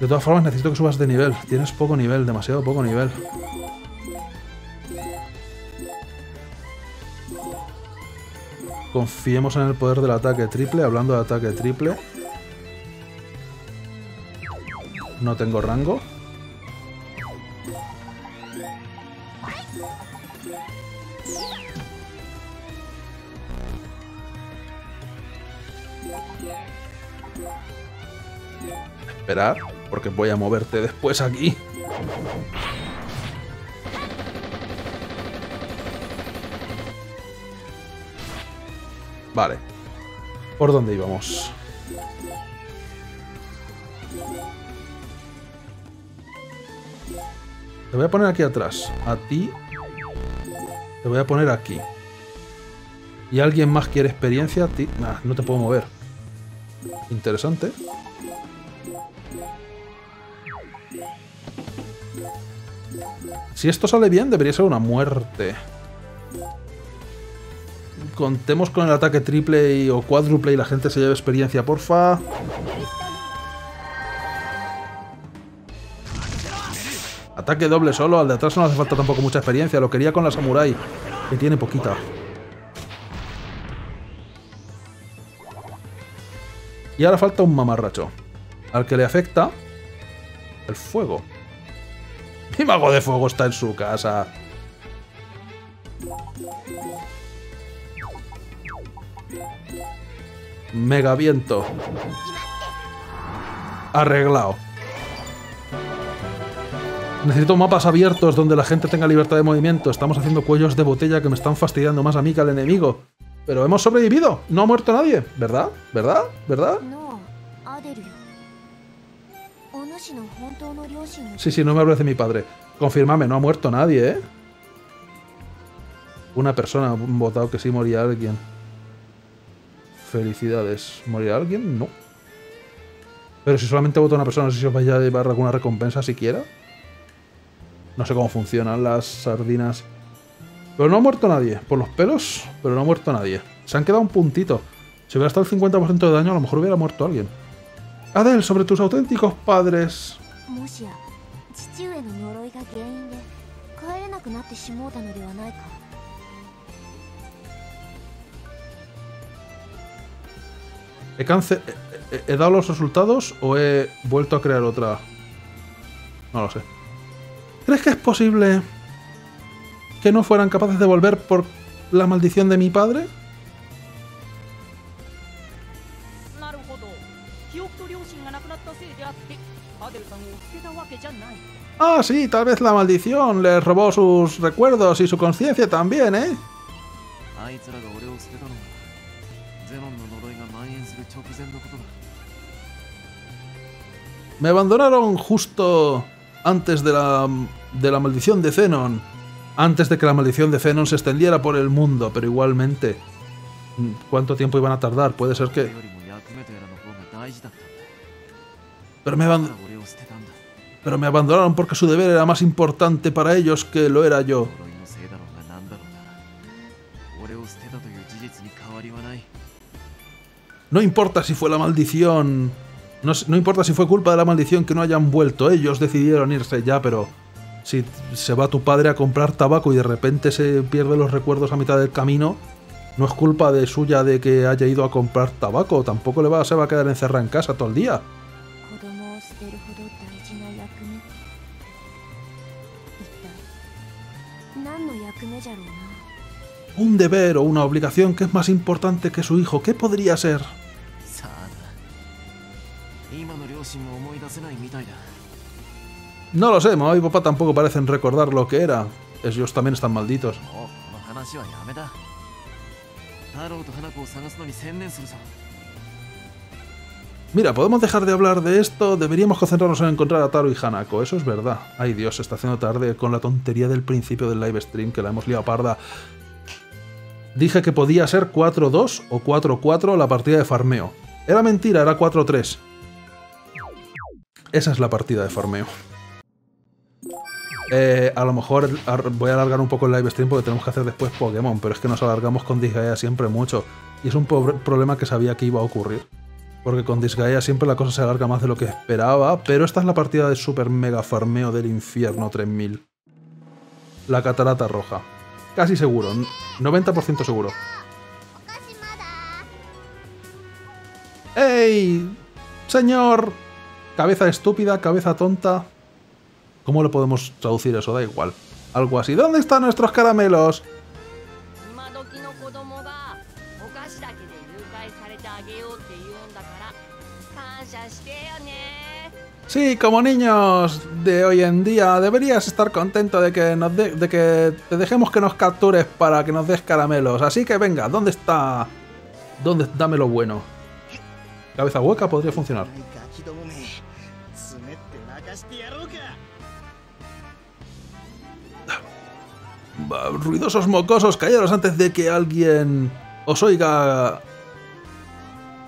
De todas formas, necesito que subas de nivel. Tienes poco nivel, demasiado poco nivel. Confiemos en el poder del ataque triple. Hablando de ataque triple, no tengo rango. Esperar, porque voy a moverte después aquí. Vale. ¿Por dónde íbamos? Te voy a poner aquí atrás. A ti. Te voy a poner aquí. ¿Y alguien más quiere experiencia? Nah, no te puedo mover. Interesante. Si esto sale bien, debería ser una muerte. Contemos con el ataque triple o cuádruple y la gente se lleve experiencia, porfa. Ataque doble solo, al de atrás no hace falta tampoco mucha experiencia. Lo quería con la samurai, que tiene poquita. Y ahora falta un mamarracho, al que le afecta el fuego. Mi mago de fuego está en su casa. Mega viento. Arreglado. Necesito mapas abiertos donde la gente tenga libertad de movimiento. Estamos haciendo cuellos de botella que me están fastidiando más a mí que al enemigo. Pero hemos sobrevivido. No ha muerto nadie. ¿Verdad? ¿Verdad? ¿Verdad? Sí, sí, no me hables de mi padre. Confírmame, no ha muerto nadie, ¿eh? Una persona ha votado que sí moría alguien. Felicidades. ¿Morirá alguien? No. Pero si solamente vota una persona, no sé si os vais a llevar alguna recompensa siquiera. No sé cómo funcionan las sardinas. Pero no ha muerto nadie. Por los pelos, pero no ha muerto nadie. Se han quedado un puntito. Si hubiera estado el 50% de daño, a lo mejor hubiera muerto alguien. Adell, sobre tus auténticos padres. ¿He dado los resultados o he vuelto a crear otra? No lo sé. ¿Crees que es posible que no fueran capaces de volver por la maldición de mi padre? Ah, sí, tal vez la maldición les robó sus recuerdos y su conciencia también, ¿eh? Me abandonaron justo antes de la maldición de Zenon. Antes de que la maldición de Zenon se extendiera por el mundo, pero igualmente... ¿Cuánto tiempo iban a tardar? Puede ser que... Pero me abandonaron porque su deber era más importante para ellos que lo era yo. No importa si fue la maldición... No importa si fue culpa de la maldición que no hayan vuelto. Ellos decidieron irse ya, pero... Si se va tu padre a comprar tabaco y de repente se pierde los recuerdos a mitad del camino, no es culpa de suya de que haya ido a comprar tabaco. Tampoco se va a quedar encerrada en casa todo el día. Un deber o una obligación que es más importante que su hijo. ¿Qué podría ser? No lo sé, mamá y papá tampoco parecen recordar lo que era. Ellos también están malditos. Mira, podemos dejar de hablar de esto. Deberíamos concentrarnos en encontrar a Taro y Hanako. Eso es verdad. Ay Dios, se está haciendo tarde con la tontería del principio del live stream que la hemos liado parda. Dije que podía ser 4-2 o 4-4 la partida de farmeo. Era mentira, era 4-3. Esa es la partida de farmeo. A lo mejor voy a alargar un poco el live stream porque tenemos que hacer después Pokémon, pero es que nos alargamos con Disgaea siempre mucho. Y es un problema que sabía que iba a ocurrir. Porque con Disgaea siempre la cosa se alarga más de lo que esperaba, pero esta es la partida de super mega farmeo del infierno 3000. La catarata roja. Casi seguro, 90% seguro. ¡Ey! ¡Señor! Cabeza estúpida, cabeza tonta... ¿Cómo lo podemos traducir eso? Da igual. Algo así. ¿Dónde están nuestros caramelos? Sí, como niños de hoy en día, deberías estar contento de que, te dejemos que nos captures para que nos des caramelos. Así que venga, ¿dónde está? ¿Dónde? Dame lo bueno. Cabeza hueca podría funcionar. Ruidosos mocosos, callaros antes de que alguien os oiga,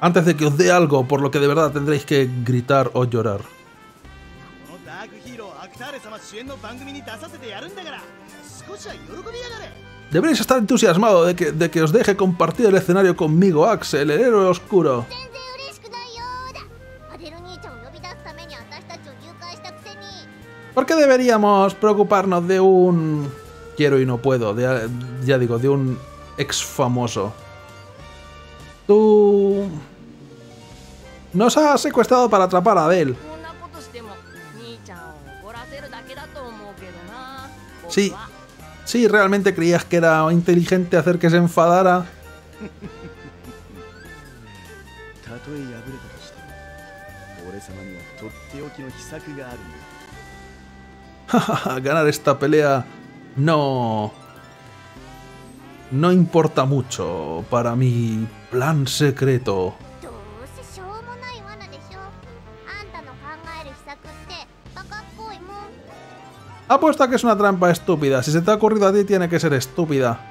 antes de que os dé algo por lo que de verdad tendréis que gritar o llorar. Deberéis estar entusiasmado de que, os deje compartir el escenario conmigo, Axel, el héroe oscuro. ¿Por qué deberíamos preocuparnos de un... quiero y no puedo, ya digo, de un ex famoso? Tú... nos has secuestrado para atrapar a Adell. Sí, sí, realmente creías que era inteligente hacer que se enfadara. Ganar esta pelea... No importa mucho para mi plan secreto. Apuesto a que es una trampa estúpida. Si se te ha ocurrido a ti, tiene que ser estúpida.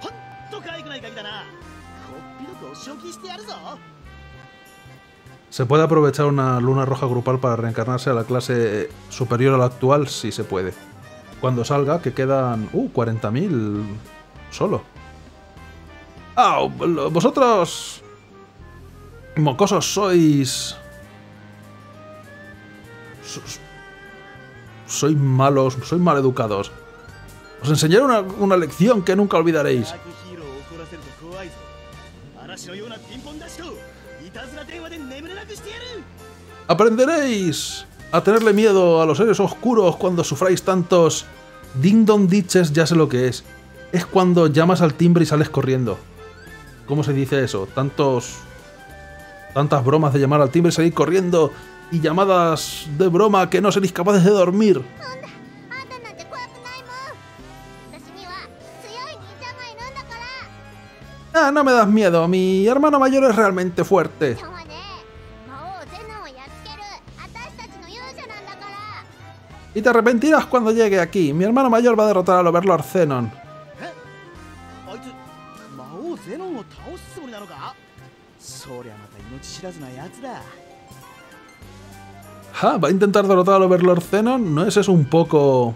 ¿Se puede aprovechar una luna roja grupal para reencarnarse a la clase superior a la actual? Sí, se puede. Cuando salga, que quedan... 40.000... solo. Vosotros... mocosos sois... sois malos, sois maleducados. Os enseñaré una lección que nunca olvidaréis. Aprenderéis... a tenerle miedo a los seres oscuros cuando sufráis tantos ding-dong-diches. Ya sé lo que es. Es cuando llamas al timbre y sales corriendo. ¿Cómo se dice eso? Tantas bromas de llamar al timbre y salir corriendo, y llamadas de broma que no seréis capaces de dormir. Ah, no me das miedo. Mi hermano mayor es realmente fuerte. Y te arrepentirás cuando llegue aquí. Mi hermano mayor va a derrotar al Overlord Zenon. ¿Va a intentar derrotar al Overlord Zenon? ¿No es eso un poco...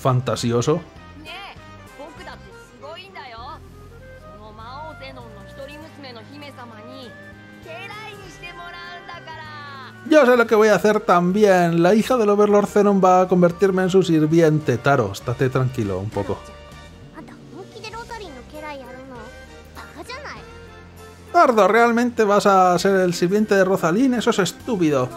fantasioso? Yo sé lo que voy a hacer también. La hija del Overlord Zenon va a convertirme en su sirviente. Taro, estate tranquilo un poco. Gordo, ¿realmente vas a ser el sirviente de Rozalin? Eso es estúpido.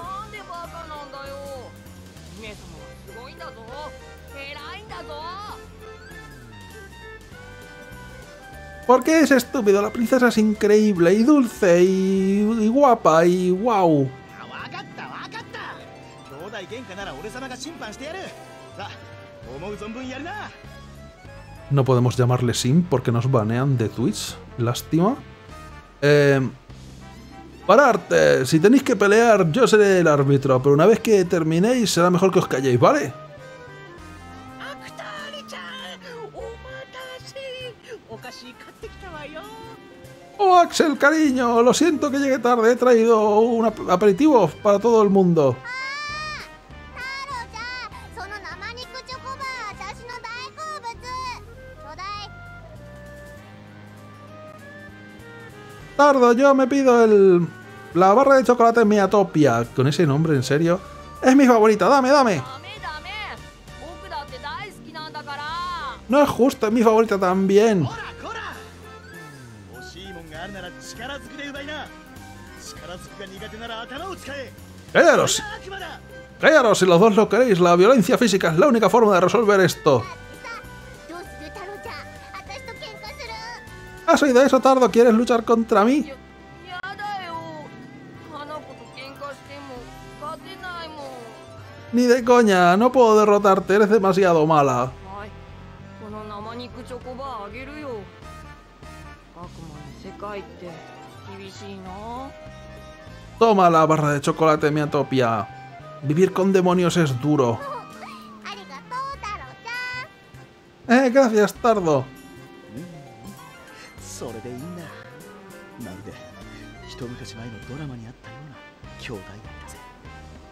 ¿Por qué es estúpido? La princesa es increíble y dulce y guapa y wow. No podemos llamarle Sim porque nos banean de Twitch. Lástima. Pararte. Si tenéis que pelear, yo seré el árbitro, pero una vez que terminéis será mejor que os calléis, ¿vale? ¡Oh, ¡Oh, Axel, cariño! Lo siento que llegué tarde. He traído un aperitivo para todo el mundo. Tardo, yo me pido la barra de chocolate Miatopia. Con ese nombre, en serio. Es mi favorita, dame, dame. No es justo, es mi favorita también. ¡Cállaros! ¡Cállaros si los dos lo queréis! La violencia física es la única forma de resolver esto. ¿Has oído eso, Taro? ¿Quieres luchar contra mí? Ni de coña, no puedo derrotarte, eres demasiado mala. Toma la barra de chocolate Miatopia. Vivir con demonios es duro. Gracias, Taro.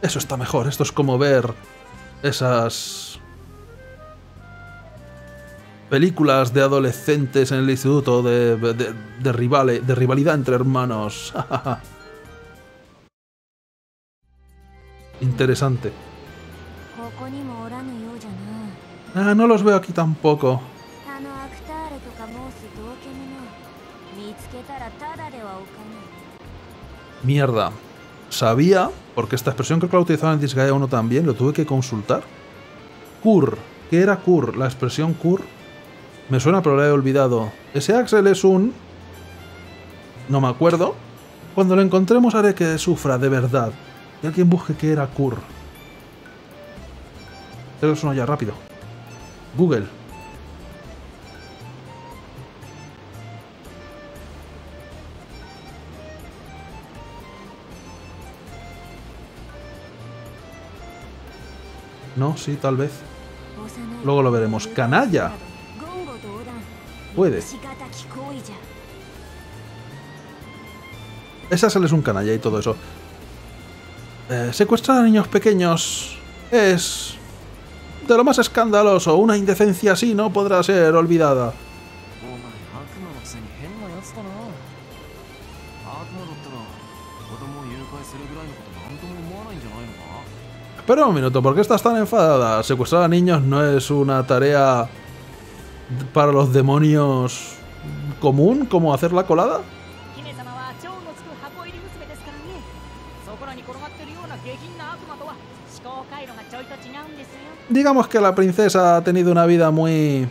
Eso está mejor. Esto es como ver esas películas de adolescentes en el instituto de rivalidad entre hermanos. Interesante. Ah, no los veo aquí tampoco. Mierda. Sabía, porque esta expresión creo que la utilizaban en Disgaea 1 también, lo tuve que consultar. Kur. ¿Qué era Kur? La expresión Kur. Me suena, pero la he olvidado. Ese Axel es un... No me acuerdo. Cuando lo encontremos haré que sufra de verdad. Y alguien busque qué era Kur. Pero eso no ya, rápido. Google. No, sí, tal vez. Luego lo veremos. ¡Canalla! Puede. Esa sale es un canalla y todo eso. Secuestrar a niños pequeños es de lo más escandaloso. Una indecencia así no podrá ser olvidada. Espera un minuto, ¿por qué estás tan enfadada? Secuestrar a niños no es una tarea para los demonios común, como hacer la colada. Digamos que la princesa ha tenido una vida muy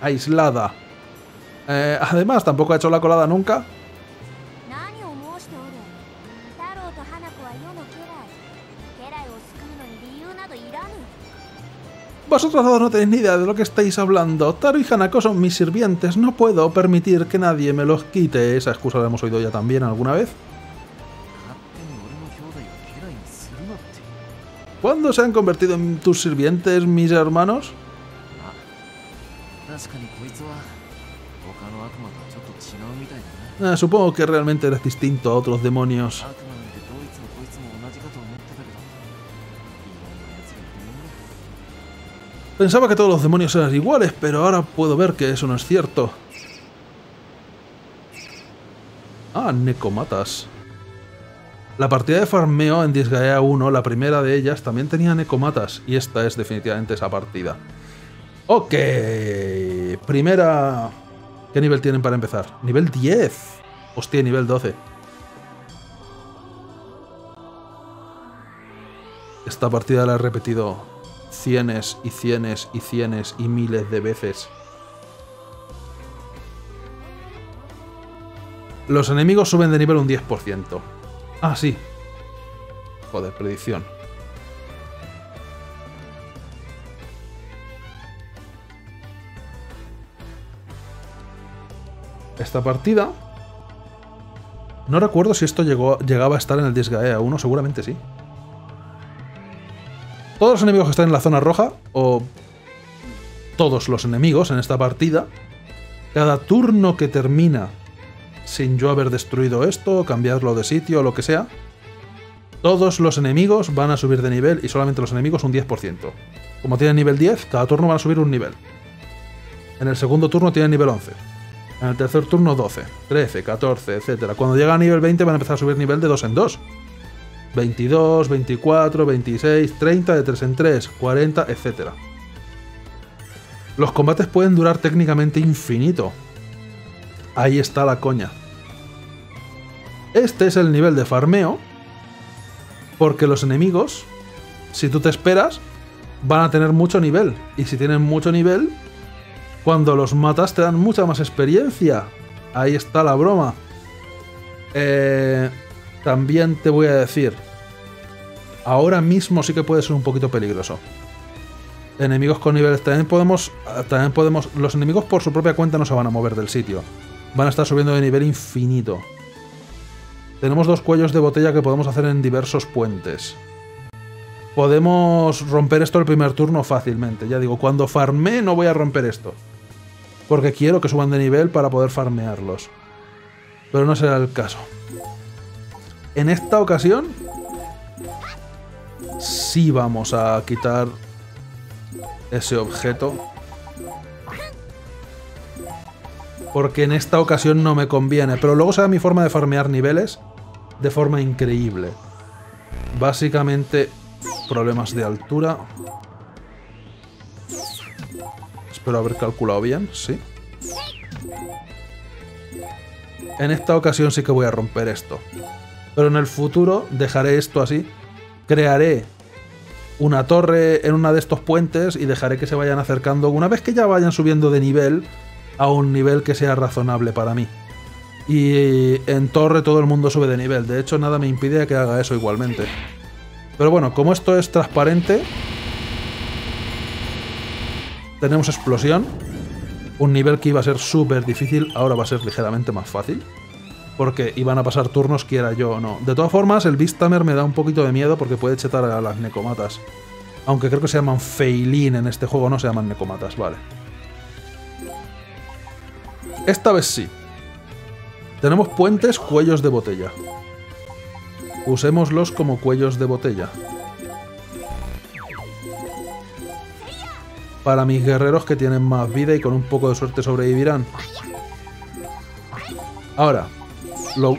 aislada. Además, tampoco ha hecho la colada nunca. Vosotros dos no tenéis ni idea de lo que estáis hablando. Taro y Hanako son mis sirvientes. No puedo permitir que nadie me los quite. Esa excusa la hemos oído ya también alguna vez. ¿Cuándo se han convertido en tus sirvientes, mis hermanos? Supongo que realmente eres distinto a otros demonios. Pensaba que todos los demonios eran iguales, pero ahora puedo ver que eso no es cierto. Ah, Nekomatas. La partida de farmeo en Disgaea 1, la primera de ellas, también tenía Nekomatas. Y esta es definitivamente esa partida. Ok. Primera... ¿Qué nivel tienen para empezar? Nivel 10. Hostia, nivel 12. Esta partida la he repetido... cienes y cienes y cienes y miles de veces. Los enemigos suben de nivel un 10%. Ah, sí. Joder, predicción. Esta partida... No recuerdo si esto llegaba a estar en el Disgaea 1, seguramente sí. Todos los enemigos que están en la zona roja, o todos los enemigos en esta partida, cada turno que termina sin yo haber destruido esto, cambiarlo de sitio o lo que sea, todos los enemigos van a subir de nivel, y solamente los enemigos un 10%. Como tienen nivel 10, cada turno van a subir un nivel. En el segundo turno tienen nivel 11. En el tercer turno 12, 13, 14, etc. Cuando llega a nivel 20 van a empezar a subir nivel de 2 en 2. 22, 24, 26, 30, de 3 en 3, 40, etc. Los combates pueden durar técnicamente infinito. Ahí está la coña. Este es el nivel de farmeo. Porque los enemigos, si tú te esperas, van a tener mucho nivel. Y si tienen mucho nivel, cuando los matas te dan mucha más experiencia. Ahí está la broma. También te voy a decir, ahora mismo sí que puede ser un poquito peligroso. Enemigos con niveles también podemos... Los enemigos por su propia cuenta no se van a mover del sitio. Van a estar subiendo de nivel infinito. Tenemos dos cuellos de botella que podemos hacer en diversos puentes. Podemos romper esto el primer turno fácilmente. Ya digo, cuando farmee no voy a romper esto, porque quiero que suban de nivel para poder farmearlos. Pero no será el caso. En esta ocasión sí vamos a quitar ese objeto, porque en esta ocasión no me conviene. Pero luego será mi forma de farmear niveles de forma increíble. Básicamente... problemas de altura. Espero haber calculado bien, sí. En esta ocasión sí que voy a romper esto. Pero en el futuro dejaré esto así. Crearé una torre en uno de estos puentes y dejaré que se vayan acercando una vez que ya vayan subiendo de nivel a un nivel que sea razonable para mí. Y en torre todo el mundo sube de nivel. De hecho, nada me impide que haga eso igualmente. Pero bueno, como esto es transparente, tenemos explosión. Un nivel que iba a ser súper difícil, ahora va a ser ligeramente más fácil, porque iban a pasar turnos quiera yo o no. De todas formas, el Beastmaster me da un poquito de miedo porque puede chetar a las Nekomatas. Aunque creo que se llaman Feilin en este juego, no se llaman Nekomatas, vale. Esta vez sí. Tenemos puentes, cuellos de botella. Usémoslos como cuellos de botella. Para mis guerreros que tienen más vida y con un poco de suerte sobrevivirán. Ahora, lo...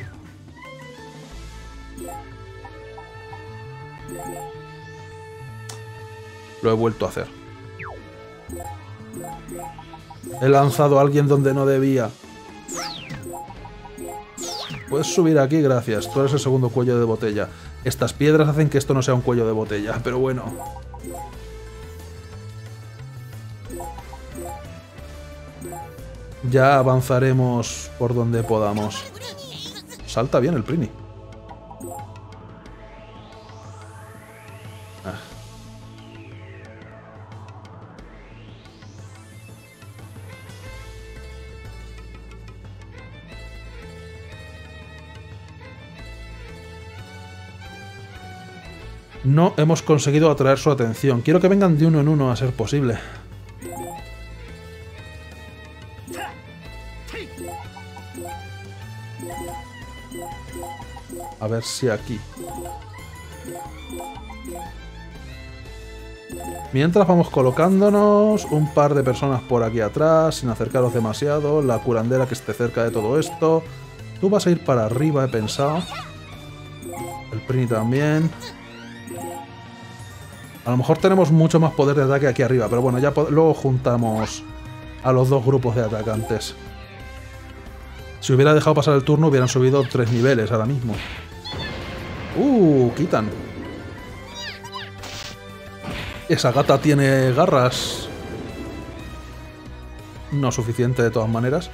lo he vuelto a hacer. He lanzado a alguien donde no debía. Puedes subir aquí, gracias. Tú eres el segundo cuello de botella. Estas piedras hacen que esto no sea un cuello de botella, pero bueno. Ya avanzaremos por donde podamos. Salta bien el Prinny. Ah. No hemos conseguido atraer su atención. Quiero que vengan de uno en uno a ser posible. A ver si aquí. Mientras vamos colocándonos, un par de personas por aquí atrás, sin acercaros demasiado. La curandera que esté cerca de todo esto. Tú vas a ir para arriba, he pensado. El Prinny también. A lo mejor tenemos mucho más poder de ataque aquí arriba, pero bueno, ya luego juntamos a los dos grupos de atacantes. Si hubiera dejado pasar el turno, hubieran subido 3 niveles ahora mismo. Quitan. Esa gata tiene garras. No suficiente de todas maneras.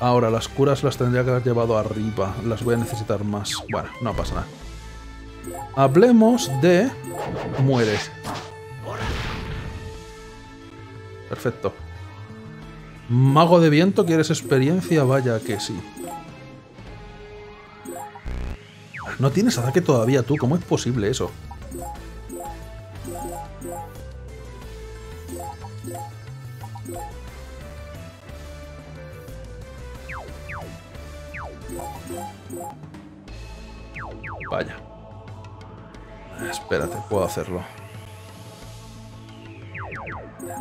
Ahora, las curas las tendría que haber llevado arriba. Las voy a necesitar más. Bueno, no pasa nada. Hablemos de... muere. Perfecto. Mago de viento, ¿quieres experiencia? Vaya que sí. No tienes ataque todavía tú, ¿cómo es posible eso? Vaya. Espérate, puedo hacerlo.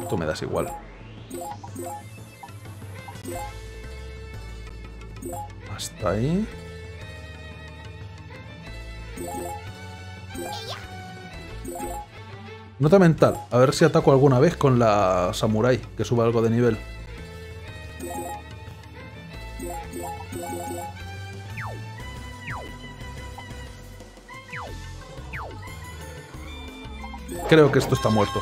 Tú me das igual. Hasta ahí. Nota mental, a ver si ataco alguna vez con la Samurai, que suba algo de nivel. Creo que esto está muerto.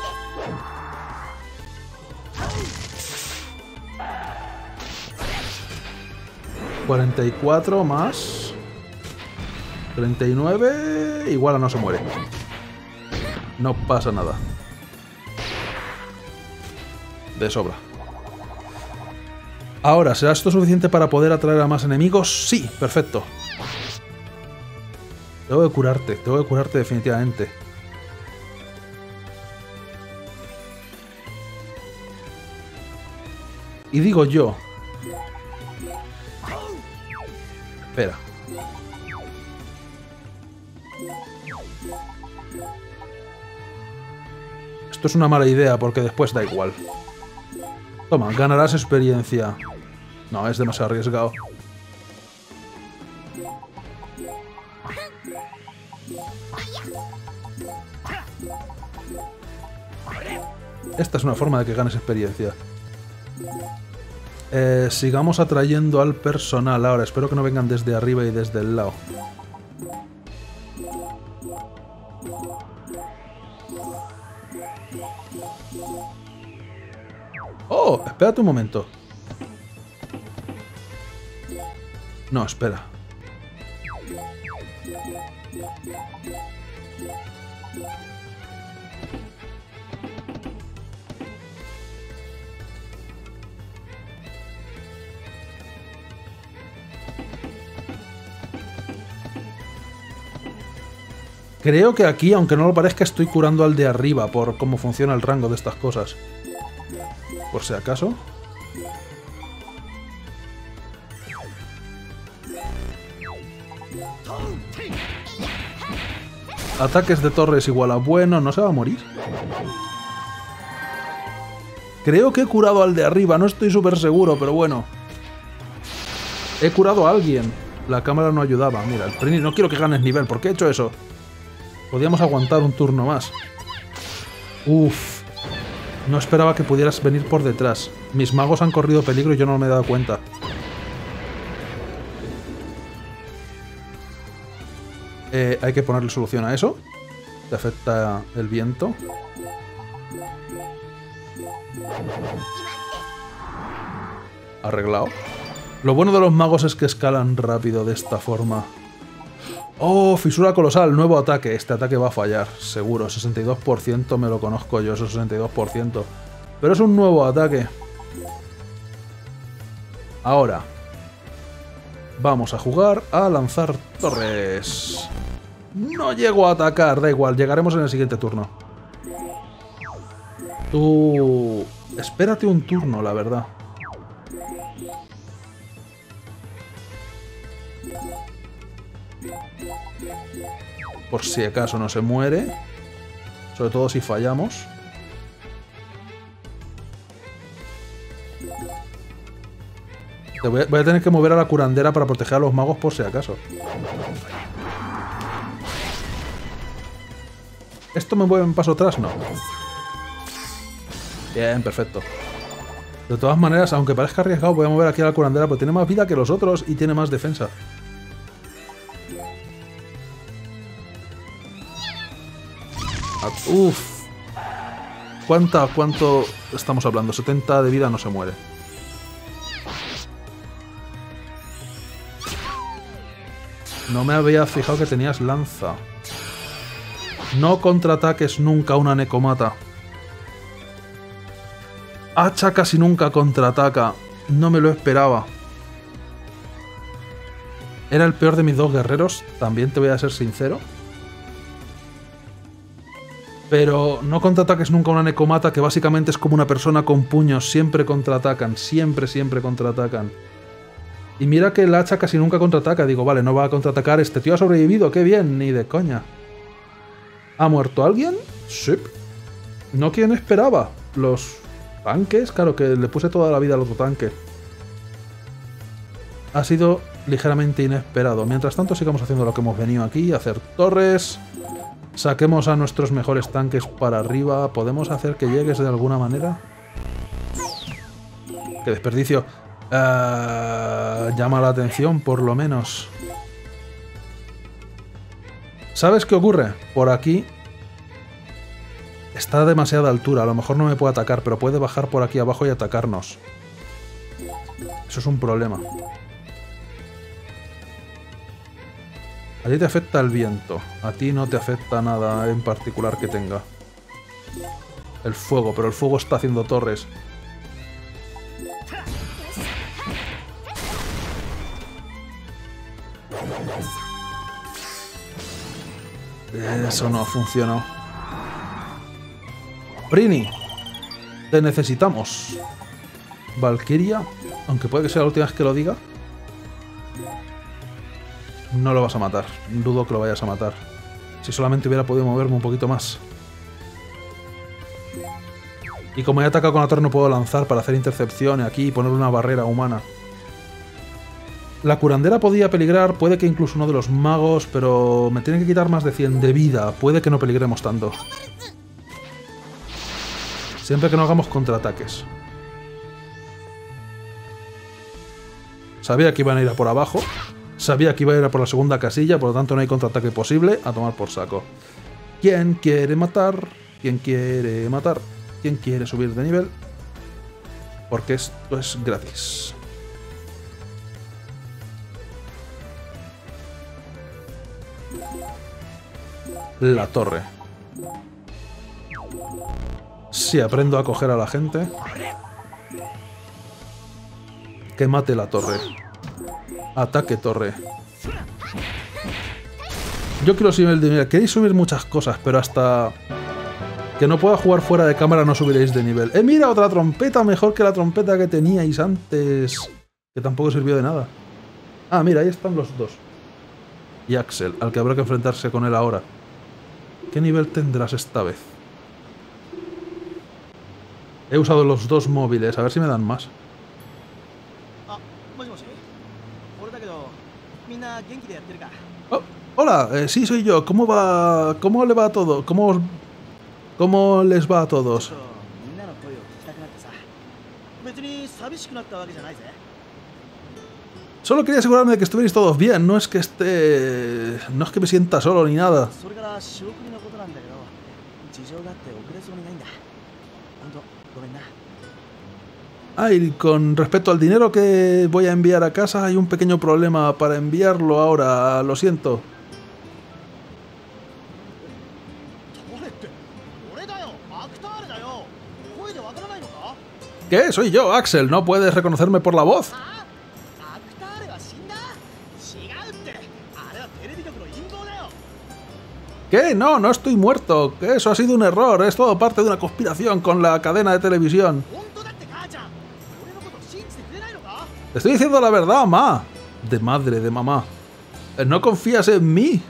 ...44 más... ...39... Igual a no se muere. No pasa nada. De sobra. Ahora, ¿será esto suficiente para poder atraer a más enemigos? Sí, perfecto. Tengo que curarte definitivamente. Y digo yo... Espera. Esto es una mala idea porque después da igual. Toma, ganarás experiencia. No, es demasiado arriesgado. Esta es una forma de que ganes experiencia. Sigamos atrayendo al personal ahora. Espero que no vengan desde arriba y desde el lado. ¡Oh! Espérate un momento. No, espera. Creo que aquí, aunque no lo parezca, estoy curando al de arriba por cómo funciona el rango de estas cosas. Por si acaso. Ataques de torres igual a bueno. ¿No se va a morir? Creo que he curado al de arriba. No estoy súper seguro, pero bueno. He curado a alguien. La cámara no ayudaba. Mira, el Prinny, no quiero que ganes nivel. ¿Por qué he hecho eso? Podíamos aguantar un turno más. Uff. No esperaba que pudieras venir por detrás. Mis magos han corrido peligro y yo no me he dado cuenta. Hay que ponerle solución a eso. Te afecta el viento. Arreglado. Lo bueno de los magos es que escalan rápido de esta forma. ¡Oh! Fisura colosal, nuevo ataque. Este ataque va a fallar, seguro. 62% me lo conozco yo, esos 62%. Pero es un nuevo ataque. Ahora. Vamos a jugar a lanzar torres. No llego a atacar, da igual. Llegaremos en el siguiente turno. Tú... Espérate un turno, la verdad. Por si acaso no se muere. Sobre todo si fallamos. Voy a tener que mover a la curandera para proteger a los magos por si acaso. ¿Esto me mueve un paso atrás? No. Bien, perfecto. De todas maneras, aunque parezca arriesgado, voy a mover aquí a la curandera porque tiene más vida que los otros y tiene más defensa. Uff. ¿Cuánto estamos hablando? 70 de vida, no se muere. No me había fijado que tenías lanza. No contraataques nunca una Nekomata. Hacha casi nunca contraataca. No me lo esperaba. Era el peor de mis dos guerreros, también te voy a ser sincero. Pero no contraataques nunca una Nekomata, que básicamente es como una persona con puños. Siempre contraatacan. Siempre contraatacan. Y mira que el hacha casi nunca contraataca. Digo, vale, no va a contraatacar. Este tío ha sobrevivido. ¡Qué bien! Ni de coña. ¿Ha muerto alguien? Sí. No quien esperaba. Los tanques. Claro, que le puse toda la vida al otro tanque. Ha sido ligeramente inesperado. Mientras tanto, sigamos haciendo lo que hemos venido aquí. Hacer torres. Saquemos a nuestros mejores tanques para arriba. ¿Podemos hacer que llegues de alguna manera? ¡Qué desperdicio! Llama la atención, por lo menos. ¿Sabes qué ocurre? Por aquí está a demasiada altura. A lo mejor no me puede atacar, pero puede bajar por aquí abajo y atacarnos. Eso es un problema. A ti te afecta el viento. A ti no te afecta nada en particular que tenga. El fuego, pero el fuego está haciendo torres. Eso no funcionó. Prinny, te necesitamos. Valkyria, aunque puede que sea la última vez que lo diga. No lo vas a matar. Dudo que lo vayas a matar. Si solamente hubiera podido moverme un poquito más. Y como he atacado con la torre, no puedo lanzar para hacer intercepción aquí y poner una barrera humana. La curandera podía peligrar, puede que incluso uno de los magos, pero me tienen que quitar más de 100 de vida. Puede que no peligremos tanto. Siempre que no hagamos contraataques. Sabía que iban a ir a por abajo. Sabía que iba a ir a por la segunda casilla, por lo tanto no hay contraataque posible. A tomar por saco. ¿Quién quiere matar? ¿Quién quiere matar? ¿Quién quiere subir de nivel? Porque esto es gratis. La torre. Si aprendo a coger a la gente. Que mate la torre. Ataque torre. Yo quiero subir de nivel. Queréis subir muchas cosas, pero hasta que no pueda jugar fuera de cámara no subiréis de nivel. Mira, otra trompeta mejor que la trompeta que teníais antes. Que tampoco sirvió de nada. Ah, mira, ahí están los dos. Y Axel, al que habrá que enfrentarse con él ahora. ¿Qué nivel tendrás esta vez? He usado los dos móviles, a ver si me dan más. Oh, hola, sí soy yo. ¿Cómo va? ¿Cómo le va a todo? ¿Cómo les va a todos? Solo quería asegurarme de que estuvierais todos bien. No es que no es que me sienta solo ni nada. Y con respecto al dinero que voy a enviar a casa, hay un pequeño problema para enviarlo ahora. Lo siento. ¿Qué? Soy yo, Axel. ¿No puedes reconocerme por la voz? ¿Qué? No, no estoy muerto. Eso ha sido un error. Es todo parte de una conspiración con la cadena de televisión. Te estoy diciendo la verdad, ma. De madre, de mamá. ¿No confías en mí?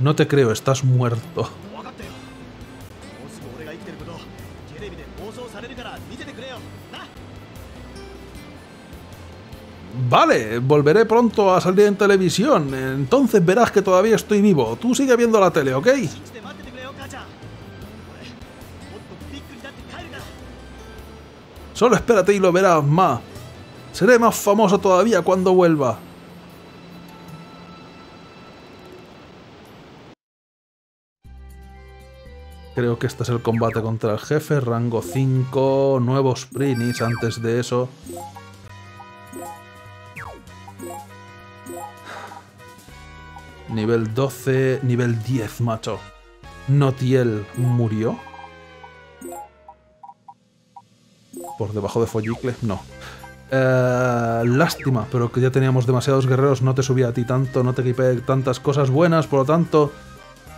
No te creo, estás muerto. Vale, volveré pronto a salir en televisión. Entonces verás que todavía estoy vivo. Tú sigue viendo la tele, ¿ok? Solo espérate y lo verás, ma. Seré más famoso todavía cuando vuelva. Creo que este es el combate contra el jefe. Rango 5. Nuevos Prinnis antes de eso. Nivel 12. Nivel 10, macho. Notiel murió. Por debajo de Follicle, no. Lástima, pero que ya teníamos demasiados guerreros, no te subía a ti tanto, no te equipé tantas cosas buenas, por lo tanto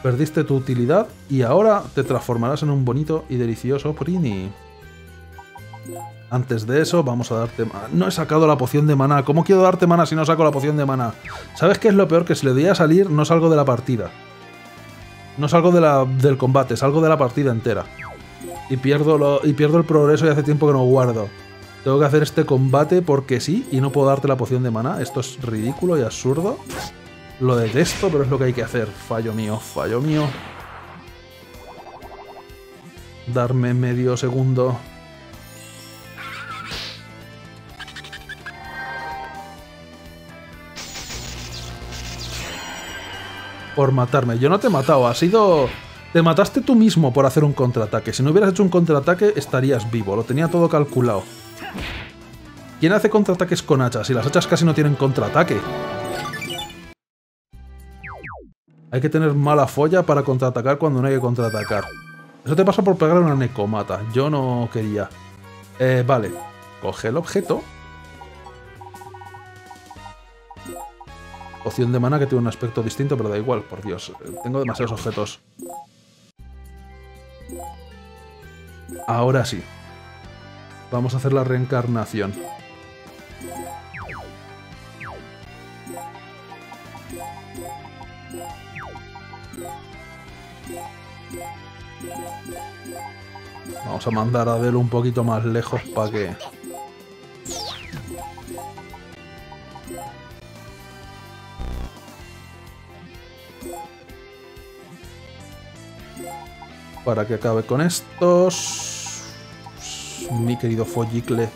perdiste tu utilidad y ahora te transformarás en un bonito y delicioso Prinny. Antes de eso, vamos a darte... No he sacado la poción de maná. ¿Cómo quiero darte maná si no saco la poción de maná? ¿Sabes qué es lo peor? Que si le doy a salir, no salgo de la partida. No salgo de del combate, salgo de la partida entera. Y pierdo el progreso y hace tiempo que no guardo. Tengo que hacer este combate porque sí y no puedo darte la poción de maná. Esto es ridículo y absurdo. Lo detesto, pero es lo que hay que hacer. Fallo mío, fallo mío. Darme medio segundo... Por matarme. Yo no te he matado, ha sido... Te mataste tú mismo por hacer un contraataque. Si no hubieras hecho un contraataque, estarías vivo. Lo tenía todo calculado. ¿Quién hace contraataques con hachas? Y las hachas casi no tienen contraataque. Hay que tener mala folla para contraatacar cuando no hay que contraatacar. Eso te pasa por pegar una Nekomata. Yo no quería. Vale. Coge el objeto. Poción de mana que tiene un aspecto distinto, pero da igual, por Dios. Tengo demasiados objetos. Ahora sí. Vamos a hacer la reencarnación. Vamos a mandar a Adell un poquito más lejos para que... Para que acabe con estos... Mi querido Follicle.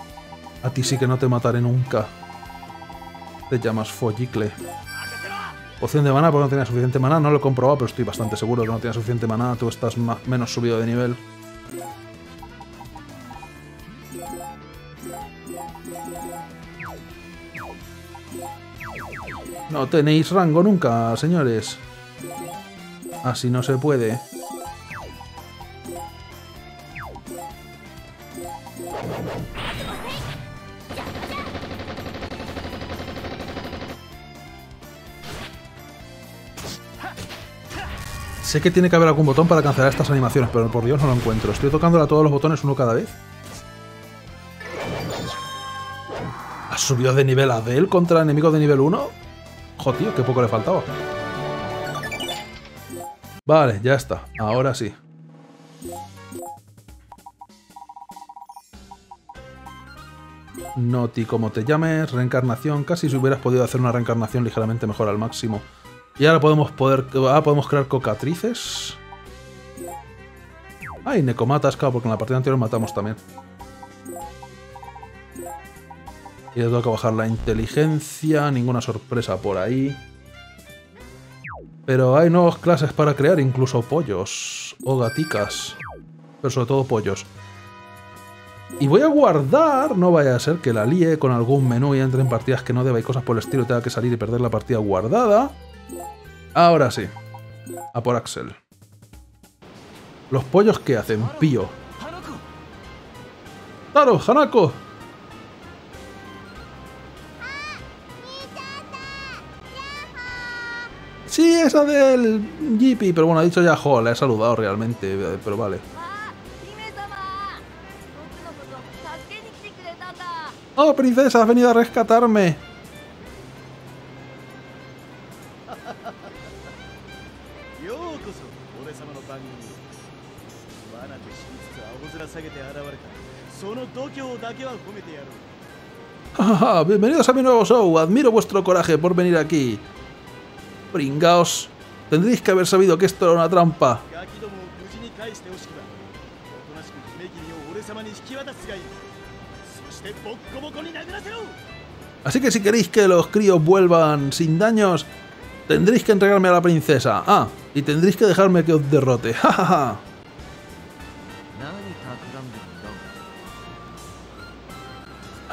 A ti sí que no te mataré nunca. Te llamas Follicle. Poción de maná, porque no tenía suficiente maná. No lo he comprobado, pero estoy bastante seguro que no tenía suficiente maná. Tú estás menos subido de nivel. No tenéis rango nunca, señores. Así no se puede. Sé que tiene que haber algún botón para cancelar estas animaciones, pero por Dios no lo encuentro. Estoy tocándole a todos los botones uno cada vez. ¿Has subido de nivel Adell contra enemigos de nivel 1? Jo, tío, qué poco le faltaba. Vale, ya está. Ahora sí. Noti, como te llames, reencarnación. Casi si hubieras podido hacer una reencarnación ligeramente mejor al máximo. Y ahora podemos crear cocatrices. Ah, y Nekomatas, claro, porque en la partida anterior matamos también. Y le tengo que bajar la inteligencia, ninguna sorpresa por ahí. Pero hay nuevas clases para crear, incluso pollos o gaticas. Pero sobre todo pollos. Y voy a guardar, no vaya a ser que la líe con algún menú y entre en partidas que no deba y cosas por el estilo y tenga que salir y perder la partida guardada. Ahora sí. A por Axel. Los pollos que hacen, pío. ¡Taro, Hanako! Sí, esa del Jeepy, pero bueno, ha dicho ya, jo, la he saludado realmente, pero vale. ¡Oh, princesa, has venido a rescatarme! Bienvenidos a mi nuevo show. Admiro vuestro coraje por venir aquí. Pringaos. Tendréis que haber sabido que esto era una trampa. Así que si queréis que los críos vuelvan sin daños, tendréis que entregarme a la princesa. Ah, y tendréis que dejarme que os derrote. Jajaja.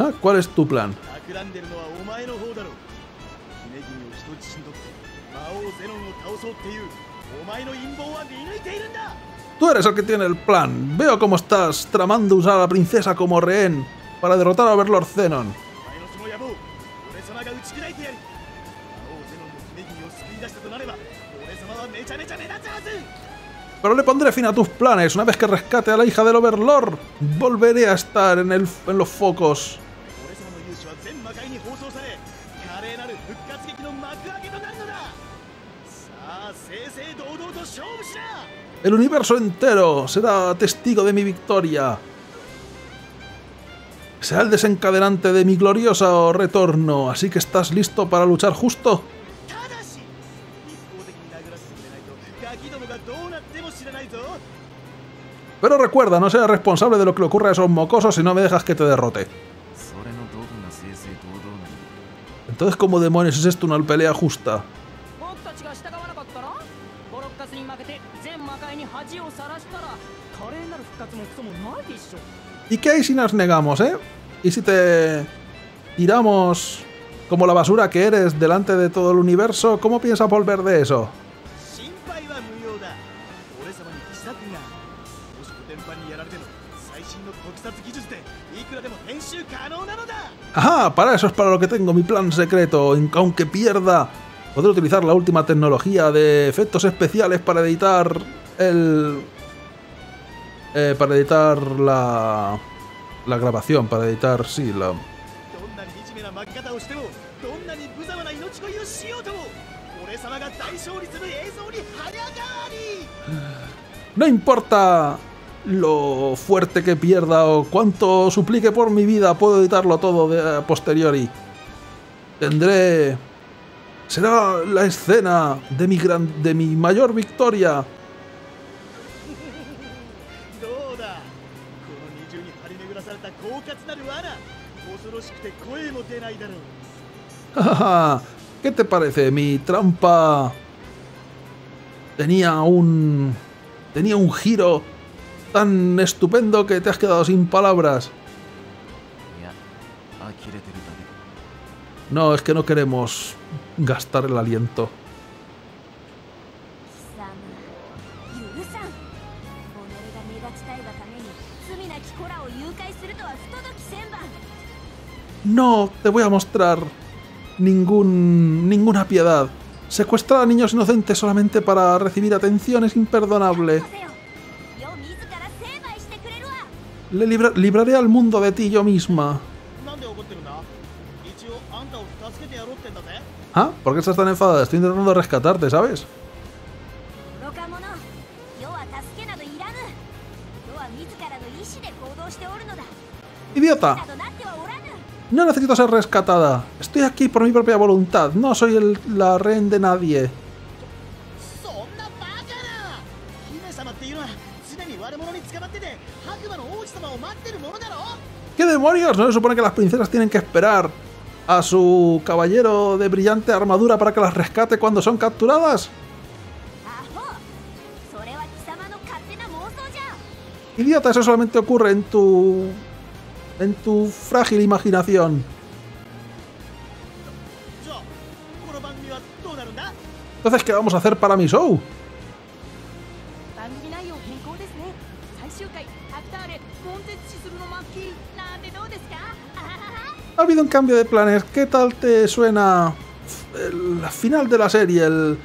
¿Ah? ¿Cuál es tu plan? Tú eres el que tiene el plan. Veo cómo estás tramando usar a la princesa como rehén para derrotar a Overlord Zenon. Pero le pondré fin a tus planes. Una vez que rescate a la hija del Overlord, volveré a estar en los focos. El universo entero será testigo de mi victoria. Será el desencadenante de mi glorioso retorno. Así que estás listo para luchar justo. Pero recuerda, no serás responsable de lo que le ocurra a esos mocosos si no me dejas que te derrote. Entonces, ¿cómo demonios es esto una pelea justa? ¿Y qué hay si nos negamos, eh? ¿Y si te tiramos como la basura que eres delante de todo el universo? ¿Cómo piensas volver de eso? ¡Ajá! Para eso es para lo que tengo mi plan secreto. Aunque pierda, podré utilizar la última tecnología de efectos especiales para editar el... para editar la grabación, para editar, sí, la... No importa lo fuerte que pierda o cuánto suplique por mi vida, puedo editarlo todo de posteriori. Tendré... Será la escena de mi mayor victoria. ¿Qué te parece? Mi trampa tenía un giro tan estupendo que te has quedado sin palabras. No, es que no queremos gastar el aliento. No te voy a mostrar ninguna piedad. Secuestrar a niños inocentes solamente para recibir atención es imperdonable. Le libraré al mundo de ti yo misma. ¿Ah? ¿Por qué estás tan enfadada? Estoy intentando rescatarte, ¿sabes? ¡Idiota! No necesito ser rescatada. Estoy aquí por mi propia voluntad. No soy la rehén de nadie. ¿Qué demonios? ¿No se supone que las princesas tienen que esperar a su caballero de brillante armadura para que las rescate cuando son capturadas? Idiota, eso solamente ocurre en tu frágil imaginación. Entonces, ¿qué vamos a hacer para mi show? Ha habido un cambio de planes. ¿Qué tal te suena el final de la serie? El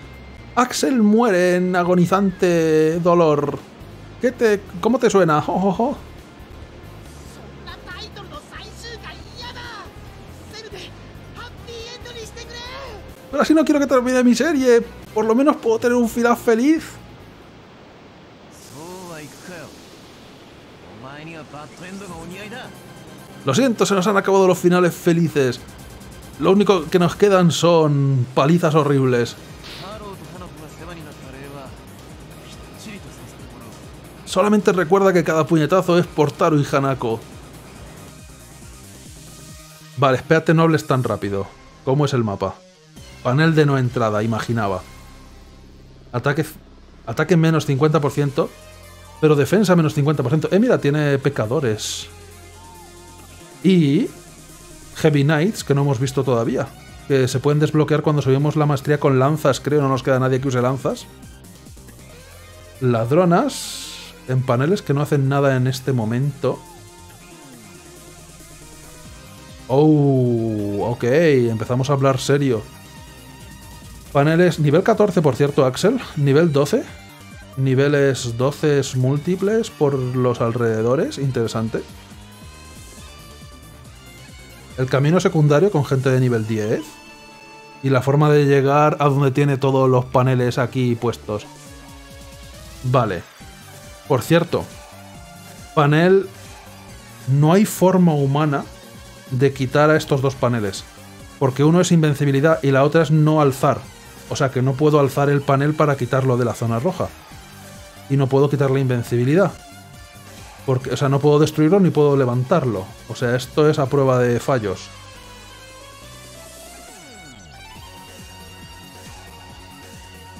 Axel muere en agonizante dolor. ¿Cómo te suena? Oh. Pero así no quiero que termine mi serie. Por lo menos puedo tener un final feliz. Lo siento, se nos han acabado los finales felices. Lo único que nos quedan son palizas horribles. Solamente recuerda que cada puñetazo es por Taro y Hanako. Vale, espérate, no hables tan rápido. ¿Cómo es el mapa? Panel de no entrada, imaginaba. Ataque menos 50%, pero defensa menos 50%. Mira, tiene pecadores. Y Heavy Knights, que no hemos visto todavía. Que se pueden desbloquear cuando subimos la maestría con lanzas, creo. No nos queda nadie que use lanzas. Ladronas en paneles que no hacen nada en este momento. Oh, ok. Empezamos a hablar serio. Paneles nivel 14, por cierto, Axel. Nivel 12. niveles 12 múltiples por los alrededores, interesante. El camino secundario con gente de nivel 10. Y la forma de llegar a donde tiene todos los paneles aquí puestos. Vale. Por cierto, panel... No hay forma humana de quitar a estos dos paneles. Porque uno es invencibilidad y la otra es no alzar. O sea que no puedo alzar el panel para quitarlo de la zona roja. Y no puedo quitar la invencibilidad. Porque, o sea, no puedo destruirlo ni puedo levantarlo. O sea, esto es a prueba de fallos.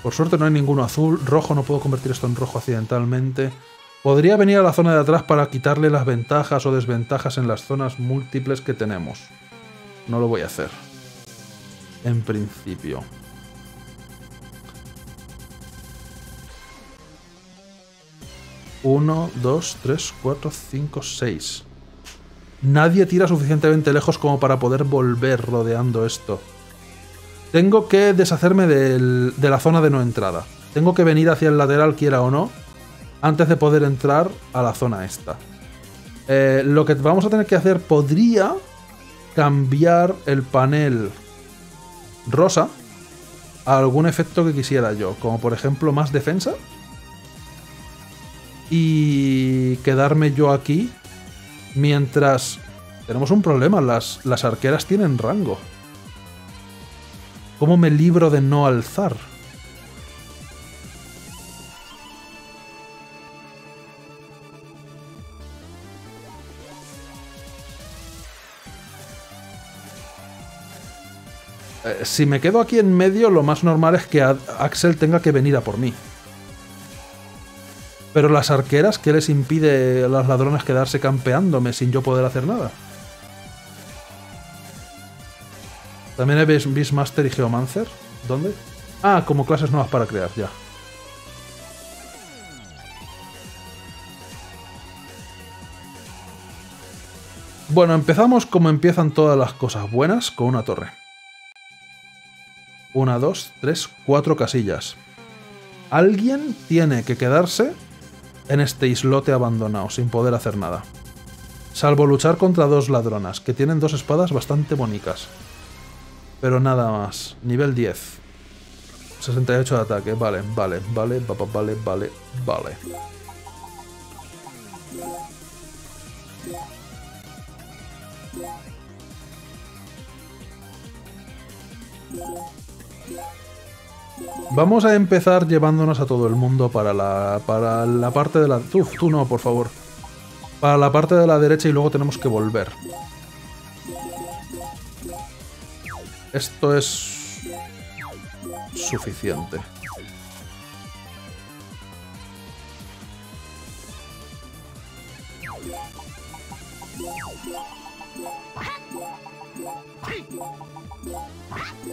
Por suerte no hay ninguno azul. Rojo, no puedo convertir esto en rojo accidentalmente. Podría venir a la zona de atrás para quitarle las ventajas o desventajas en las zonas múltiples que tenemos. No lo voy a hacer. En principio. Uno, dos, tres, cuatro, cinco, seis. Nadie tira suficientemente lejos como para poder volver rodeando esto. Tengo que deshacerme de la zona de no entrada. Tengo que venir hacia el lateral, quiera o no, antes de poder entrar a la zona esta. Lo que vamos a tener que hacer, podría cambiar el panel rosa a algún efecto que quisiera yo, como por ejemplo más defensa, y quedarme yo aquí mientras... Tenemos un problema, las arqueras tienen rango. ¿Cómo me libro de no alzar? Si me quedo aquí en medio, lo más normal es que Axel tenga que venir a por mí. Pero las arqueras, ¿qué les impide a las ladronas quedarse campeándome sin yo poder hacer nada? También hay Beastmaster y Geomancer. ¿Dónde? Ah, como clases nuevas para crear, ya. Bueno, empezamos como empiezan todas las cosas buenas, con una torre. 1, 2, 3, 4 casillas. Alguien tiene que quedarse en este islote abandonado, sin poder hacer nada. Salvo luchar contra dos ladronas, que tienen dos espadas bastante bonitas. Pero nada más. Nivel 10. 68 de ataque. Vale, vale, vale, vale, vale, vale. Vamos a empezar llevándonos a todo el mundo para la parte de la... Tú no, por favor. Para la parte de la derecha y luego tenemos que volver. Esto es suficiente.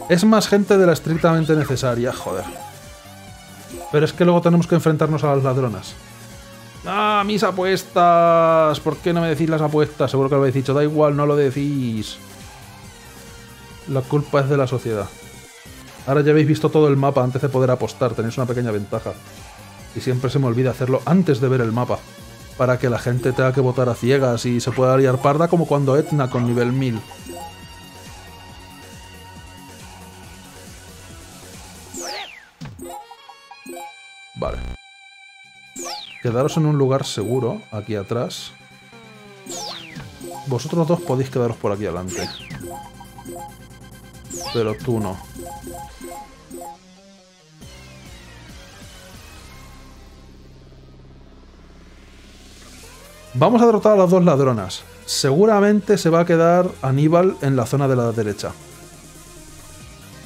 Es más gente de la estrictamente necesaria, joder. Pero es que luego tenemos que enfrentarnos a las ladronas. ¡Ah, mis apuestas! ¿Por qué no me decís las apuestas? Seguro que lo habéis dicho. Da igual, no lo decís. La culpa es de la sociedad. Ahora ya habéis visto todo el mapa antes de poder apostar. Tenéis una pequeña ventaja. Y siempre se me olvida hacerlo antes de ver el mapa. Para que la gente tenga que votar a ciegas y se pueda liar parda como cuando Etna con nivel 1000. Vale. Quedaros en un lugar seguro, aquí atrás. Vosotros dos podéis quedaros por aquí adelante. Pero tú no. Vamos a derrotar a las dos ladronas. Seguramente se va a quedar Aníbal en la zona de la derecha.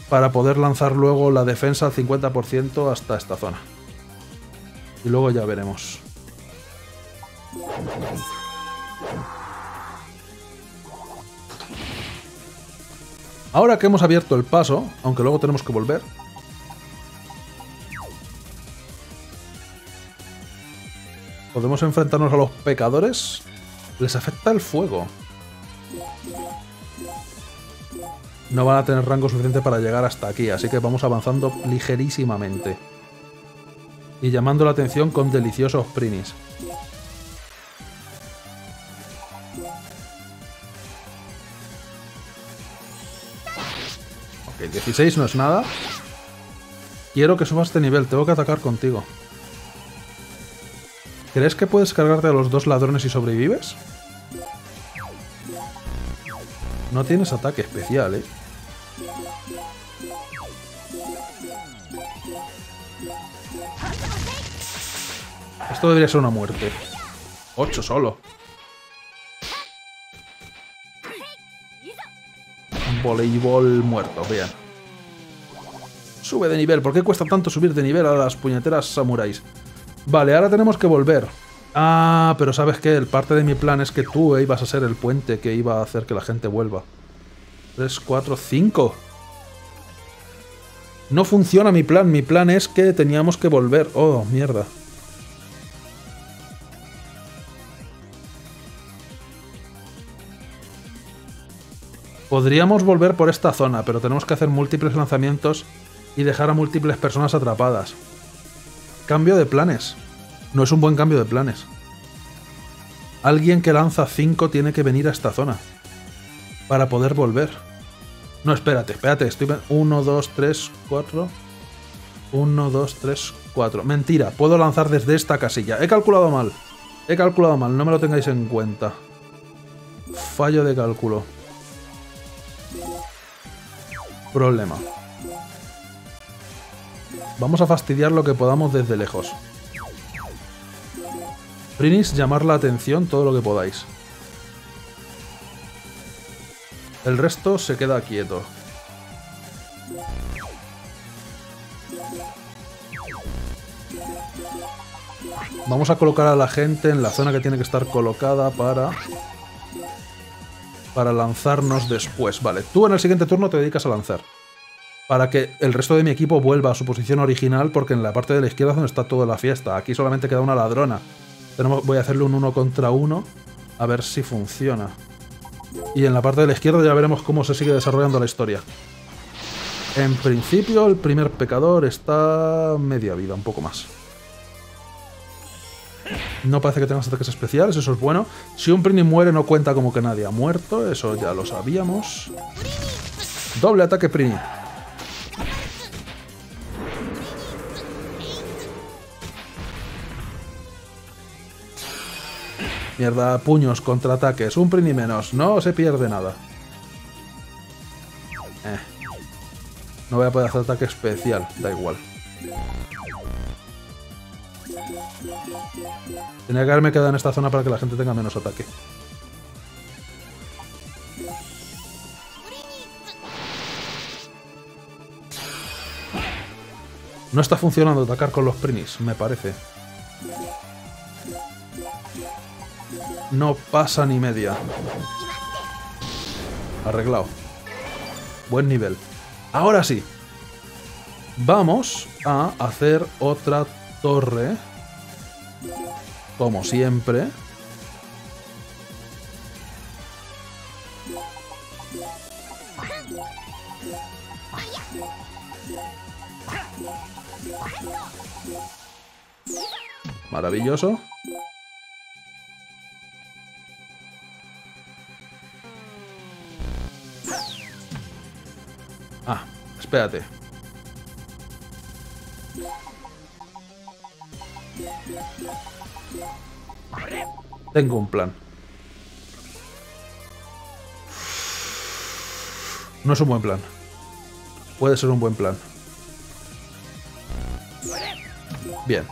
Para poder lanzar luego la defensa al 50% hasta esta zona. Y luego ya veremos. Ahora que hemos abierto el paso, aunque luego tenemos que volver, podemos enfrentarnos a los pecadores. Les afecta el fuego. No van a tener rango suficiente para llegar hasta aquí, así que vamos avanzando ligerísimamente. y llamando la atención con deliciosos prinis. Ok, 16 no es nada. Quiero que subas de nivel, tengo que atacar contigo. ¿Crees que puedes cargarte a los dos ladrones y sobrevives? No tienes ataque especial, ¿eh? Esto debería ser una muerte. 8 solo. Voleibol muerto, vean. Sube de nivel. ¿Por qué cuesta tanto subir de nivel a las puñeteras samuráis? Vale, ahora tenemos que volver. Ah, pero ¿sabes qué? El parte de mi plan es que tú ibas a ser el puente que iba a hacer que la gente vuelva. 3, 4, 5. No funciona mi plan. Mi plan es que teníamos que volver. Oh, mierda. Podríamos volver por esta zona, pero tenemos que hacer múltiples lanzamientos y dejar a múltiples personas atrapadas. Cambio de planes. No es un buen cambio de planes. Alguien que lanza 5 tiene que venir a esta zona para poder volver. No, espérate, espérate. Estoy... 1, 2, 3, 4. 1, 2, 3, 4. Mentira, puedo lanzar desde esta casilla. He calculado mal. He calculado mal, no me lo tengáis en cuenta. Fallo de cálculo. Problema. Vamos a fastidiar lo que podamos desde lejos. Prinis, llamar la atención todo lo que podáis. El resto se queda quieto. Vamos a colocar a la gente en la zona que tiene que estar colocada para lanzarnos después. Vale, tú en el siguiente turno te dedicas a lanzar. Para que el resto de mi equipo vuelva a su posición original, porque en la parte de la izquierda es donde está toda la fiesta. Aquí solamente queda una ladrona. Voy a hacerle un 1 contra 1, a ver si funciona. Y en la parte de la izquierda ya veremos cómo se sigue desarrollando la historia. En principio, el primer pecador está media vida, un poco más. No parece que tengas ataques especiales, eso es bueno. Si un Prinny muere no cuenta como que nadie ha muerto, eso ya lo sabíamos. Doble ataque Prinny. Mierda, puños, contraataques, un Prinny menos, no se pierde nada. No voy a poder hacer ataque especial, da igual. Tenía que haberme quedado en esta zona para que la gente tenga menos ataque. No está funcionando atacar con los Prinis, me parece. No pasa ni media. Arreglado. Buen nivel. Ahora sí. Vamos a hacer otra torre. Como siempre. Maravilloso. Ah, espérate. Tengo un plan. No es un buen plan. Puede ser un buen plan. Bien.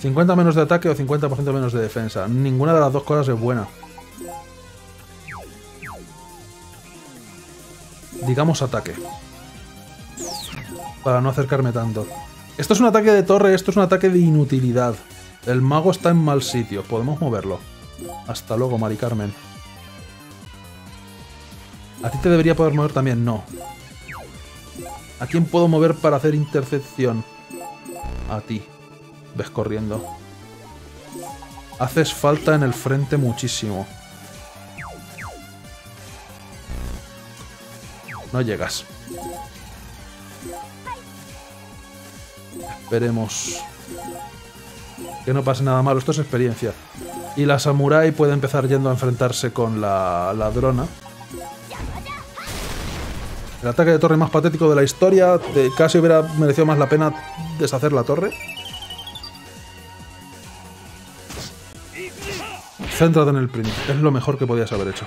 50 menos de ataque o 50% menos de defensa. Ninguna de las dos cosas es buena. Digamos ataque. Para no acercarme tanto. Esto es un ataque de torre, esto es un ataque de inutilidad. El mago está en mal sitio. Podemos moverlo. Hasta luego, Mari Carmen. ¿A ti te debería poder mover también? No. ¿A quién puedo mover para hacer intercepción? A ti. Ves corriendo. Haces falta en el frente muchísimo. No llegas. Esperemos que no pase nada malo. Esto es experiencia. Y la Samurai puede empezar yendo a enfrentarse con la Ladrona. El ataque de torre más patético de la historia. Casi hubiera merecido más la pena deshacer la torre. Céntrate en el Prinny. Es lo mejor que podías haber hecho.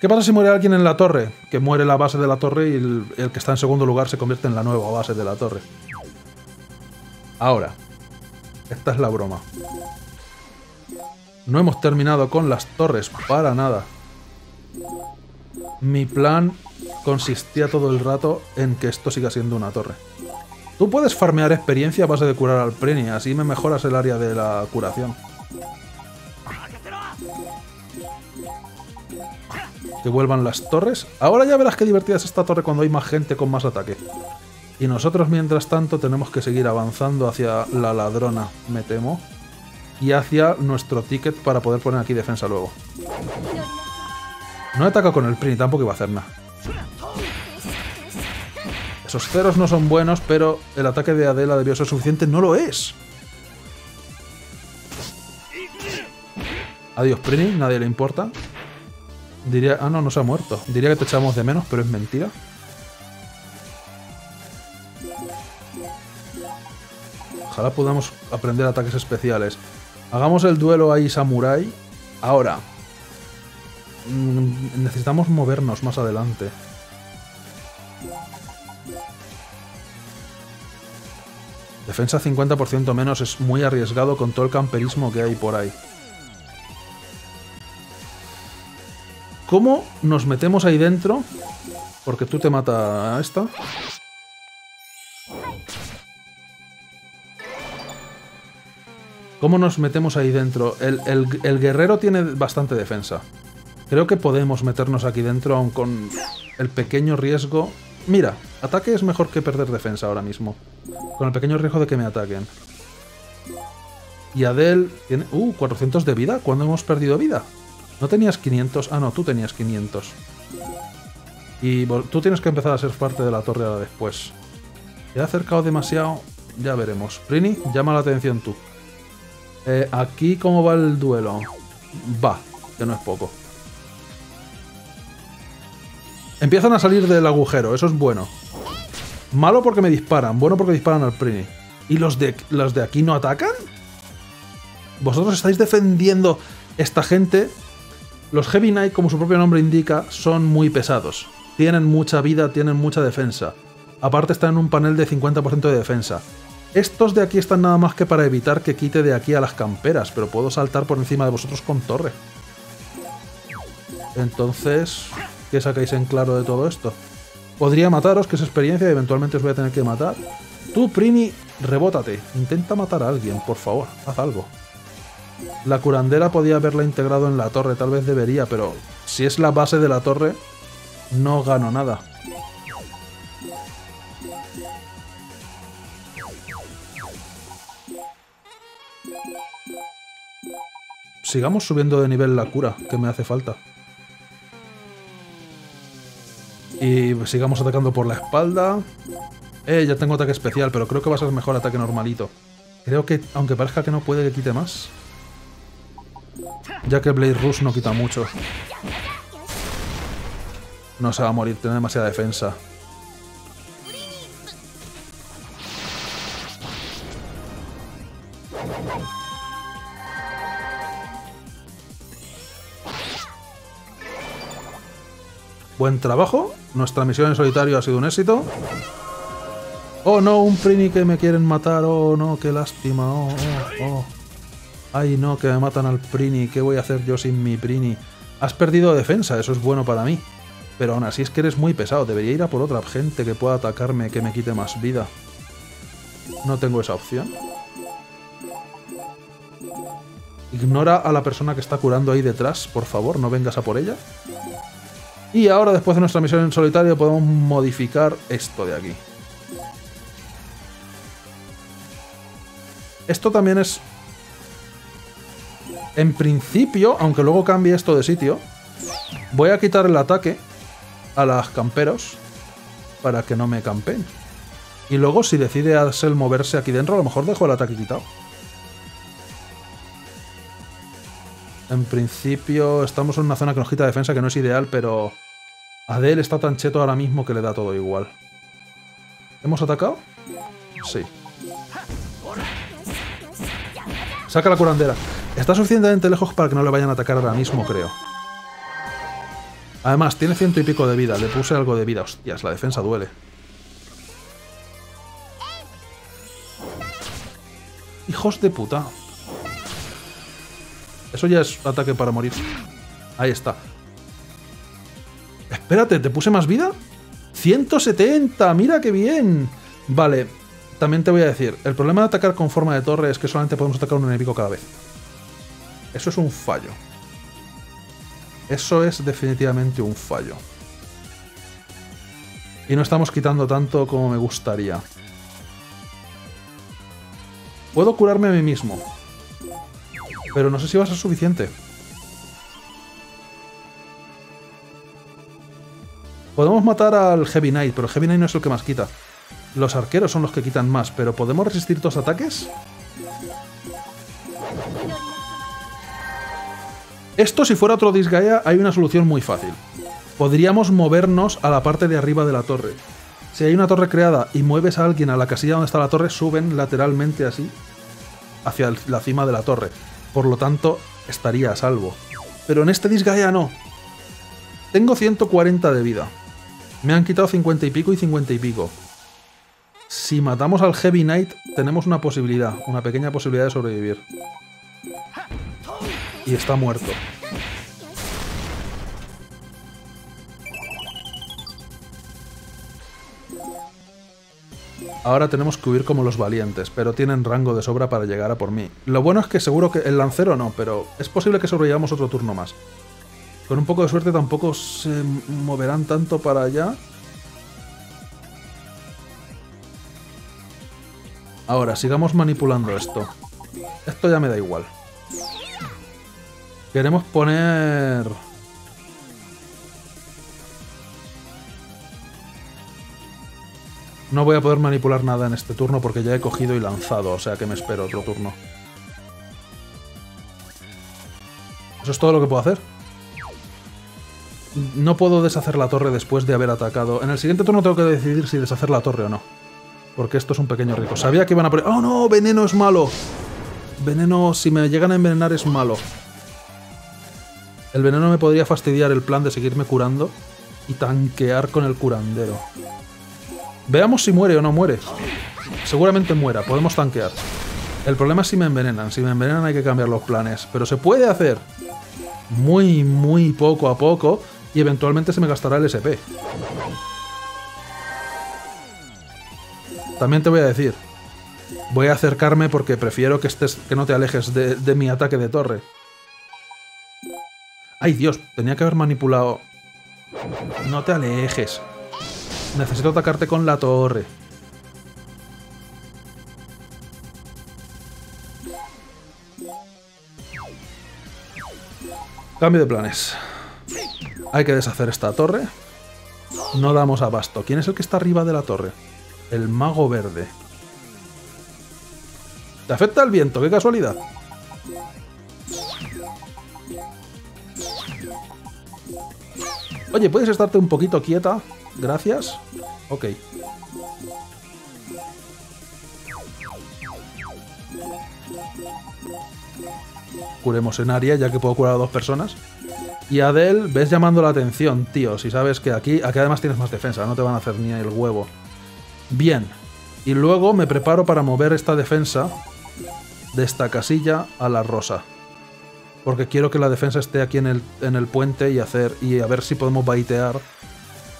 ¿Qué pasa si muere alguien en la torre? Que muere la base de la torre y el que está en segundo lugar se convierte en la nueva base de la torre. Ahora. Esta es la broma. No hemos terminado con las torres para nada. Mi plan consistía todo el rato en que esto siga siendo una torre. Tú puedes farmear experiencia a base de curar al Prinny, así me mejoras el área de la curación. Que vuelvan las torres. Ahora ya verás qué divertida es esta torre cuando hay más gente con más ataque. Y nosotros mientras tanto tenemos que seguir avanzando hacia la Ladrona, me temo. Y hacia nuestro ticket para poder poner aquí defensa luego. No he atacado con el Prinny, tampoco iba a hacer nada. Esos ceros no son buenos, pero el ataque de Adela debió ser suficiente. ¡No lo es! Adiós, Prinny, nadie le importa. Diría... Ah, no, no se ha muerto. Diría que te echamos de menos, pero es mentira. Ojalá podamos aprender ataques especiales. Hagamos el duelo ahí, Samurai. Ahora. Necesitamos movernos más adelante. Defensa 50% menos es muy arriesgado con todo el camperismo que hay por ahí. ¿Cómo nos metemos ahí dentro? Porque tú te mata a esta. ¿Cómo nos metemos ahí dentro? El guerrero tiene bastante defensa. Creo que podemos meternos aquí dentro, aun con el pequeño riesgo... Mira, ataque es mejor que perder defensa ahora mismo. Con el pequeño riesgo de que me ataquen. Y Adell tiene... 400 de vida. ¿Cuándo hemos perdido vida? ¿No tenías 500? Ah, no, tú tenías 500. Y tú tienes que empezar a ser parte de la torre ahora después. ¿Te ha acercado demasiado? Ya veremos. Prinny, llama la atención tú. Aquí, ¿cómo va el duelo? Va, que no es poco. Empiezan a salir del agujero, eso es bueno. Malo porque me disparan, bueno porque disparan al Prinny. ¿Y los de aquí no atacan? Vosotros estáis defendiendo esta gente. Los Heavy Knight, como su propio nombre indica, son muy pesados. Tienen mucha vida, tienen mucha defensa. Aparte están en un panel de 50% de defensa. Estos de aquí están nada más que para evitar que quite de aquí a las camperas, pero puedo saltar por encima de vosotros con torre. Entonces... ¿Qué sacáis en claro de todo esto? Podría mataros, que es experiencia, y eventualmente os voy a tener que matar. Tú, Prinny, rebótate. Intenta matar a alguien, por favor. Haz algo. La curandera podía haberla integrado en la torre. Tal vez debería, pero si es la base de la torre, no gano nada. Sigamos subiendo de nivel la cura, que me hace falta. Y sigamos atacando por la espalda. Ya tengo ataque especial, pero creo que va a ser mejor ataque normalito. Creo que, aunque parezca que no puede, que quite más. Ya que Blade Rush no quita mucho. No se va a morir, tiene demasiada defensa. Buen trabajo. Nuestra misión en solitario ha sido un éxito. Oh no, un Prinny que me quieren matar. Oh no, qué lástima. Oh. Ay no, que me matan al Prinny. ¿Qué voy a hacer yo sin mi Prinny? Has perdido defensa, eso es bueno para mí. Pero aún así es que eres muy pesado. Debería ir a por otra gente que pueda atacarme, que me quite más vida. No tengo esa opción. Ignora a la persona que está curando ahí detrás, por favor, no vengas a por ella. Y ahora, después de nuestra misión en solitario, podemos modificar esto de aquí. Esto también es... En principio, aunque luego cambie esto de sitio, voy a quitar el ataque a las camperos para que no me campen. Y luego, si decide Axel moverse aquí dentro, a lo mejor dejo el ataque quitado. En principio, estamos en una zona que nos quita defensa, que no es ideal, pero... Adell está tan cheto ahora mismo que le da todo igual. ¿Hemos atacado? Sí. Saca la curandera. Está suficientemente lejos para que no le vayan a atacar ahora mismo, creo. Además, tiene 100 y pico de vida. Le puse algo de vida. Hostias, la defensa duele. ¡Hijos de puta! Eso ya es ataque para morir. Ahí está. Espérate, ¿te puse más vida? ¡170! ¡Mira qué bien! Vale, también te voy a decir, el problema de atacar con forma de torre es que solamente podemos atacar un enemigo cada vez. Eso es un fallo. Eso es definitivamente un fallo. Y no estamos quitando tanto como me gustaría. Puedo curarme a mí mismo, pero no sé si va a ser suficiente. Podemos matar al Heavy Knight, pero Heavy Knight no es el que más quita. Los arqueros son los que quitan más, pero ¿podemos resistir dos ataques? Esto, si fuera otro Disgaea, hay una solución muy fácil. Podríamos movernos a la parte de arriba de la torre. Si hay una torre creada y mueves a alguien a la casilla donde está la torre, suben lateralmente así hacia la cima de la torre. Por lo tanto, estaría a salvo. Pero en este Disgaea no. Tengo 140 de vida. Me han quitado 50 y pico y 50 y pico. Si matamos al Heavy Knight, tenemos una posibilidad, una pequeña posibilidad de sobrevivir. Y está muerto. Ahora tenemos que huir como los valientes, pero tienen rango de sobra para llegar a por mí. Lo bueno es que seguro que el lancero no, pero es posible que sobrevivamos otro turno más. Con un poco de suerte tampoco se moverán tanto para allá. Ahora, sigamos manipulando esto. Esto ya me da igual. Queremos poner... No voy a poder manipular nada en este turno porque ya he cogido y lanzado, o sea que me espero otro turno. Eso es todo lo que puedo hacer. No puedo deshacer la torre después de haber atacado. En el siguiente turno tengo que decidir si deshacer la torre o no. Porque esto es un pequeño riesgo. Sabía que iban a poner... ¡Oh, no! ¡Veneno es malo! Veneno... Si me llegan a envenenar es malo. El veneno me podría fastidiar el plan de seguirme curando y tanquear con el curandero. Veamos si muere o no muere. Seguramente muera. Podemos tanquear. El problema es si me envenenan. Si me envenenan hay que cambiar los planes. Pero se puede hacer muy, muy poco a poco... Y eventualmente se me gastará el SP. También te voy a decir, voy a acercarme porque prefiero que no te alejes de mi ataque de torre. ¡Ay, Dios! Tenía que haber manipulado... No te alejes. Necesito atacarte con la torre. Cambio de planes. Hay que deshacer esta torre. No damos abasto. ¿Quién es el que está arriba de la torre? El mago verde. ¿Te afecta el viento? ¡Qué casualidad! Oye, ¿puedes estarte un poquito quieta? Gracias. Ok. Curemos en área, ya que puedo curar a dos personas. Y Adell, ves llamando la atención, tío. Si sabes que aquí además tienes más defensa, no te van a hacer ni el huevo. Bien. Y luego me preparo para mover esta defensa de esta casilla a la rosa. Porque quiero que la defensa esté aquí en el puente y a ver si podemos baitear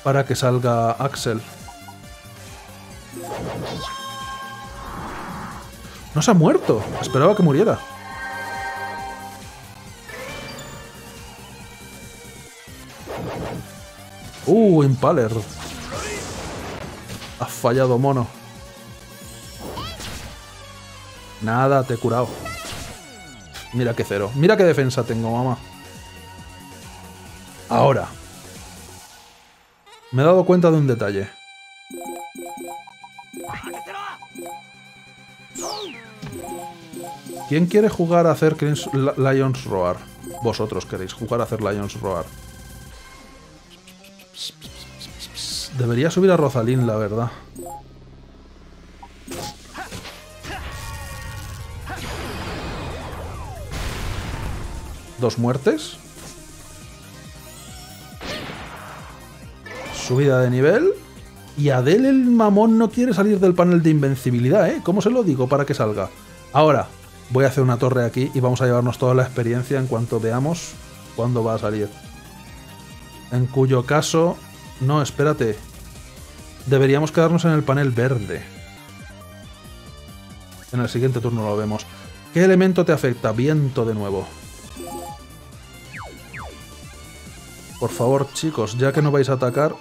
para que salga Axel. No se ha muerto. Esperaba que muriera. Impaler. Has fallado, mono. Nada, te he curado. Mira qué cero. Mira qué defensa tengo, mamá. Ahora. Me he dado cuenta de un detalle. ¿Quién quiere jugar a hacer Lions Roar? Vosotros queréis jugar a hacer Lions Roar. Debería subir a Rozalin, la verdad. Dos muertes. Subida de nivel. Y Adell el mamón no quiere salir del panel de invencibilidad, ¿eh? ¿Cómo se lo digo para que salga? Ahora, voy a hacer una torre aquí y vamos a llevarnos toda la experiencia en cuanto veamos cuándo va a salir. En cuyo caso... No, espérate. Deberíamos quedarnos en el panel verde. En el siguiente turno lo vemos. ¿Qué elemento te afecta? Viento de nuevo. Por favor, chicos, ya que no vais a atacar...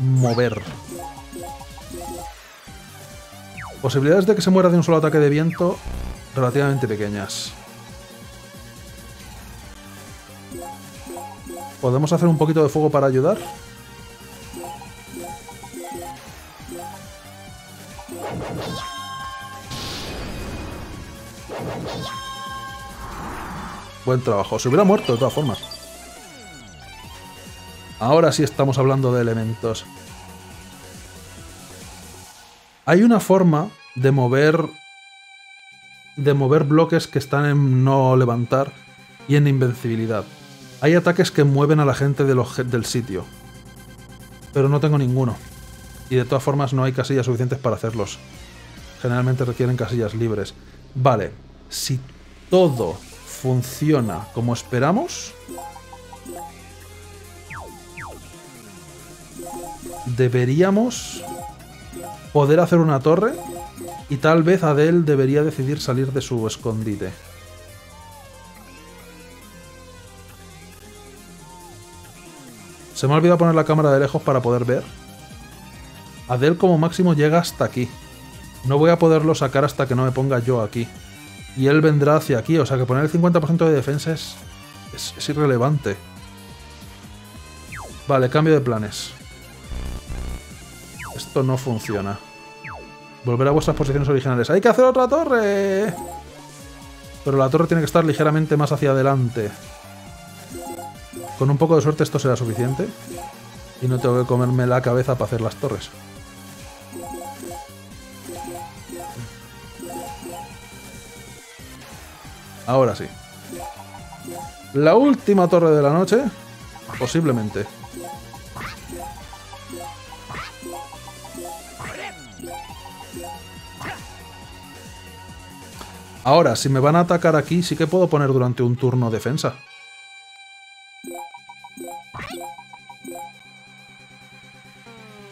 Mover. Posibilidades de que se muera de un solo ataque de viento relativamente pequeñas. ¿Podemos hacer un poquito de fuego para ayudar? Buen trabajo. Se hubiera muerto de todas formas. Ahora sí estamos hablando de elementos. Hay una forma de mover bloques que están en no levantar y en invencibilidad. Hay ataques que mueven a la gente del sitio, pero no tengo ninguno. Y de todas formas no hay casillas suficientes para hacerlos. Generalmente requieren casillas libres. Vale, si todo funciona como esperamos... Deberíamos poder hacer una torre y tal vez Adell debería decidir salir de su escondite. Se me ha olvidado poner la cámara de lejos para poder ver. Adell como máximo llega hasta aquí. No voy a poderlo sacar hasta que no me ponga yo aquí. Y él vendrá hacia aquí, o sea que poner el 50% de defensa es irrelevante. Vale, cambio de planes. Esto no funciona. Volver a vuestras posiciones originales. ¡Hay que hacer otra torre! Pero la torre tiene que estar ligeramente más hacia adelante. Con un poco de suerte esto será suficiente. Y no tengo que comerme la cabeza para hacer las torres. Ahora sí. La última torre de la noche. Posiblemente. Ahora, si me van a atacar aquí, sí que puedo poner durante un turno defensa.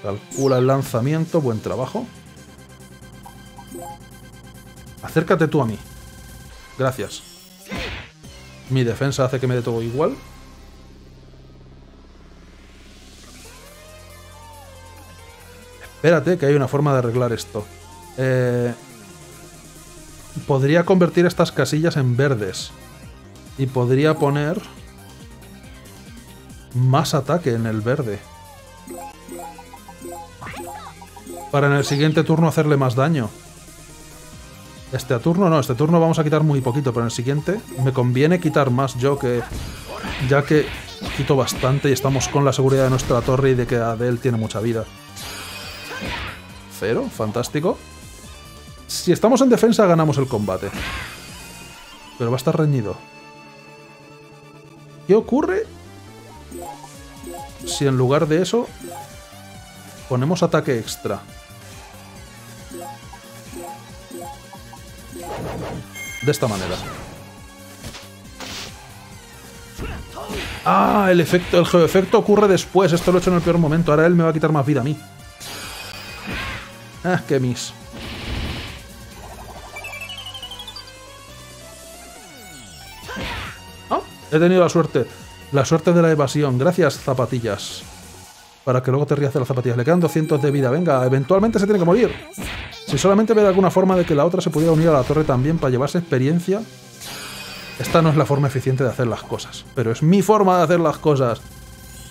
Calcula el lanzamiento, buen trabajo. Acércate tú a mí. Gracias. Mi defensa hace que me dé todo igual. Espérate, que hay una forma de arreglar esto. Podría convertir estas casillas en verdes. Y podría poner... más ataque en el verde. Para en el siguiente turno hacerle más daño. Este turno no, este turno vamos a quitar muy poquito, pero en el siguiente me conviene quitar más yo que... Ya que quito bastante y estamos con la seguridad de nuestra torre y de que Adell tiene mucha vida. Cero, fantástico. Si estamos en defensa ganamos el combate. Pero va a estar reñido. ¿Qué ocurre si en lugar de eso ponemos ataque extra? De esta manera. ¡Ah! El geoefecto ocurre después. Esto lo he hecho en el peor momento. Ahora él me va a quitar más vida a mí. ¡Ah! ¡Qué mis! ¡Ah! He tenido la suerte. La suerte de la evasión. Gracias, zapatillas. Para que luego te rías de las zapatillas. Le quedan 200 de vida. Venga, eventualmente se tiene que morir. Si solamente ve alguna forma de que la otra se pudiera unir a la torre también para llevarse experiencia. Esta no es la forma eficiente de hacer las cosas. Pero es mi forma de hacer las cosas.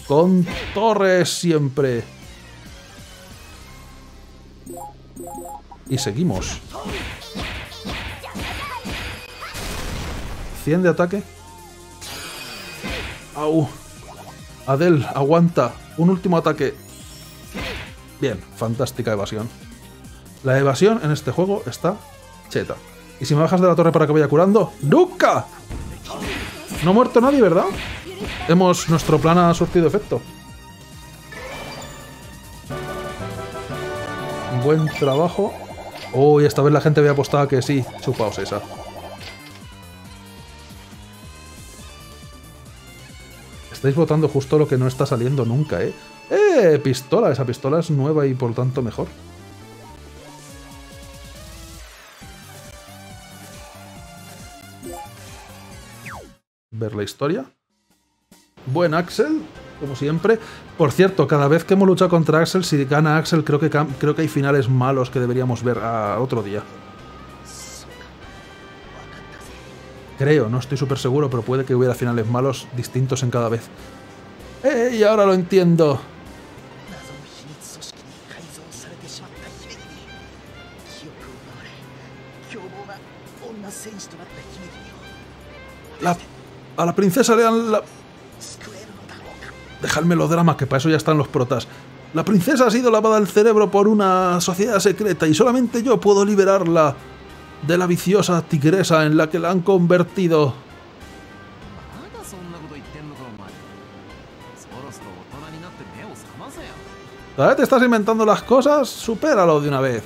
Con torres siempre. Y seguimos. 100 de ataque. Au. Adell, aguanta. Un último ataque. Bien, fantástica evasión. La evasión en este juego está cheta. ¿Y si me bajas de la torre para que vaya curando? ¡Nunca! No ha muerto nadie, ¿verdad? Nuestro plan ha surtido efecto. Buen trabajo. Uy, esta vez la gente había apostado a que sí. Chupaos esa. Estáis votando justo lo que no está saliendo nunca, ¿eh? ¡Eh! Pistola. Esa pistola es nueva y por tanto mejor. Ver la historia. Buen Axel, como siempre. Por cierto, cada vez que hemos luchado contra Axel, si gana Axel, creo que hay finales malos que deberíamos ver a otro día. Creo, no estoy súper seguro, pero puede que hubiera finales malos distintos en cada vez. ¡Ey! Ahora lo entiendo. A la princesa le dan la... Dejadme los dramas, que para eso ya están los protas. La princesa ha sido lavada el cerebro por una sociedad secreta y solamente yo puedo liberarla de la viciosa tigresa en la que la han convertido. ¿Cada vez te estás inventando las cosas? Supéralo de una vez.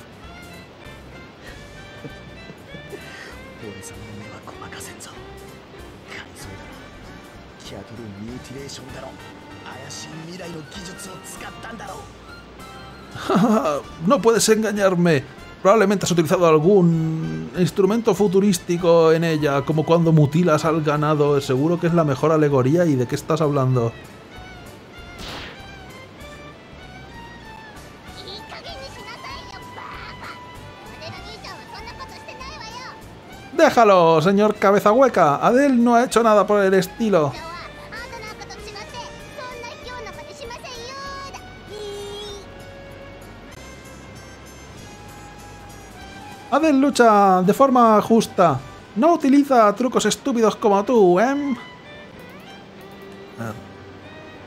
No puedes engañarme. Probablemente has utilizado algún instrumento futurístico en ella, como cuando mutilas al ganado. Seguro que es la mejor alegoría. ¿Y de qué estás hablando? ¡Déjalo, señor cabeza hueca! Adell no ha hecho nada por el estilo. Adell lucha de forma justa. No utiliza trucos estúpidos como tú, ¿eh?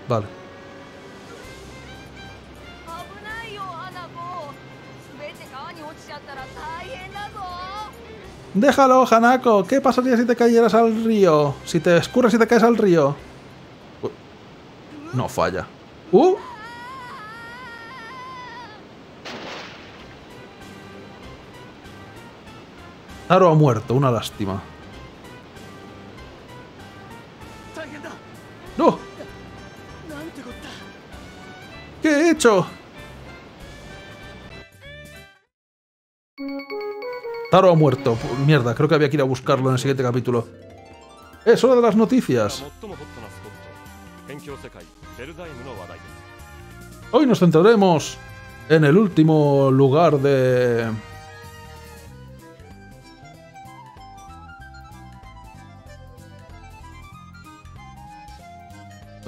Vale. Déjalo, Hanako. ¿Qué pasaría si te cayeras al río? Si te escurres y te caes al río. No falla. Taro ha muerto, una lástima. ¡No! ¿Qué he hecho? Taro ha muerto. Mierda, creo que había que ir a buscarlo en el siguiente capítulo. Es hora de las noticias. Hoy nos centraremos en el último lugar de...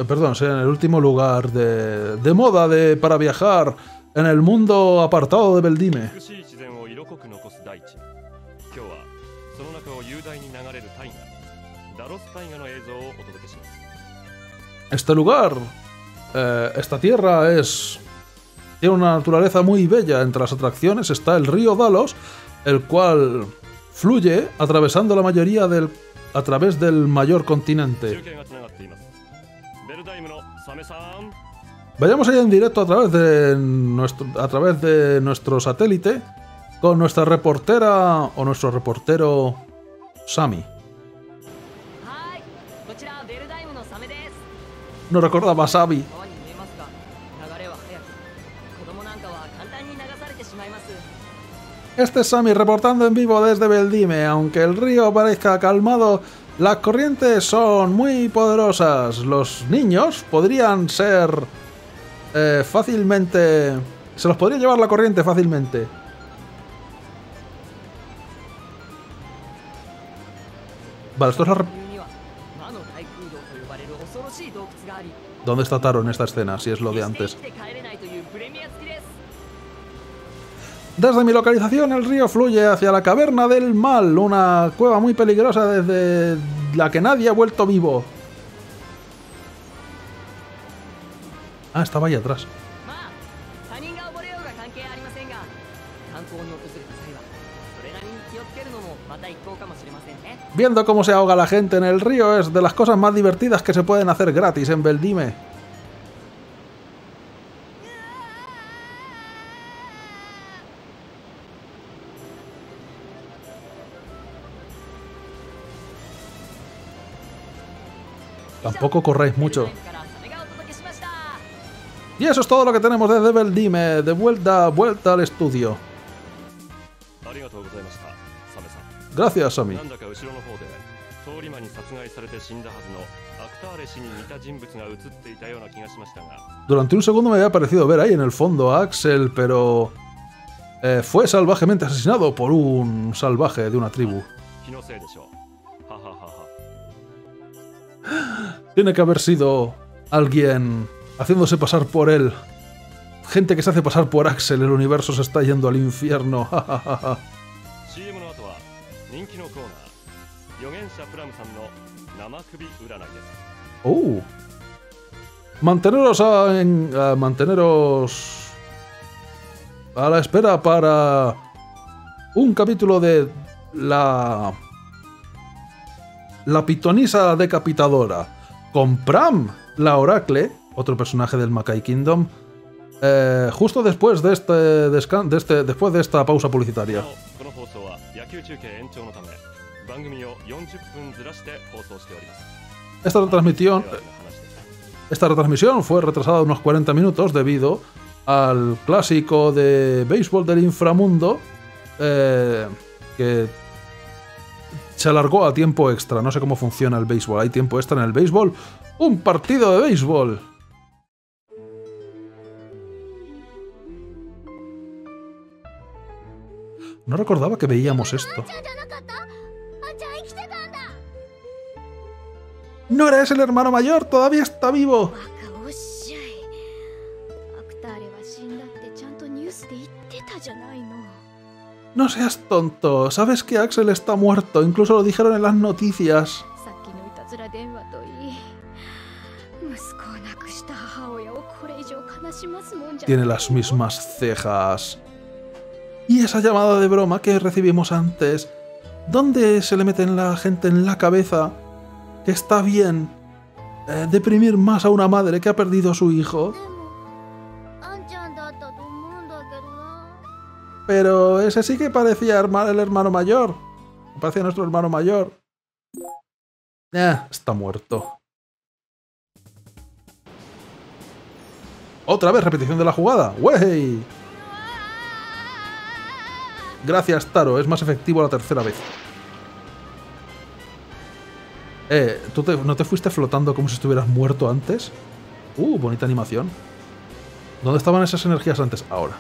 Perdón, en el último lugar de moda para viajar en el mundo apartado de Veldime. Este lugar, esta tierra tiene una naturaleza muy bella. Entre las atracciones está el río Dhaos, el cual fluye atravesando la mayoría a través del mayor continente. Vayamos allá en directo a través de nuestro satélite con nuestra reportera o nuestro reportero Sammy. No recordaba a Sammy. Este es Sammy reportando en vivo desde Veldime. Aunque el río parezca calmado, las corrientes son muy poderosas. Los niños podrían ser fácilmente... Se los podría llevar la corriente fácilmente. Vale, esto es la... ¿Dónde está Taro en esta escena? Si es lo de antes. Desde mi localización el río fluye hacia la Caverna del Mal, una cueva muy peligrosa desde la que nadie ha vuelto vivo. Ah, estaba ahí atrás. Viendo cómo se ahoga la gente en el río es de las cosas más divertidas que se pueden hacer gratis en Veldime. Tampoco corréis mucho. Y eso es todo lo que tenemos desde Veldime. De vuelta al estudio. Gracias, Sammy. Durante un segundo me había parecido ver ahí en el fondo a Axel, pero... fue salvajemente asesinado por un salvaje de una tribu. Tiene que haber sido alguien haciéndose pasar por él. Gente que se hace pasar por Axel. El universo se está yendo al infierno. Manteneros a la espera para un capítulo de la pitonisa decapitadora con Pram, la Oracle, otro personaje del Makai Kingdom, justo después de esta pausa publicitaria. Esta retransmisión fue retrasada unos 40 minutos debido al clásico de béisbol del inframundo, que se alargó a tiempo extra. No sé cómo funciona el béisbol. ¿Hay tiempo extra en el béisbol? ¡Un partido de béisbol! No recordaba que veíamos esto. ¡No eres el hermano mayor! ¡Todavía está vivo! No seas tonto. Sabes que Axel está muerto. Incluso lo dijeron en las noticias. Tiene las mismas cejas. Y esa llamada de broma que recibimos antes. ¿Dónde se le meten la gente en la cabeza que está bien deprimir más a una madre que ha perdido a su hijo? Pero ese sí que parecía el hermano mayor. Parecía nuestro hermano mayor. Está muerto. Otra vez repetición de la jugada. ¡Wey! Gracias, Taro. Es más efectivo la tercera vez. ¿No te fuiste flotando como si estuvieras muerto antes? Bonita animación. ¿Dónde estaban esas energías antes? Ahora.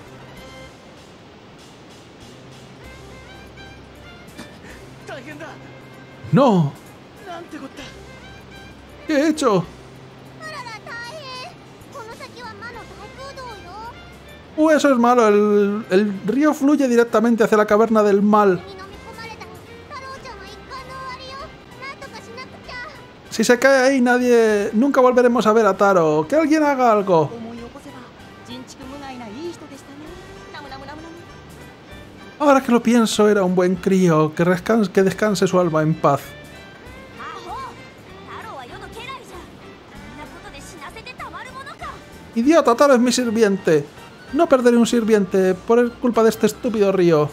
¡No! ¿Qué he hecho? Eso es malo. El río fluye directamente hacia la Caverna del Mal. Si se cae ahí, nadie... Nunca volveremos a ver a Taro. ¡Que alguien haga algo! Ahora que lo pienso, era un buen crío. Que descanse su alma en paz. ¡Idiota! Taro es mi sirviente. No perderé un sirviente por culpa de este estúpido río.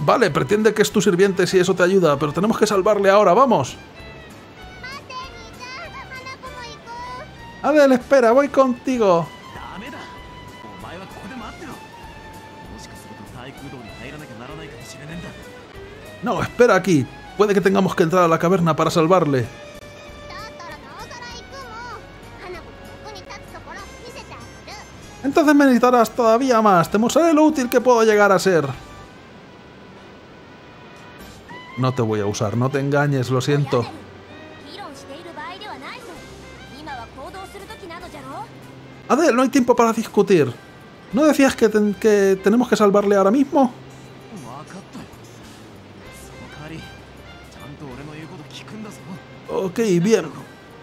Vale, pretende que es tu sirviente si eso te ayuda, pero tenemos que salvarle ahora, ¡vamos! Adell, espera, voy contigo. No, espera aquí. Puede que tengamos que entrar a la caverna para salvarle. Entonces me necesitarás todavía más. Te mostraré lo útil que puedo llegar a ser. No te voy a usar, no te engañes, lo siento. Adell, no hay tiempo para discutir. ¿No decías que tenemos que salvarle ahora mismo? Ok, bien.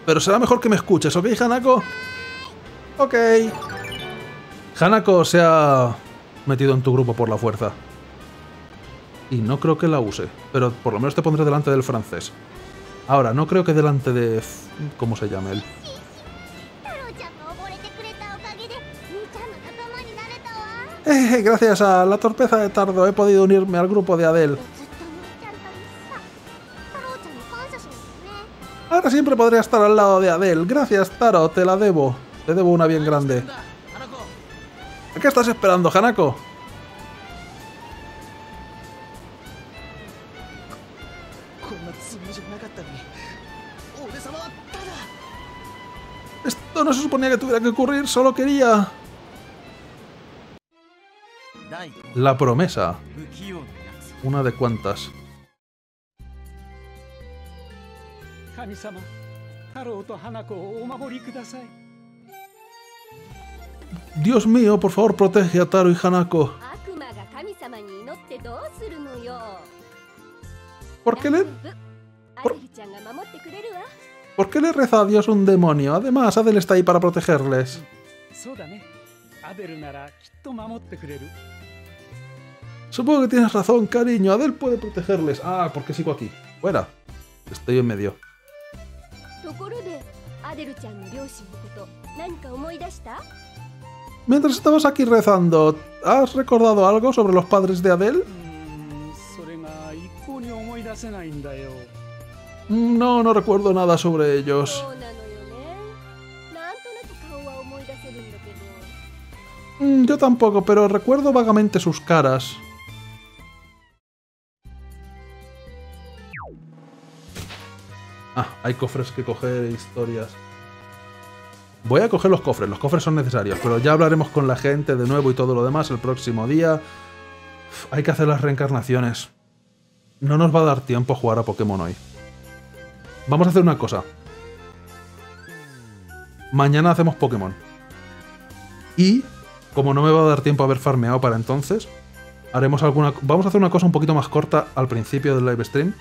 Pero será mejor que me escuches, ¿ok, Hanako? Ok. Hanako se ha metido en tu grupo por la fuerza. Y no creo que la use, pero por lo menos te pondré delante del francés. Ahora, no creo que delante de... ¿Cómo se llama él? Gracias a la torpeza de Taro he podido unirme al grupo de Adell. Ahora siempre podría estar al lado de Adell. Gracias, Taro, te la debo. Te debo una bien grande. ¿A qué estás esperando, Hanako? Esto no se suponía que tuviera que ocurrir, solo quería... La promesa. Una de cuantas. Dios mío, por favor, protege a Taro y Hanako. ¿Por qué le reza a Dios un demonio? Además, Adell está ahí para protegerles. Supongo que tienes razón, cariño. Adell puede protegerles. Ah, porque sigo aquí. Fuera. Estoy en medio. Mientras estabas aquí rezando, ¿has recordado algo sobre los padres de Adell? No, no recuerdo nada sobre ellos. Yo tampoco, pero recuerdo vagamente sus caras. Ah, hay cofres que coger e historias. Voy a coger los cofres son necesarios, pero ya hablaremos con la gente de nuevo y todo lo demás el próximo día. Hay que hacer las reencarnaciones. No nos va a dar tiempo a jugar a Pokémon hoy. Vamos a hacer una cosa. Mañana hacemos Pokémon. Y, como no me va a dar tiempo a haber farmeado para entonces, haremos alguna... Vamos a hacer una cosa un poquito más corta al principio del live stream.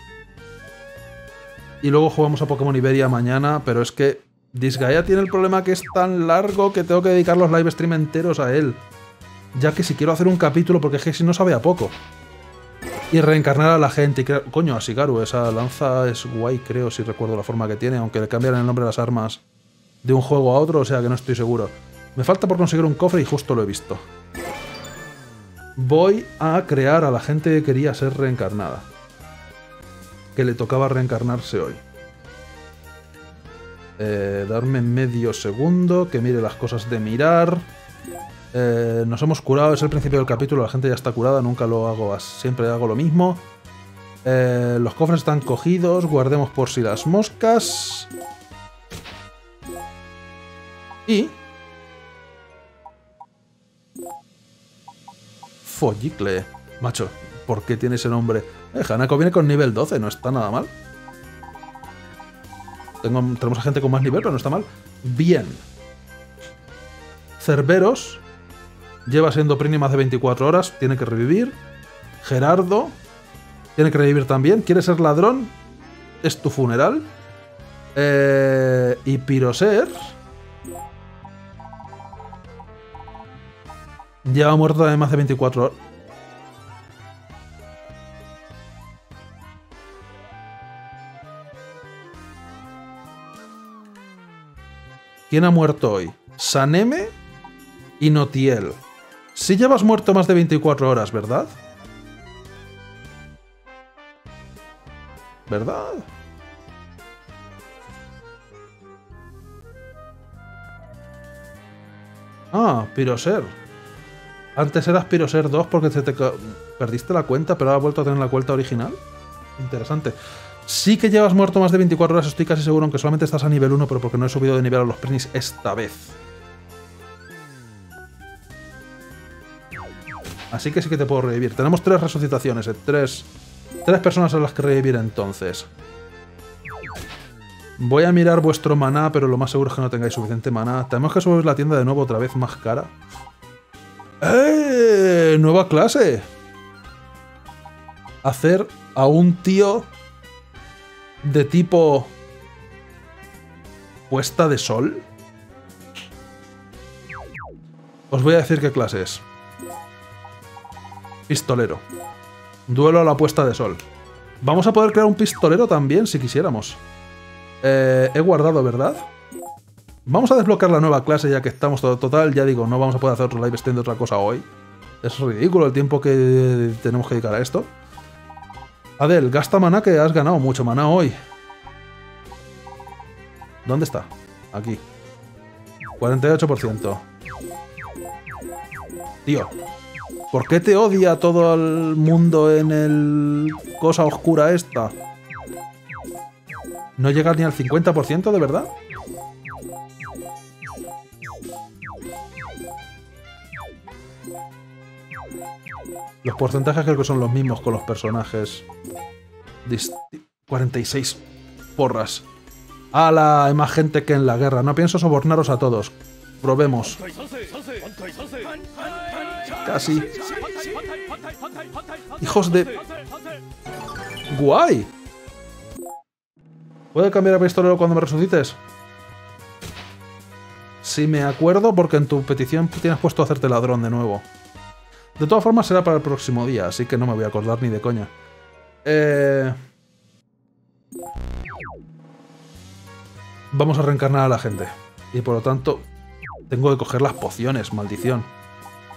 Y luego jugamos a Pokémon Iberia mañana, pero es que Disgaea tiene el problema que es tan largo que tengo que dedicar los live stream enteros a él. Ya que si quiero hacer un capítulo, porque es que si no sabe a poco. Y reencarnar a la gente y crear... Coño, a Shigaru, esa lanza es guay, creo, si recuerdo la forma que tiene, aunque le cambian el nombre a las armas de un juego a otro, o sea que no estoy seguro. Me falta por conseguir un cofre y justo lo he visto. Voy a crear a la gente que quería ser reencarnada. Que le tocaba reencarnarse hoy. Darme medio segundo, que mire las cosas de mirar. Nos hemos curado, es el principio del capítulo, la gente ya está curada, nunca lo hago, siempre hago lo mismo. Los cofres están cogidos, guardemos por si las moscas. Y... Follicle. Macho, ¿por qué tiene ese nombre? Hanako viene con nivel 12, no está nada mal. Tenemos a gente con más nivel, pero no está mal. Bien. Cerberos. Lleva siendo Prinny más de 24 horas. Tiene que revivir. Gerardo. Tiene que revivir también. ¿Quieres ser ladrón? Es tu funeral. Y Piroser. Lleva muerto de más de 24 horas. ¿Quién ha muerto hoy? Saneme y Notiel. Si llevas muerto más de 24 horas, ¿verdad? ¿Verdad? Ah, Piroser. Antes eras Piroser 2 porque te perdiste la cuenta, pero ahora has vuelto a tener la cuenta original. Interesante. Sí que llevas muerto más de 24 horas, estoy casi seguro, aunque solamente estás a nivel 1, pero porque no he subido de nivel a los Prinis esta vez. Así que sí que te puedo revivir. Tenemos 3 resucitaciones, tres personas a las que revivir entonces. Voy a mirar vuestro maná, pero lo más seguro es que no tengáis suficiente maná. Tenemos que subir la tienda de nuevo, otra vez más cara. ¡Eh! ¡Nueva clase! Hacer a un tío de tipo... ¿Puesta de sol? Os voy a decir qué clase es. Pistolero. Duelo a la puesta de sol. Vamos a poder crear un pistolero también, si quisiéramos. He guardado, ¿verdad? Vamos a desbloquear la nueva clase ya que estamos total. Ya digo, no vamos a poder hacer otro live stream de otra cosa hoy. Es ridículo el tiempo que tenemos que dedicar a esto. Adell, gasta maná que has ganado mucho maná hoy. ¿Dónde está? Aquí. 48%. Tío, ¿por qué te odia todo el mundo en el... cosa oscura esta? ¿No llegas ni al 50% de verdad? Los porcentajes creo que son los mismos con los personajes. 46 porras. ¡Hala! Hay más gente que en la guerra. No pienso sobornaros a todos. Probemos. Casi. ¡Hijos de... ¡Guay! ¿Puedo cambiar a pistolero cuando me resucites? Si me acuerdo, porque en tu petición tienes puesto a hacerte ladrón de nuevo. De todas formas será para el próximo día, así que no me voy a acordar ni de coña. Vamos a reencarnar a la gente. Y por lo tanto, tengo que coger las pociones, maldición.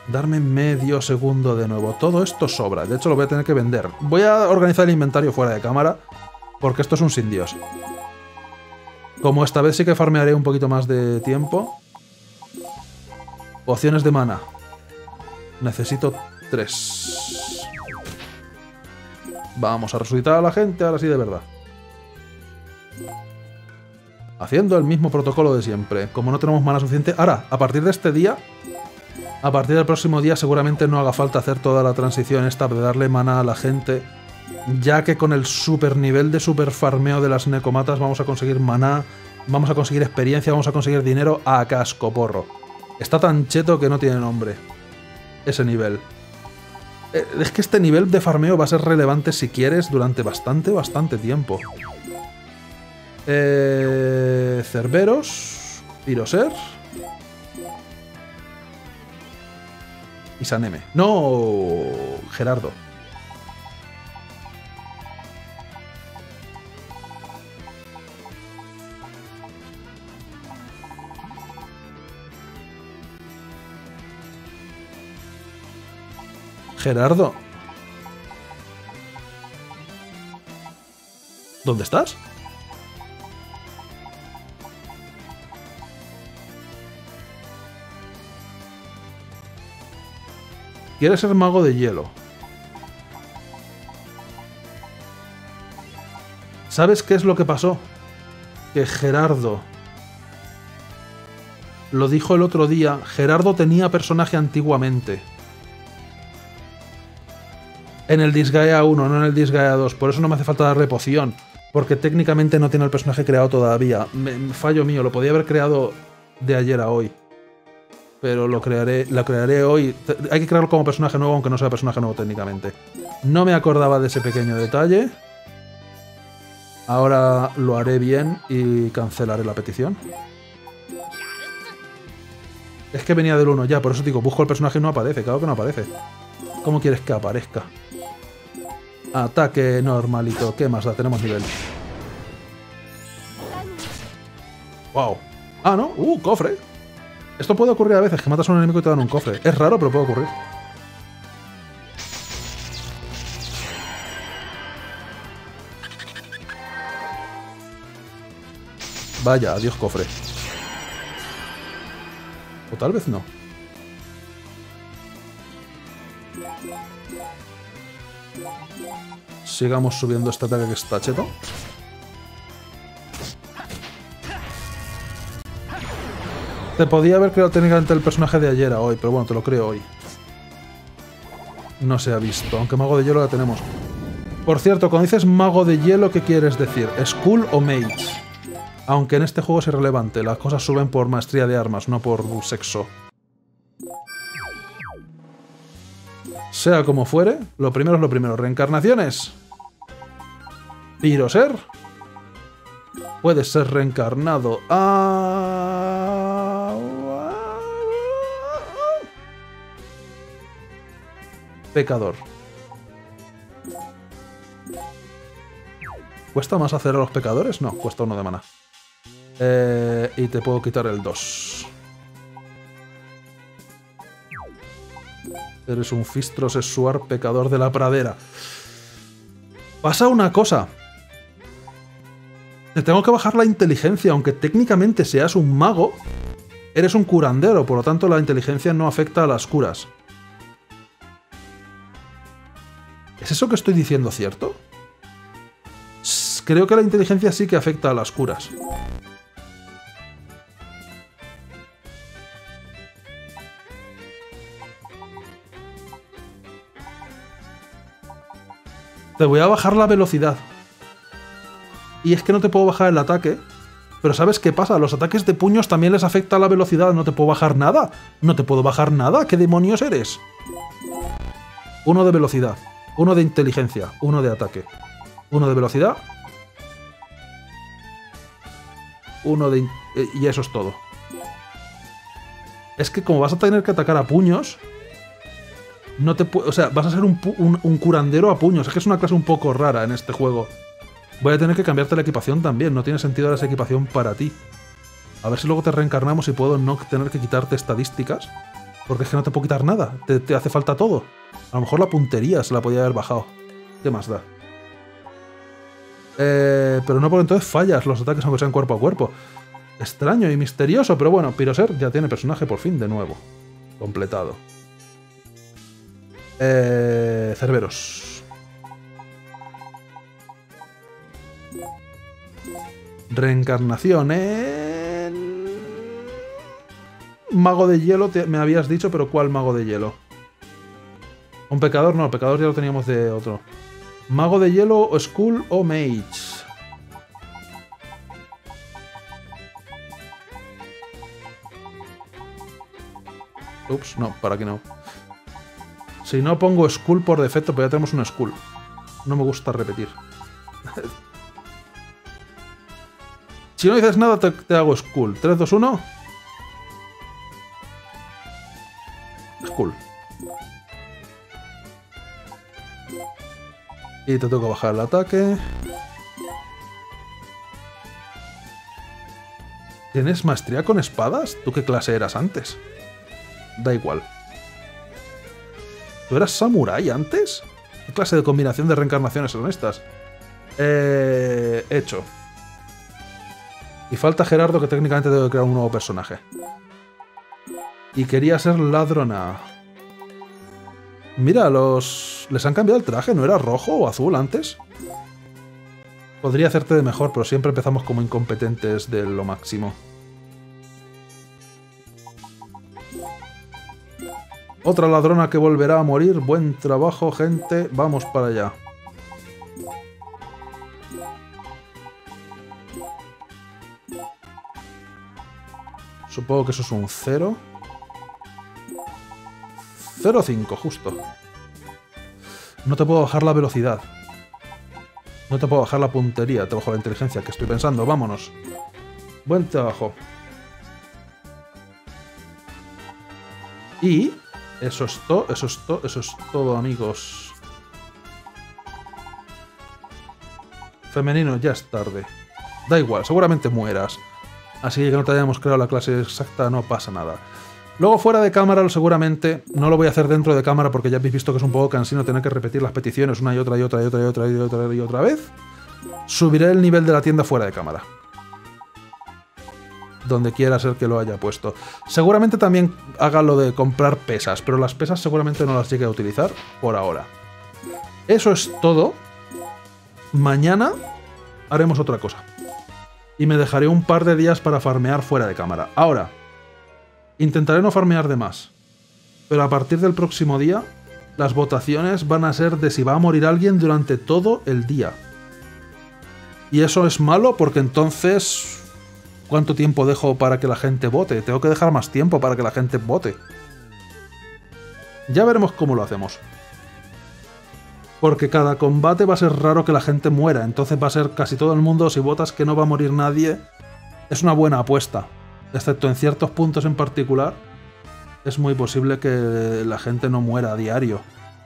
Darme medio segundo de nuevo. Todo esto sobra, de hecho lo voy a tener que vender. Voy a organizar el inventario fuera de cámara. Porque esto es un sin Dios. Como esta vez sí que farmearé un poquito más de tiempo. Pociones de mana. Necesito 3. Vamos a resucitar a la gente, ahora sí de verdad. Haciendo el mismo protocolo de siempre. Como no tenemos mana suficiente... Ahora, a partir de este día... A partir del próximo día seguramente no haga falta hacer toda la transición esta de darle mana a la gente... Ya que con el super nivel de super farmeo de las nekomatas vamos a conseguir maná, vamos a conseguir experiencia, vamos a conseguir dinero a casco porro. Está tan cheto que no tiene nombre. Ese nivel. Es que este nivel de farmeo va a ser relevante si quieres durante bastante tiempo. Cerberos, Piroser y Saneme. ¡No! Gerardo. Gerardo. ¿Dónde estás? ¿Quieres ser mago de hielo? ¿Sabes qué es lo que pasó? Que Gerardo... Lo dijo el otro día, Gerardo tenía personaje antiguamente. En el Disgaea 1, no en el Disgaea 2. Por eso no me hace falta darle poción. Porque técnicamente no tiene el personaje creado todavía. Fallo mío, lo podía haber creado de ayer a hoy. Pero lo crearé hoy. Hay que crearlo como personaje nuevo, aunque no sea personaje nuevo técnicamente. No me acordaba de ese pequeño detalle. Ahora lo haré bien y cancelaré la petición. Es que venía del 1 ya, por eso digo, busco el personaje y no aparece. Claro que no aparece. ¿Cómo quieres que aparezca? Ataque normalito. ¿Qué más da? Tenemos nivel. ¡Wow! ¡Ah, no! ¡Cofre! Esto puede ocurrir a veces, que matas a un enemigo y te dan un cofre. Es raro, pero puede ocurrir. Vaya, adiós cofre. O tal vez no. Sigamos subiendo este ataque que está cheto. Te podía haber creado técnicamente el personaje de ayer a hoy, pero bueno, te lo creo hoy. No se ha visto, aunque mago de hielo la tenemos. Por cierto, cuando dices mago de hielo, ¿qué quieres decir? ¿Skull o mage? Aunque en este juego es irrelevante, las cosas suben por maestría de armas, no por sexo. Sea como fuere, lo primero es lo primero. Reencarnaciones. Piroser. Puedes ser reencarnado a... Pecador. ¿Cuesta más hacer a los pecadores? No, cuesta 1 de maná. Y te puedo quitar el 2. Eres un fistro sexual pecador de la pradera. Pasa una cosa. Te tengo que bajar la inteligencia. Aunque técnicamente seas un mago, eres un curandero, por lo tanto la inteligencia no afecta a las curas. ¿Es eso que estoy diciendo cierto? Creo que la inteligencia sí que afecta a las curas. Te voy a bajar la velocidad. Y es que no te puedo bajar el ataque. Pero ¿sabes qué pasa? Los ataques de puños también les afecta la velocidad. No te puedo bajar nada. No te puedo bajar nada. ¿Qué demonios eres? 1 de velocidad. 1 de inteligencia. 1 de ataque. 1 de velocidad. 1 de... Y eso es todo. Es que como vas a tener que atacar a puños... No te puedo... O sea, vas a ser un curandero a puños. Es que es una clase un poco rara en este juego. Voy a tener que cambiarte la equipación también. No tiene sentido ahora esa equipación para ti. A ver si luego te reencarnamos y puedo no tener que quitarte estadísticas. Porque es que no te puedo quitar nada. Te hace falta todo. A lo mejor la puntería se la podía haber bajado. ¿Qué más da? Pero no, porque entonces fallas los ataques aunque sean cuerpo a cuerpo. Extraño y misterioso, pero bueno, Piroser ya tiene personaje por fin de nuevo. Completado. Cerberos. Reencarnación en... Mago de hielo, me habías dicho, pero ¿cuál mago de hielo? Un pecador, no, pecador ya lo teníamos de otro. Mago de hielo, o Skull o Mage. Ups, no, para que no. Si no pongo Skull por defecto, pues ya tenemos un Skull. No me gusta repetir. Si no dices nada, te hago Skull. 3, 2, 1. Skull. Y te toca bajar el ataque. ¿Tienes maestría con espadas? ¿Tú qué clase eras antes? Da igual. ¿Tú eras samurái antes? ¿Qué clase de combinación de reencarnaciones son estas? Hecho. Y falta Gerardo, que técnicamente tengo que crear un nuevo personaje. Y quería ser ladrona. Mira, les han cambiado el traje. ¿No era rojo o azul antes? Podría hacerte de mejor, pero siempre empezamos como incompetentes de lo máximo. Otra ladrona que volverá a morir. Buen trabajo, gente. Vamos para allá. Supongo que eso es un 0. 0,5, justo. No te puedo bajar la velocidad. No te puedo bajar la puntería. Te bajo la inteligencia, que estoy pensando. Vámonos. Buen trabajo. Y... Eso es todo, amigos. Femenino, ya es tarde. Da igual, seguramente mueras. Así que no te hayamos creado la clase exacta, no pasa nada. Luego fuera de cámara, seguramente, no lo voy a hacer dentro de cámara porque ya habéis visto que es un poco cansino tener que repetir las peticiones una y otra y otra y otra y otra y otra y otra vez. Subiré el nivel de la tienda fuera de cámara. Donde quiera ser que lo haya puesto. Seguramente también haga lo de comprar pesas, pero las pesas seguramente no las llegue a utilizar por ahora. Eso es todo. Mañana haremos otra cosa. Y me dejaré un par de días para farmear fuera de cámara. Ahora, intentaré no farmear de más. Pero a partir del próximo día, las votaciones van a ser de si va a morir alguien durante todo el día. Y eso es malo porque entonces... ¿Cuánto tiempo dejo para que la gente vote? Tengo que dejar más tiempo para que la gente vote. Ya veremos cómo lo hacemos. Porque cada combate va a ser raro que la gente muera, entonces va a ser casi todo el mundo, si votas que no va a morir nadie, es una buena apuesta. Excepto en ciertos puntos en particular, es muy posible que la gente no muera a diario.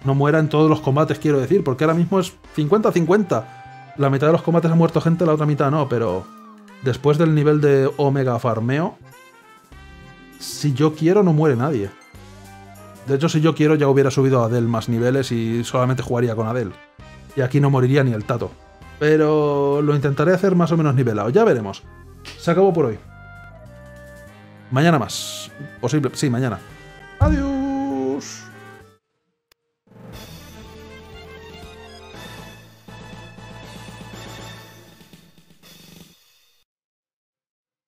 No muera en todos los combates, quiero decir, porque ahora mismo es 50-50. La mitad de los combates ha muerto gente, la otra mitad no, pero después del nivel de Omega Farmeo, si yo quiero no muere nadie. De hecho, si yo quiero ya hubiera subido a Adell más niveles y solamente jugaría con Adell. Y aquí no moriría ni el tato. Pero lo intentaré hacer más o menos nivelado. Ya veremos. Se acabó por hoy. Mañana más. Posible. Sí, mañana. Adiós.